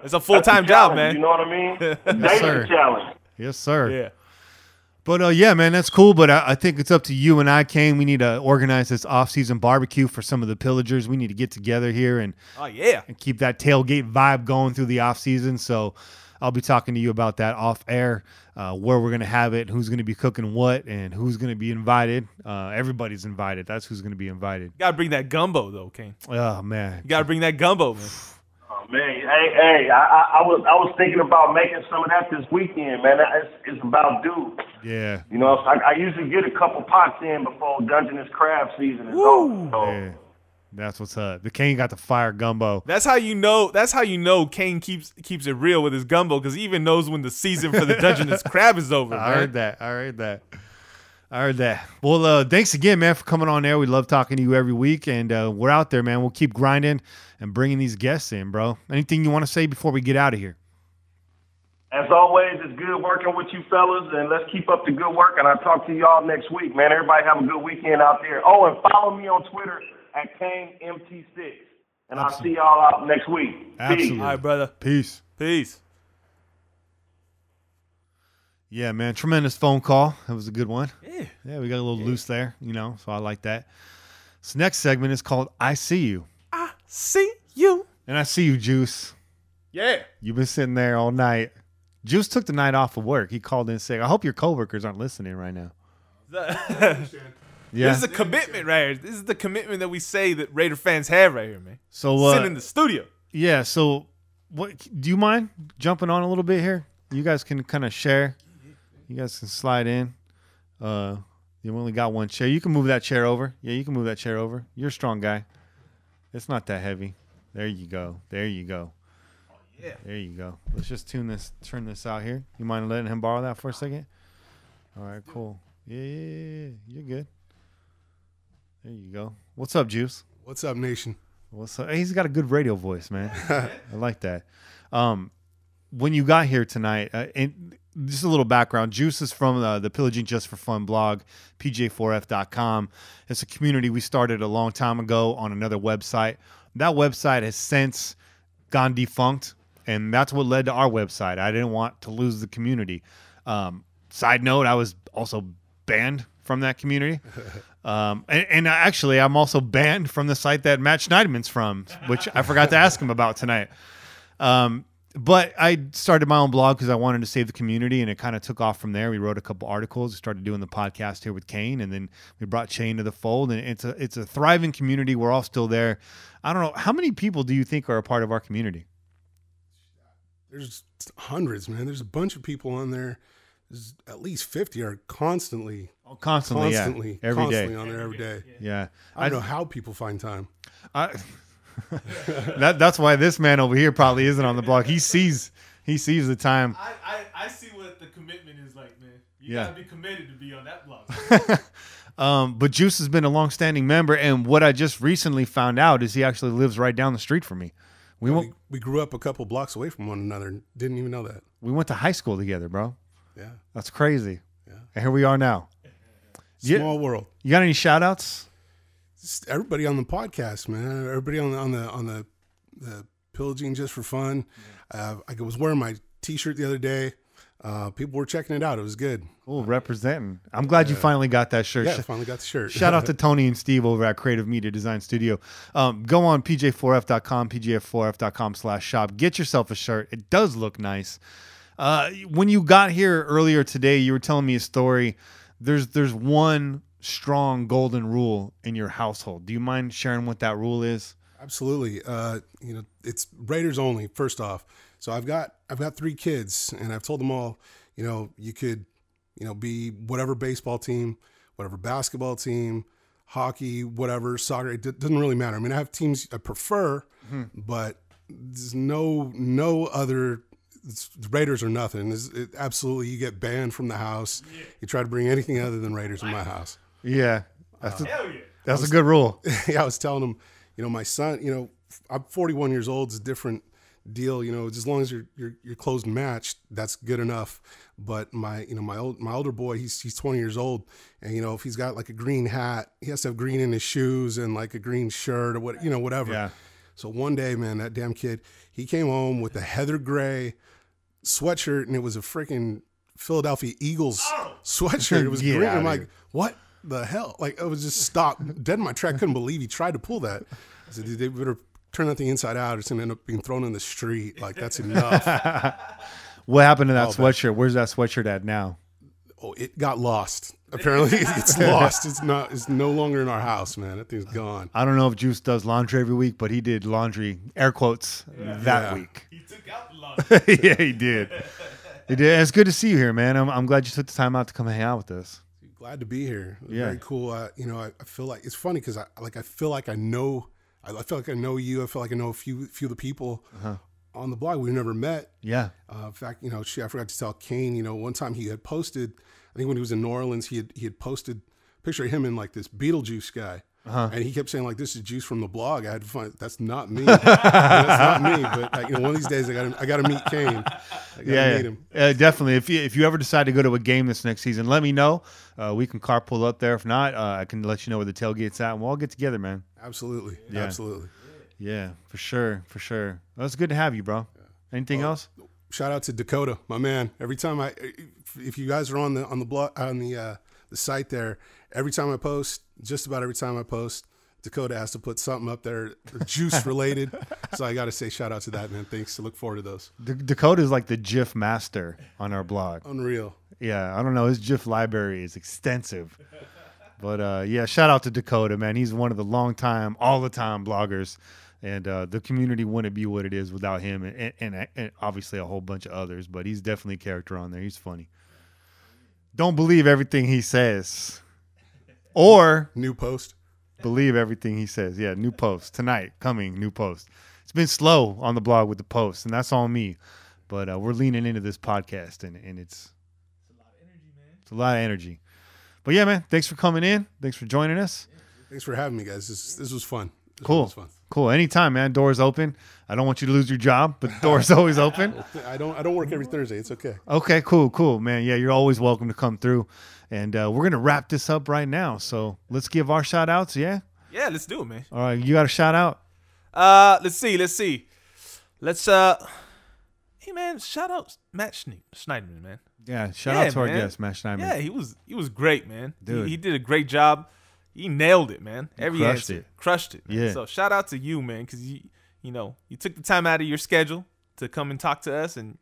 It's a full time job, man. You know what I mean? Yes, sir. Challenge. Yes, sir. Yeah. But, uh, yeah, man, that's cool. But I, I think it's up to you and I, Kane. We need to organize this off-season barbecue for some of the Pillagers. We need to get together here and, oh, yeah. and keep that tailgate vibe going through the off-season. So I'll be talking to you about that off-air, uh, where we're going to have it, who's going to be cooking what, and who's going to be invited. Uh, everybody's invited. That's who's going to be invited. You got to bring that gumbo, though, Kane. Oh, man. You got to bring that gumbo, man. Man, hey, hey, I, I was I was thinking about making some of that this weekend, man. It's, it's about due. Yeah. You know, I, I usually get a couple pots in before Dungeness crab season is over. So. Yeah. That's what's up. The Kane got the fire gumbo. That's how you know. That's how you know Kane keeps keeps it real with his gumbo, because he even knows when the season for the Dungeness crab is over. I man. heard that. I heard that. I heard that. Well, uh, thanks again, man, for coming on there. We love talking to you every week, and uh, we're out there, man. We'll keep grinding and bringing these guests in, bro. Anything you want to say before we get out of here? As always, it's good working with you fellas, and let's keep up the good work, and I'll talk to y'all next week, man. Everybody have a good weekend out there. Oh, and follow me on Twitter at Kane M T six, and I'll see y'all out next week. Absolutely. Peace. All right, brother. Peace. Peace. Yeah, man, tremendous phone call. That was a good one. Yeah, yeah we got a little yeah. loose there, you know, so I like that. This next segment is called I See You. I see you. And I see you, Juice. Yeah. You've been sitting there all night. Juice took the night off of work. He called in sick. I hope your coworkers aren't listening right now. yeah. This is a commitment right here. This is the commitment that we say that Raider fans have right here, man. So uh, sitting in the studio. Yeah, so what do you mind jumping on a little bit here? You guys can kind of share. You guys can slide in. Uh, you only got one chair. You can move that chair over. Yeah, you can move that chair over. You're a strong guy. It's not that heavy. There you go. There you go. Oh, yeah. There you go. Let's just tune this, turn this out here. You mind letting him borrow that for a second? All right, cool. Yeah, yeah, yeah, yeah. You're good. There you go. What's up, Juice? What's up, Nation? What's up? Hey, he's got a good radio voice, man. I like that. Um, when you got here tonight, uh, and just a little background, Juice is from uh, the Pillaging Just for Fun blog, P J four F dot com. It's a community we started a long time ago on another website. That website has since gone defunct, and that's what led to our website. I didn't want to lose the community. Um, side note, I was also banned from that community. Um, and, and actually, I'm also banned from the site that Matt Schneidman's from, which I forgot to ask him about tonight. Um, but I started my own blog because I wanted to save the community, and it kind of took off from there. We wrote a couple articles, started doing the podcast here with Kane, and then we brought Shane to the fold. And it's a, it's a thriving community. We're all still there. I don't know. How many people do you think are a part of our community? There's hundreds, man. There's a bunch of people on there. There's at least fifty are constantly, oh, constantly, constantly, yeah. every constantly day. on there every day. Yeah, yeah. I don't I, know how people find time. I, that that's why this man over here probably isn't on the blog. He sees he sees the time. I I, I see what the commitment is like, man. You yeah. gotta be committed to be on that blog. um, but Juice has been a longstanding member, and what I just recently found out is he actually lives right down the street from me. We yeah, went, we grew up a couple blocks away from one another. And didn't even know that. We went to high school together, bro. Yeah, that's crazy. Yeah, and here we are now. Small you, world. You got any shout outs? Just everybody on the podcast, man. Everybody on the on the on the, the Pillaging Just for Fun. Yeah. Uh, I was wearing my T-shirt the other day. Uh, people were checking it out. It was good. Cool, representing. I'm glad uh, you finally got that shirt. Yeah, I finally got the shirt. Shout out to Tony and Steve over at Creative Media Design Studio. Um, go on P J four F dot com, P J four F dot com slash shop. Get yourself a shirt. It does look nice. Uh, when you got here earlier today, you were telling me a story. There's there's one strong golden rule in your household. Do you mind sharing what that rule is? Absolutely. Uh, you know, it's Raiders only. First off, so I've got I've got three kids, and I've told them all, you know, you could, you know, be whatever baseball team, whatever basketball team, hockey, whatever soccer. It d doesn't really matter. I mean, I have teams I prefer, mm-hmm. but there's no no other. It's, Raiders are nothing. It's, it, absolutely, you get banned from the house. Yeah. You try to bring anything other than Raiders in my house. Yeah, that's, uh, a, hell yeah. that's was, a good rule. Yeah, I was telling them, you know, my son, you know, I'm forty-one years old. It's a different deal, you know. As long as you're you're, you're closed matched, that's good enough. But my, you know, my old my older boy, he's he's twenty years old, and you know, if he's got like a green hat, he has to have green in his shoes and like a green shirt or what, you know, whatever. Yeah. So one day, man, that damn kid, he came home with a heather gray sweatshirt, and it was a freaking Philadelphia Eagles oh. sweatshirt. It was green. I'm like, what the hell? Like, I was just stopped dead in my track. Couldn't believe he tried to pull that. I said, they better turn that thing inside out. It's going to end up being thrown in the street. Like, that's enough. What happened to that oh, sweatshirt? Man. Where's that sweatshirt at now? Oh, it got lost. Apparently, it's lost. It's not. It's no longer in our house, man. That thing's gone. I don't know if Juice does laundry every week, but he did laundry air quotes yeah. that yeah. week. He took out the laundry. Yeah, he did. He did. It's good to see you here, man. I'm, I'm glad you took the time out to come hang out with us. Glad to be here. Yeah, very cool. Uh, you know, I, I feel like it's funny because I like. I feel like I know. I, I feel like I know you. I feel like I know a few few of the people. Uh-huh. On the blog, we've never met. Yeah. Uh, in fact, you know, she, I forgot to tell Kane, you know, one time he had posted, I think when he was in New Orleans, he had, he had posted a picture of him in like this Beetlejuice guy. Uh-huh. And he kept saying like, this is Juice from the blog. I had to find, that's not me. That's not me. But like, you know, one of these days I got I gotta meet Kane. I gotta yeah, meet him. Uh, definitely. If you, if you ever decide to go to a game this next season, let me know. Uh, we can carpool up there. If not, uh, I can let you know where the tailgate's at and we'll all get together, man. Absolutely. Yeah. Absolutely. Yeah, for sure, for sure. Well, it's good to have you, bro. Anything well, else? Shout out to Dakota, my man. Every time I, if you guys are on the on the blog on the uh, the site there, every time I post, just about every time I post, Dakota has to put something up there, Juice related. So I got to say shout out to that, man. Thanks. I look forward to those. D Dakota is like the GIF master on our blog. Unreal. Yeah, I don't know. His GIF library is extensive. But uh, yeah, shout out to Dakota, man. He's one of the long time, all the time bloggers. And uh, the community wouldn't be what it is without him, and, and, and obviously a whole bunch of others. But he's definitely a character on there. He's funny. Don't believe everything he says. Or new post. Believe everything he says. Yeah, new post tonight coming. New post. It's been slow on the blog with the posts, and that's on me. But uh, we're leaning into this podcast, and and it's, it's a lot of energy, man. It's a lot of energy. But yeah, man. Thanks for coming in. Thanks for joining us. Thanks for having me, guys. This this was fun. This cool. Was fun. Cool. Anytime, man. Door's open. I don't want you to lose your job, but the door's always open. I don't I don't work every Thursday. It's okay. Okay, cool, cool, man. Yeah, you're always welcome to come through. And uh, we're going to wrap this up right now. So let's give our shout-outs, yeah? Yeah, let's do it, man. All right, you got a shout-out? Uh, let's see, let's see. Let's, uh, hey, man, shout-out Matt Schneidman, man. Yeah, shout-out yeah, to man. our guest, Matt Schneidman. Yeah, he was he was great, man. Dude. He, he did a great job. He nailed it, man. Every crushed answer, it. crushed it. Man. Yeah. So shout out to you, man, because you, you know, you took the time out of your schedule to come and talk to us, and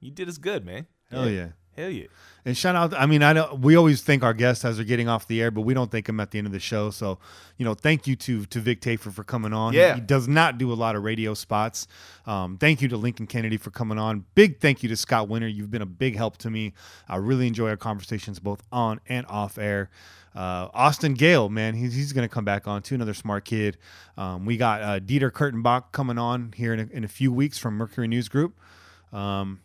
you did us good, man. Hell yeah, hell yeah. And shout out. I mean, I know we always thank our guests as they're getting off the air, but we don't thank them at the end of the show. So, you know, thank you to to Vic Tafer for coming on. Yeah, he does not do a lot of radio spots. Um, thank you to Lincoln Kennedy for coming on. Big thank you to Scott Winter. You've been a big help to me. I really enjoy our conversations both on and off air. Uh, Austin Gale, man, he's, he's going to come back on too. Another smart kid. Um, we got uh, Dieter Kurtenbach coming on here in a, in a few weeks from Mercury News Group. Um,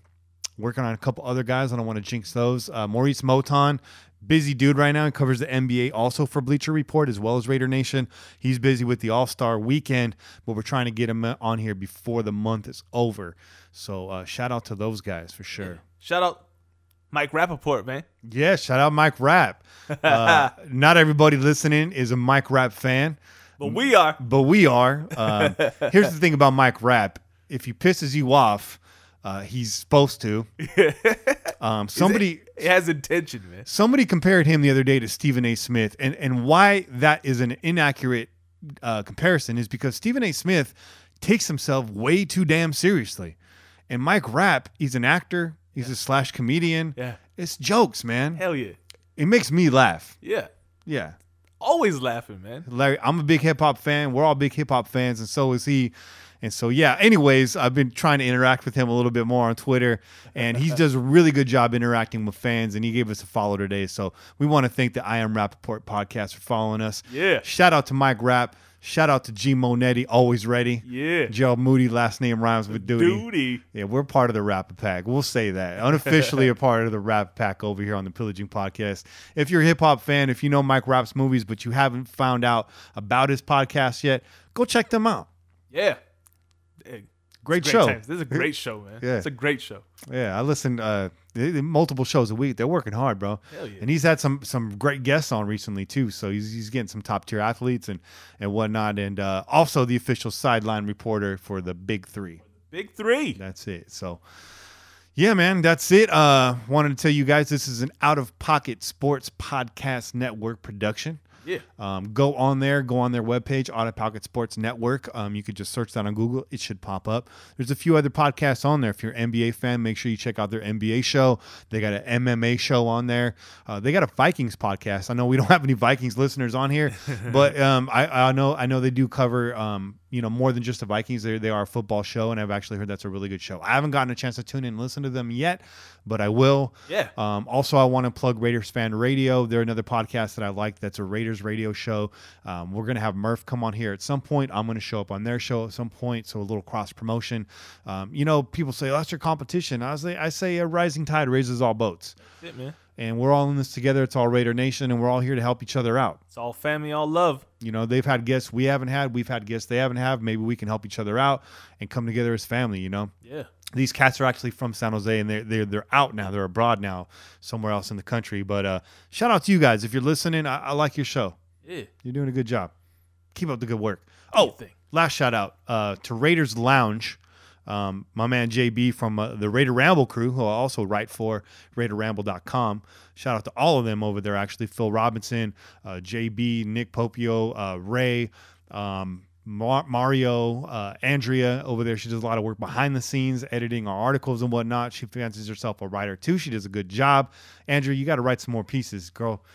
working on a couple other guys. I don't want to jinx those. Uh, Maurice Moton, busy dude right now. He covers the N B A also for Bleacher Report as well as Raider Nation. He's busy with the All-Star Weekend, but we're trying to get him on here before the month is over. So uh, shout out to those guys for sure. Yeah. Shout out Mike Rappaport, man. Yeah, shout out Mike Rapp. Uh, not everybody listening is a Mike Rapp fan. But we are. But we are. Um, here's the thing about Mike Rapp. If he pisses you off, uh, he's supposed to. Um, somebody it has intention, man. Somebody compared him the other day to Stephen A. Smith. And, and why that is an inaccurate uh, comparison is because Stephen A. Smith takes himself way too damn seriously. And Mike Rapp, he's an actor. He's yeah. a slash comedian. Yeah. It's jokes, man. Hell yeah. It makes me laugh. Yeah. Yeah. Always laughing, man. Larry, I'm a big hip hop fan. We're all big hip hop fans, and so is he. And so, yeah, anyways, I've been trying to interact with him a little bit more on Twitter, and he does a really good job interacting with fans, and he gave us a follow today. So we want to thank the I Am Rappaport podcast for following us. Yeah. Shout out to Mike Rapp. Shout out to G Monetti, always ready. Yeah. Gerald Moody, last name rhymes with Duty. Duty. Yeah, we're part of the Rap Pack. We'll say that. Unofficially a part of the Rap Pack over here on the Pillaging Podcast. If you're a hip-hop fan, if you know Mike Rapp's movies, but you haven't found out about his podcast yet, go check them out. Yeah. Hey, great, great show. Times. This is a great show, man. Yeah. It's a great show. Yeah, I listened uh, multiple shows a week. They're working hard, bro. Hell yeah. And he's had some some great guests on recently too. So he's he's getting some top tier athletes and and whatnot. And uh, also the official sideline reporter for the Big Three. Big Three. That's it. So yeah, man, that's it. Uh, wanted to tell you guys this is an Out of Pocket Sports Podcast Network production. Yeah. Um, go on there. Go on their webpage, Out of Pocket Sports Network. Um, you could just search that on Google. It should pop up. There's a few other podcasts on there. If you're an N B A fan, make sure you check out their N B A show. They got an M M A show on there. Uh, they got a Vikings podcast. I know we don't have any Vikings listeners on here, but um, I, I know I know they do cover um, you know, more than just the Vikings. They they are a football show, and I've actually heard that's a really good show. I haven't gotten a chance to tune in and listen to them yet, but I will. Yeah. Um, also, I want to plug Raiders Fan Radio. They're another podcast that I like. That's a Raiders radio show. Um, we're going to have Murph come on here at some point. I'm going to show up on their show at some point. So a little cross promotion. Um, you know, people say, oh, that's your competition. I say, I say a rising tide raises all boats. That's it, man. And we're all in this together. It's all Raider Nation, and we're all here to help each other out. It's all family, all love. You know, they've had guests we haven't had. We've had guests they haven't had. Maybe we can help each other out and come together as family, you know? Yeah. These cats are actually from San Jose, and they're, they're, they're out now. They're abroad now, somewhere else in the country. But uh, shout out to you guys. If you're listening, I, I like your show. Yeah. You're doing a good job. Keep up the good work. Oh, last shout out uh, to Raiders Lounge. Um, my man J B from uh, the Raider Ramble crew, who I also write for, Raider Ramble dot com. Shout out to all of them over there, actually. Phil Robinson, uh, J B, Nick Popio, uh, Ray, um, Mario, uh, Andrea over there. She does a lot of work behind the scenes, editing our articles and whatnot. She fancies herself a writer too. She does a good job. Andrea, you got to write some more pieces, girl.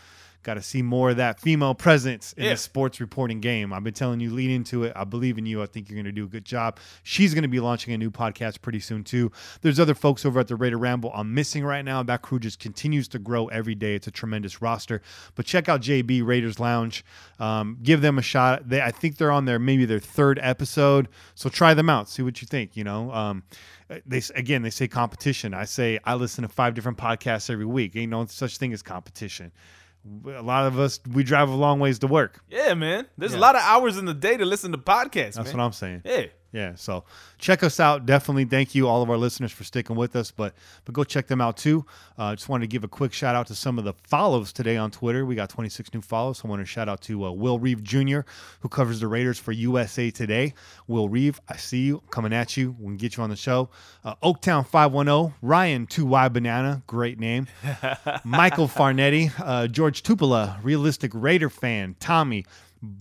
Got to see more of that female presence in yeah. the sports reporting game. I've been telling you, lead into it. I believe in you. I think you're going to do a good job. She's going to be launching a new podcast pretty soon, too. There's other folks over at the Raider Ramble I'm missing right now. That crew just continues to grow every day. It's a tremendous roster. But check out J B, Raiders Lounge. Um, give them a shot. They, I think they're on their maybe their third episode. So try them out. See what you think, you know. Um, They again, they say competition. I say I listen to five different podcasts every week. Ain't no such thing as competition. A lot of us, we drive a long ways to work. Yeah, man. There's yeah. a lot of hours in the day to listen to podcasts. That's man. what I'm saying. Yeah. Yeah. So check us out. Definitely. Thank you, all of our listeners, for sticking with us. But but go check them out, too. I uh, just wanted to give a quick shout out to some of the follows today on Twitter. We got twenty-six new follows. So I want to shout out to uh, Will Reeve Junior, who covers the Raiders for U S A Today. Will Reeve, I see you. Coming at you. We can get you on the show. Uh, Oaktown five one zero, Ryan two Y Banana. Great name. Michael Farnetti, uh, George Tupela, Realistic Raider Fan, Tommy,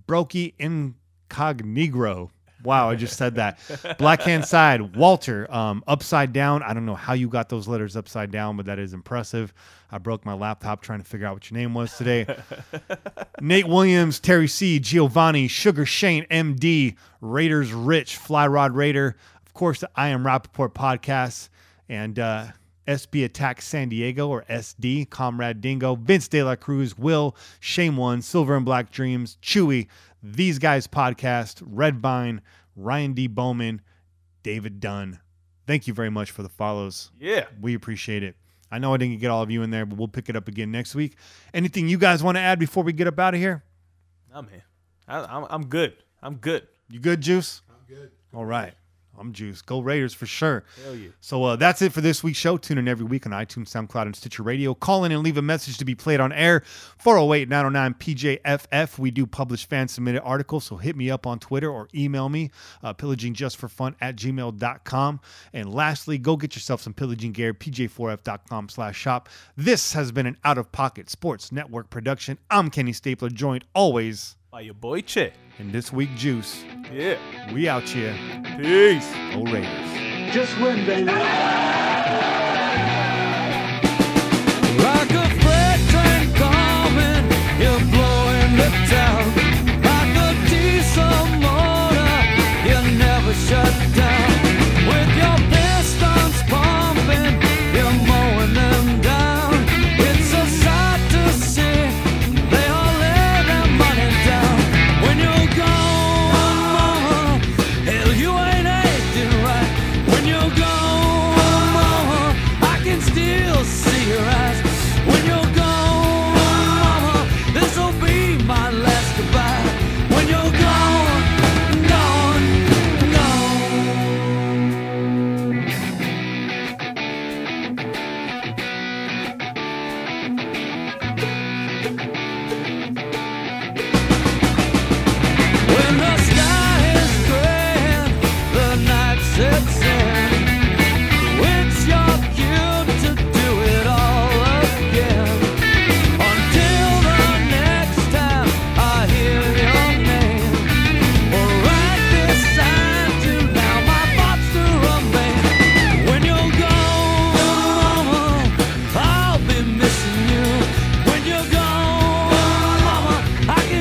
Brokey Incognigro. Wow, I just said that. Black Hand Side, Walter, um, Upside Down. I don't know how you got those letters upside down, but that is impressive. I broke my laptop trying to figure out what your name was today. Nate Williams, Terry C, Giovanni, Sugar Shane, M D, Raiders Rich, Fly Rod Raider. Of course, the I Am Rappaport podcast. And uh, S B Attack San Diego, or S D, Comrade Dingo, Vince De La Cruz, Will, Shame One, Silver and Black Dreams, Chewy, These Guys Podcast, Red Vine, Ryan D. Bowman, David Dunn. Thank you very much for the follows. Yeah. We appreciate it. I know I didn't get all of you in there, but we'll pick it up again next week. Anything you guys want to add before we get up out of here? No, man. I, I'm, I'm good. I'm good. You good, Juice? I'm good. All right. I'm Juice. Go Raiders for sure. Hell yeah. So uh, that's it for this week's show. Tune in every week on iTunes, SoundCloud, and Stitcher Radio. Call in and leave a message to be played on air. four oh eight, nine oh nine, P J F F. We do publish fan-submitted articles, so hit me up on Twitter or email me, uh, pillaging just for fun at gmail dot com. And lastly, go get yourself some Pillaging gear, P J four F dot com slash shop. This has been an Out-of-Pocket Sports Network production. I'm Kenny Stapler, joined always by your boy Che. And this week, Juice. Yeah. We out here. Peace. Go Raiders. Just win, baby. Like a freight train coming, you're blowing the town. Like a diesel motor, you never shut down. With your pistons pumping, you're mowing them down. It's so sad to see.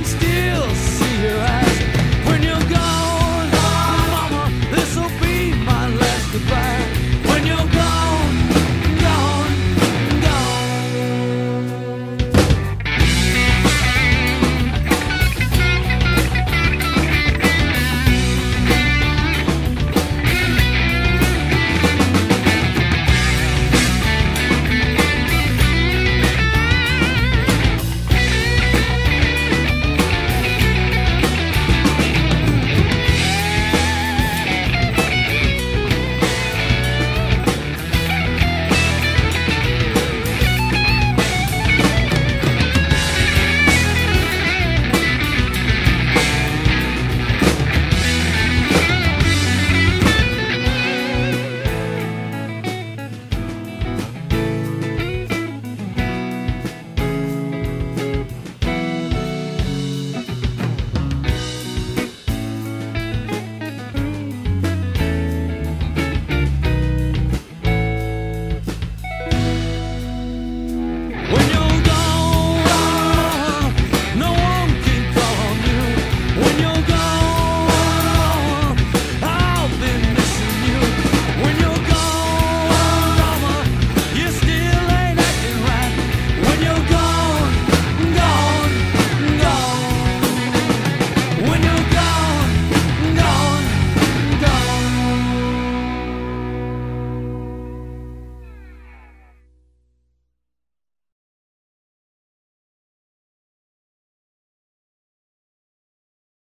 Still